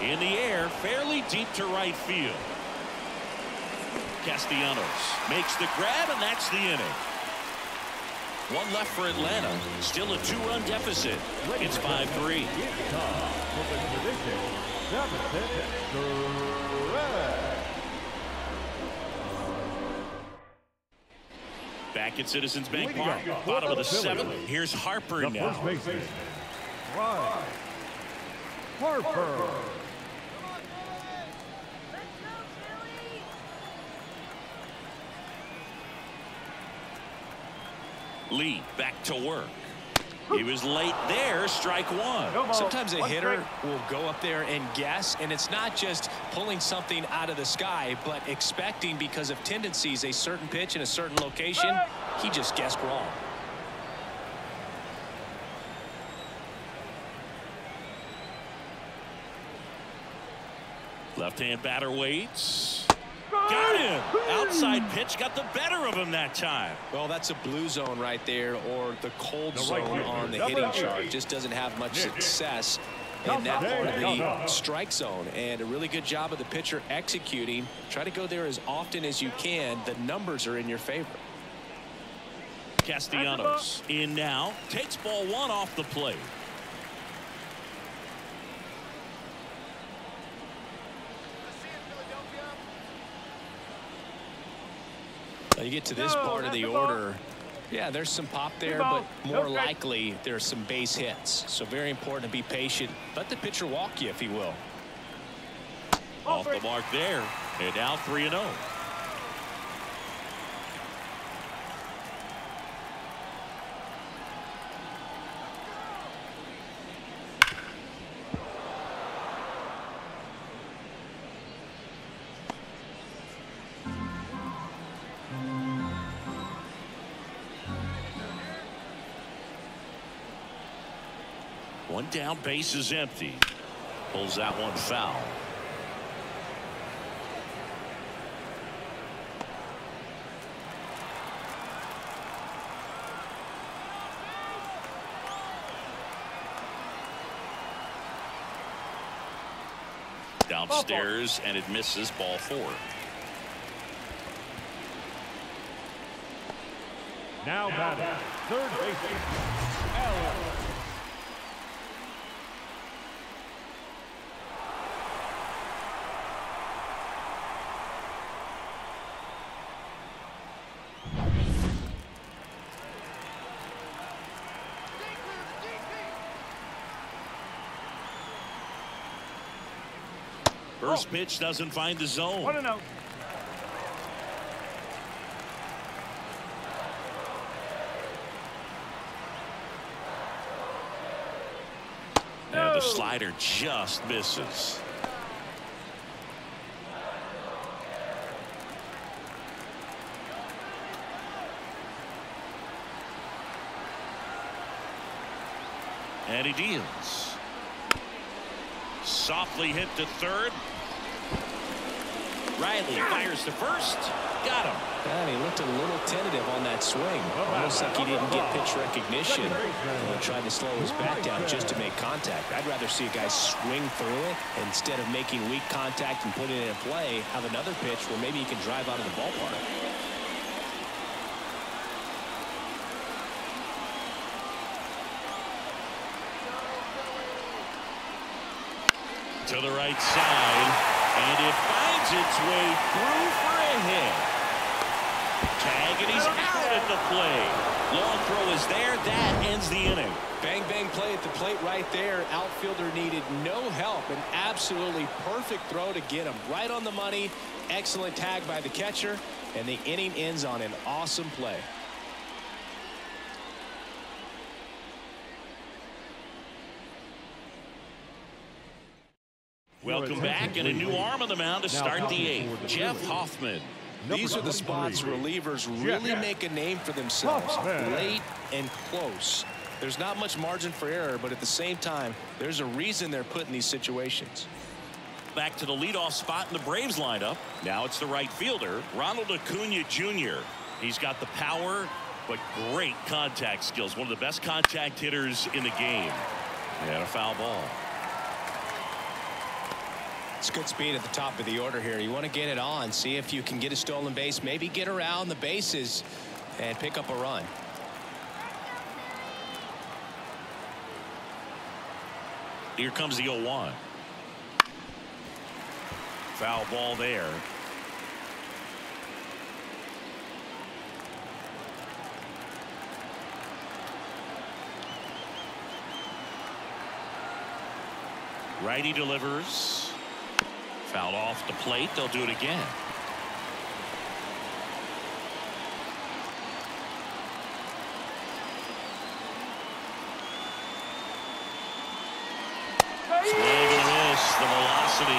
In the air, fairly deep to right field. Castellanos makes the grab, and that's the inning. One left for Atlanta. Still a two-run deficit. It's five three. Back at Citizens Bank Park, bottom of the seventh. Here's Harper now. Harper. Lee back to work. He was late there. Strike one. Sometimes a hitter will go up there and guess, and it's not just pulling something out of the sky, but expecting, because of tendencies, a certain pitch in a certain location. He just guessed wrong. Left-hand batter waits. Got him. Outside pitch got the better of him that time. Well, that's a blue zone right there, or the cold zone on the hitting chart. Just doesn't have much success in that part of the strike zone. And a really good job of the pitcher executing. Try to go there as often as you can. The numbers are in your favor. Castellanos in now. Takes ball one off the plate. You get to this part of the order. Yeah, there's some pop there, but more likely there's some base hits. So very important to be patient. Let the pitcher walk you, if he will. Off the mark there. And now three and oh. One down, base is empty. Pulls that one foul. Downstairs, and it misses. Ball four. Now batting third baseman, Alec First pitch doesn't find the zone. One and oh. And the slider just misses. And he deals. Softly hit to third. Riley fires to first. Got him. And he looked a little tentative on that swing. Almost like he didn't get pitch recognition. He tried to slow his bat down just to make contact. I'd rather see a guy swing through it instead of making weak contact and putting it in play. Have another pitch where maybe he can drive out of the ballpark. To the right side, and it finds its way through for a hit. Tag, and he's out at the plate. Long throw is there. That ends the inning. Bang, bang play at the plate right there. Outfielder needed no help. An absolutely perfect throw to get him right on the money. Excellent tag by the catcher, and the inning ends on an awesome play. Welcome back, and a new arm on the mound to start the eighth. Jeff Hoffman. These are the spots relievers really make a name for themselves, late and close. There's not much margin for error, but at the same time, there's a reason they're put in these situations. Back to the leadoff spot in the Braves lineup. Now it's the right fielder, Ronald Acuña Junior He's got the power, but great contact skills. One of the best contact hitters in the game. And a foul ball. It's good speed at the top of the order here. You want to get it on, see if you can get a stolen base, maybe get around the bases and pick up a run. Here comes the oh one. Foul ball there. Righty delivers. Foul off the plate. They'll do it again. Swing and a miss. The velocity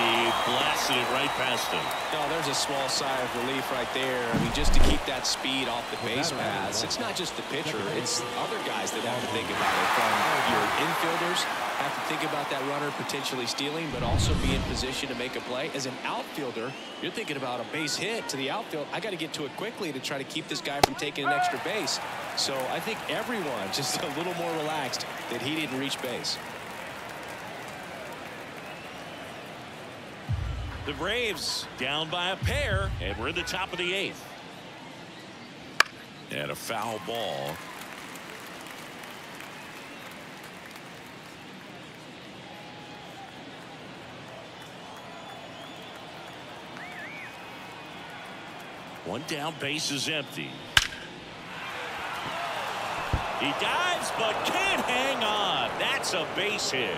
blasted it right past him. No, there's a small sigh of relief right there. I mean, just to keep that speed off the base paths. It's not just the pitcher. It's other guys that have to think about it. From your infielders. Have to think about that runner potentially stealing, but also be in position to make a play. As an outfielder, you're thinking about a base hit to the outfield. I got to get to it quickly to try to keep this guy from taking an extra base. So I think everyone just a little more relaxed that he didn't reach base. The Braves down by a pair, and we're in the top of the eighth. And a foul ball. One down, base is empty. He dives, but can't hang on. That's a base hit.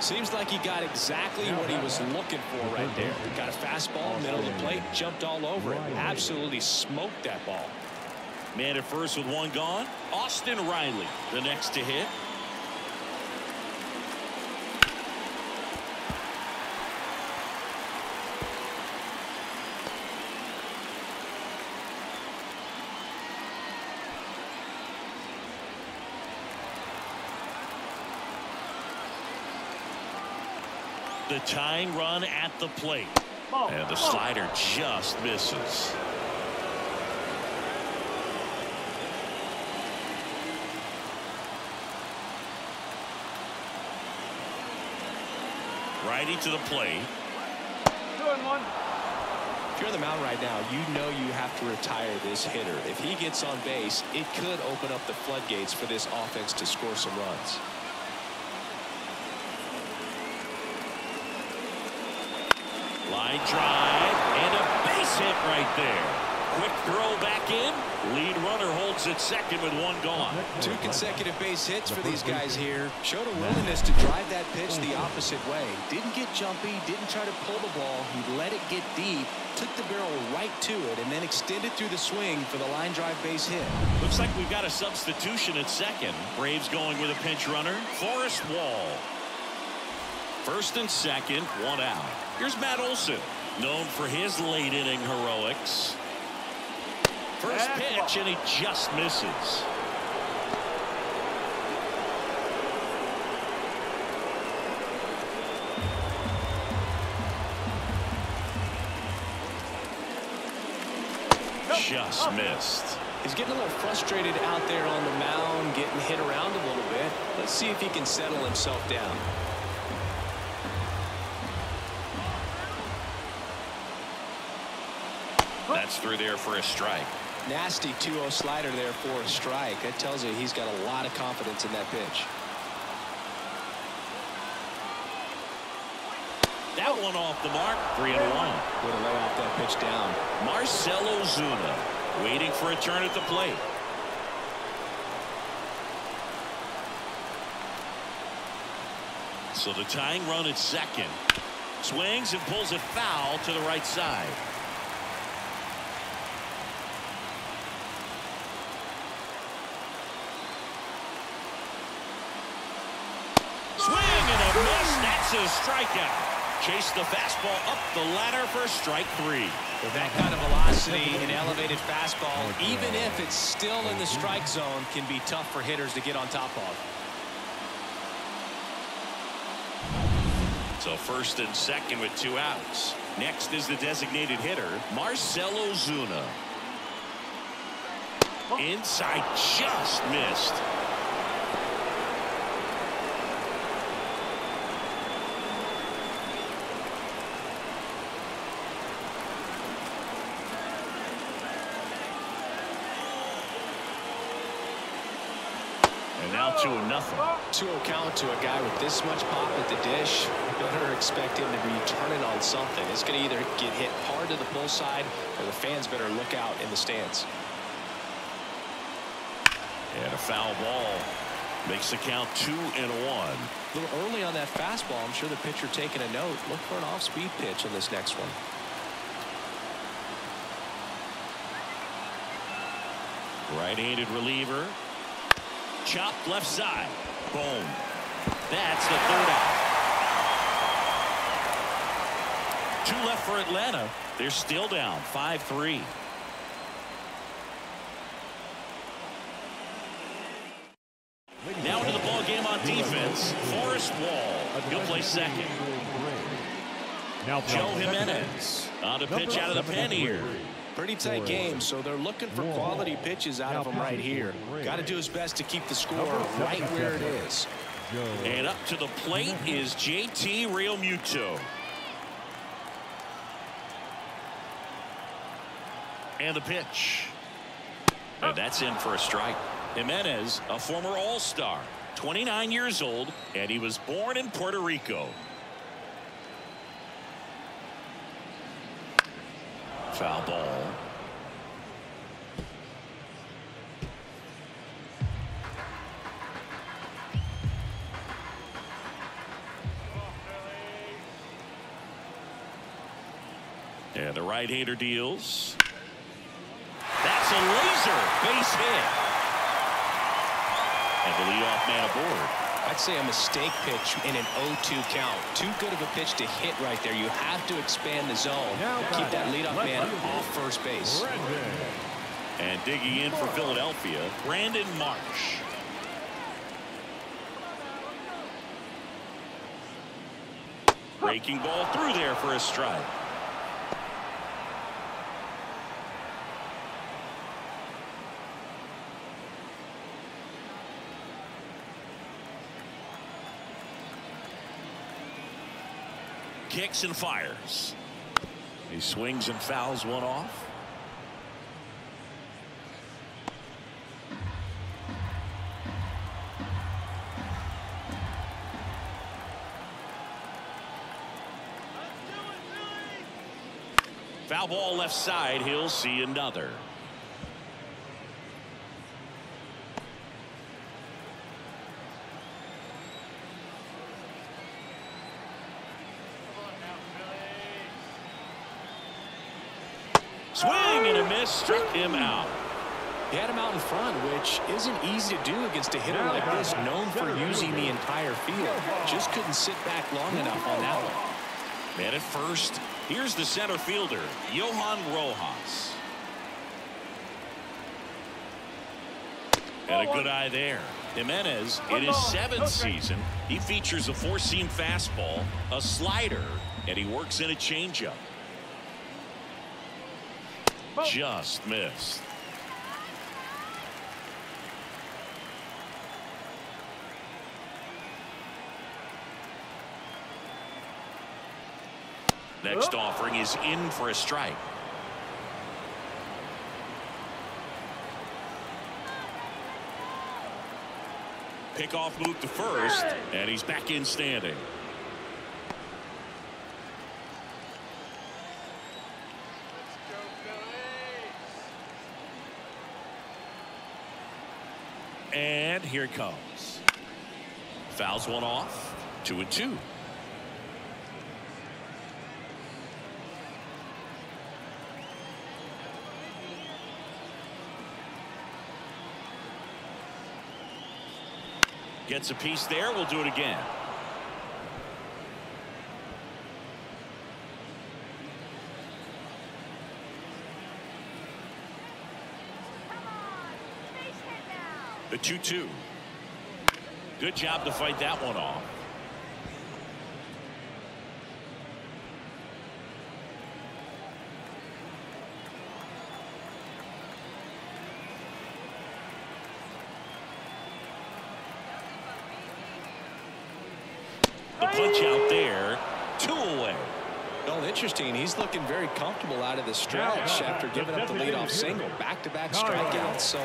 Seems like he got exactly what he was looking for right there. Got a fastball, middle of the plate, jumped all over it. Absolutely smoked that ball. Man at first with one gone. Austin Riley, the next to hit. The tying run at the plate. Ball, and the ball. Slider just misses. Righty to the plate. Two and one. If you're in the mound right now, you know you have to retire this hitter. If he gets on base, it could open up the floodgates for this offense to score some runs. Line drive and a base hit right there. Quick throw back in. Lead runner holds at second with one gone. Two consecutive base hits for these guys here. Showed a willingness to drive that pitch the opposite way. Didn't get jumpy. Didn't try to pull the ball. He let it get deep. Took the barrel right to it and then extended through the swing for the line drive base hit. Looks like we've got a substitution at second. Braves going with a pinch runner. Forrest Wall. First and second, one out. Here's Matt Olson, known for his late inning heroics. First pitch, and he just misses. Just missed. He's getting a little frustrated out there on the mound, getting hit around a little bit. Let's see if he can settle himself down. That's through there for a strike. Nasty two oh slider there for a strike. That tells you he's got a lot of confidence in that pitch. That one off the mark. Three and one. Way to lay off that pitch down. Marcell Ozuna waiting for a turn at the plate. So the tying run at second. Swings and pulls it foul to the right side. A strikeout. Chase the fastball up the ladder for strike three. With that kind of velocity and elevated fastball, even if it's still in the strike zone, can be tough for hitters to get on top of. So first and second with two outs. Next is the designated hitter, Marcell Ozuna. Inside, just missed. two nothing. two oh count to a guy with this much pop at the dish. Better expect him to be turning on something. It's going to either get hit hard to the pull side or the fans better look out in the stands. And a foul ball makes the count two and one. A little early on that fastball. I'm sure the pitcher taking a note. Look for an off-speed pitch in this next one. Right-handed reliever. Chopped left side. Boom. That's the third out. Two left for Atlanta. They're still down five three. Now into the ball game on defense. Forrest Wall. He'll play second. Now Joe Jimenez on to pitch out of the pen here. Pretty tight game, so they're looking for quality pitches out of them right here. Got to do his best to keep the score right where it is. And up to the plate is J T. Realmuto. And the pitch. And that's in for a strike. Jimenez, a former All-Star, twenty-nine years old, and he was born in Puerto Rico. Foul ball. Yeah, the right-hander deals. That's a laser base hit. And the leadoff man aboard. I'd say a mistake pitch in an oh two count. Too good of a pitch to hit right there. You have to expand the zone. Keep that leadoff man off first base. And digging in for Philadelphia, Brandon Marsh. Breaking ball through there for a strike. Kicks and fires. He swings and fouls one off. Foul ball left side. He'll see another. Swing and a miss. Struck him out. He had him out in front, which isn't easy to do against a hitter like this, known for using the entire field. Just couldn't sit back long enough on that one. Man at first. Here's the center fielder, Johan Rojas. Had a good eye there. Jimenez, in his seventh season, he features a four-seam fastball, a slider, and he works in a changeup. Just missed. Next offering is in for a strike. Pickoff move to first, and he's back in standing. And here it comes. Fouls one off. Two and two. Gets a piece there. We'll do it again. The two two. Good job to fight that one off. Punch out there, two away. Well, interesting. He's looking very comfortable out of the stretch after giving up the leadoff single. Back-to-back strikeouts, so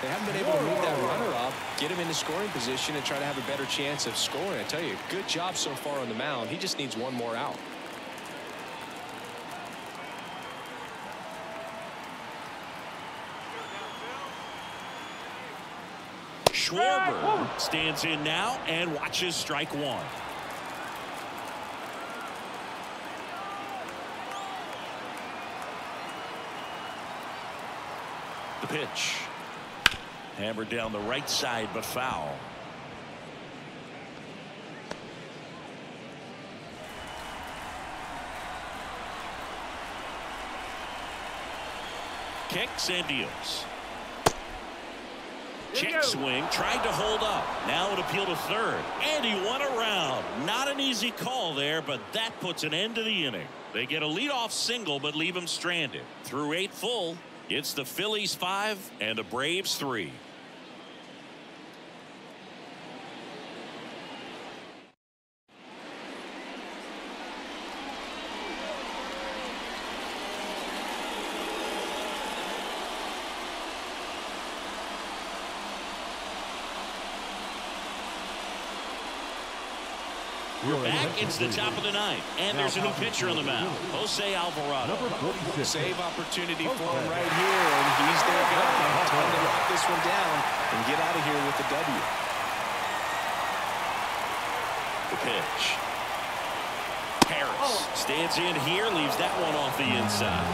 they haven't been able to move that runner up, get him into scoring position, and try to have a better chance of scoring. I tell you, good job so far on the mound. He just needs one more out. Schwarber stands in now and watches strike one. The pitch. Hammered down the right side, but foul. Kicks and deals. Check swing. Tried to hold up. Now an appeal to third. And he went around. Not an easy call there, but that puts an end to the inning. They get a leadoff single, but leave him stranded. Through eight full. It's the Phillies five and the Braves three. We're back. It's the top of the ninth, and there's a new pitcher on the mound, Jose Alvarado. Save opportunity for him right here, and he's there. Time to lock this one down and get out of here with the W. The pitch. Harris stands in here, leaves that one off the inside.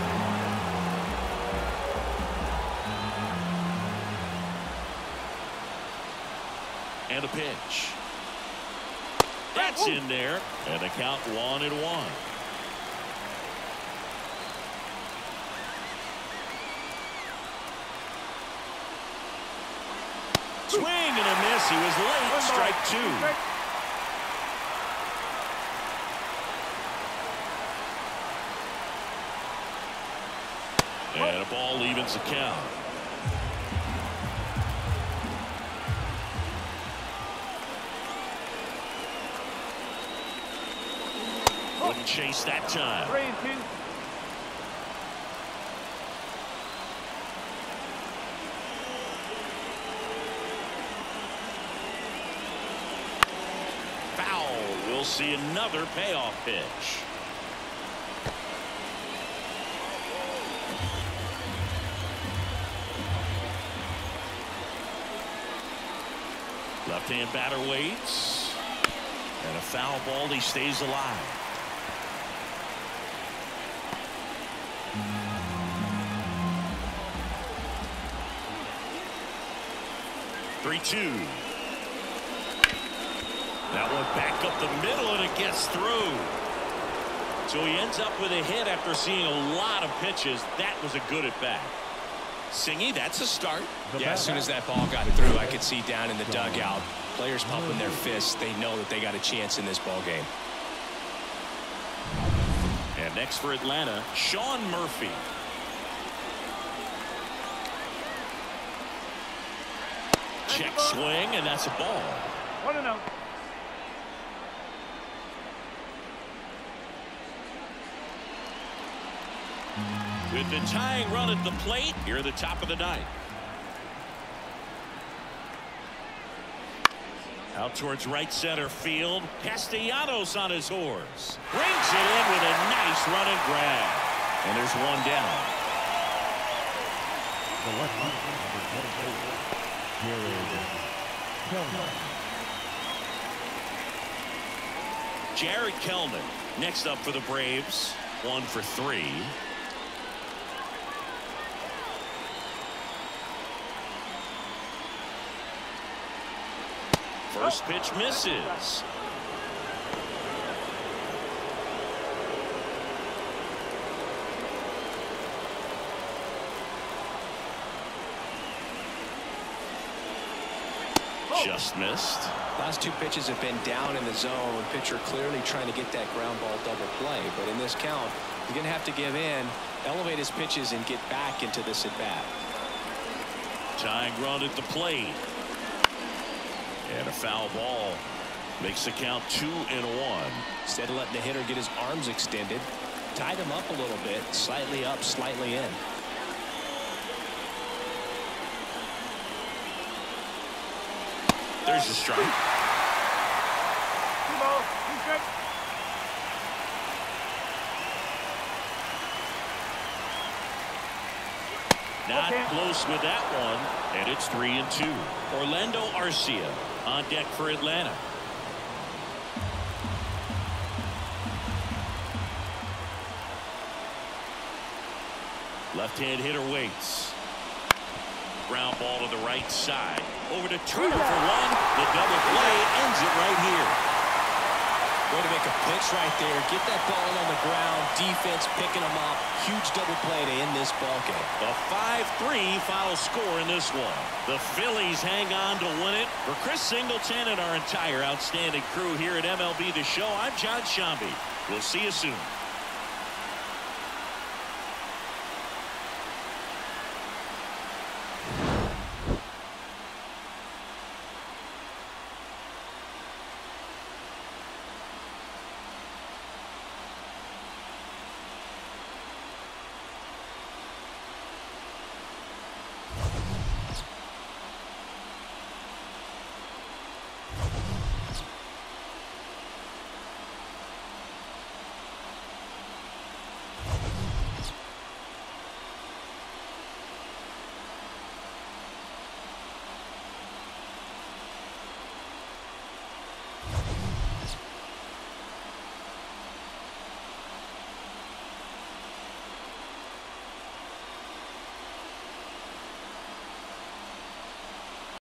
And a pitch. That's in there, and the count one and one. Swing and a miss. He was late. Strike two. And a ball evens the count. Chase that time. see another payoff pitch. Left-hand batter waits. And a foul ball. He stays alive. three two. That one back up the middle, and it gets through. So he ends up with a hit after seeing a lot of pitches. That was a good at-bat. Singy, that's a start. Yeah, as soon as that ball got through, I could see down in the dugout, players pumping their fists. They know that they got a chance in this ball game. And next for Atlanta, Sean Murphy. Check swing, and that's a ball. One and out. With the tying run at the plate, here at the top of the ninth. Out towards right center field. Castellanos on his horse. Brings it in with a nice run and grab. And there's one down. The left hand, Jarred Kelenic next up for the Braves. One for three. First pitch misses. Oh. Just missed. Last two pitches have been down in the zone. Pitcher clearly trying to get that ground ball double play. But in this count, you're going to have to give in, elevate his pitches, and get back into this at bat. Tying run at the plate. And a foul ball makes the count two and one. Instead of letting the hitter get his arms extended, tied him up a little bit, slightly up, slightly in. There's a strike. Two balls, two strikes. Not close with that one, and it's three and two. Orlando Arcia on deck for Atlanta. Left-hand hitter waits. Ground ball to the right side. Over to Turner for one. The double play ends it right here. Way to make a pitch right there. Get that ball on the ground. Defense picking them up. Huge double play to end this ball game. A five three final score in this one. The Phillies hang on to win it. For Chris Singleton and our entire outstanding crew here at M L B The Show, I'm John Shambi. We'll see you soon.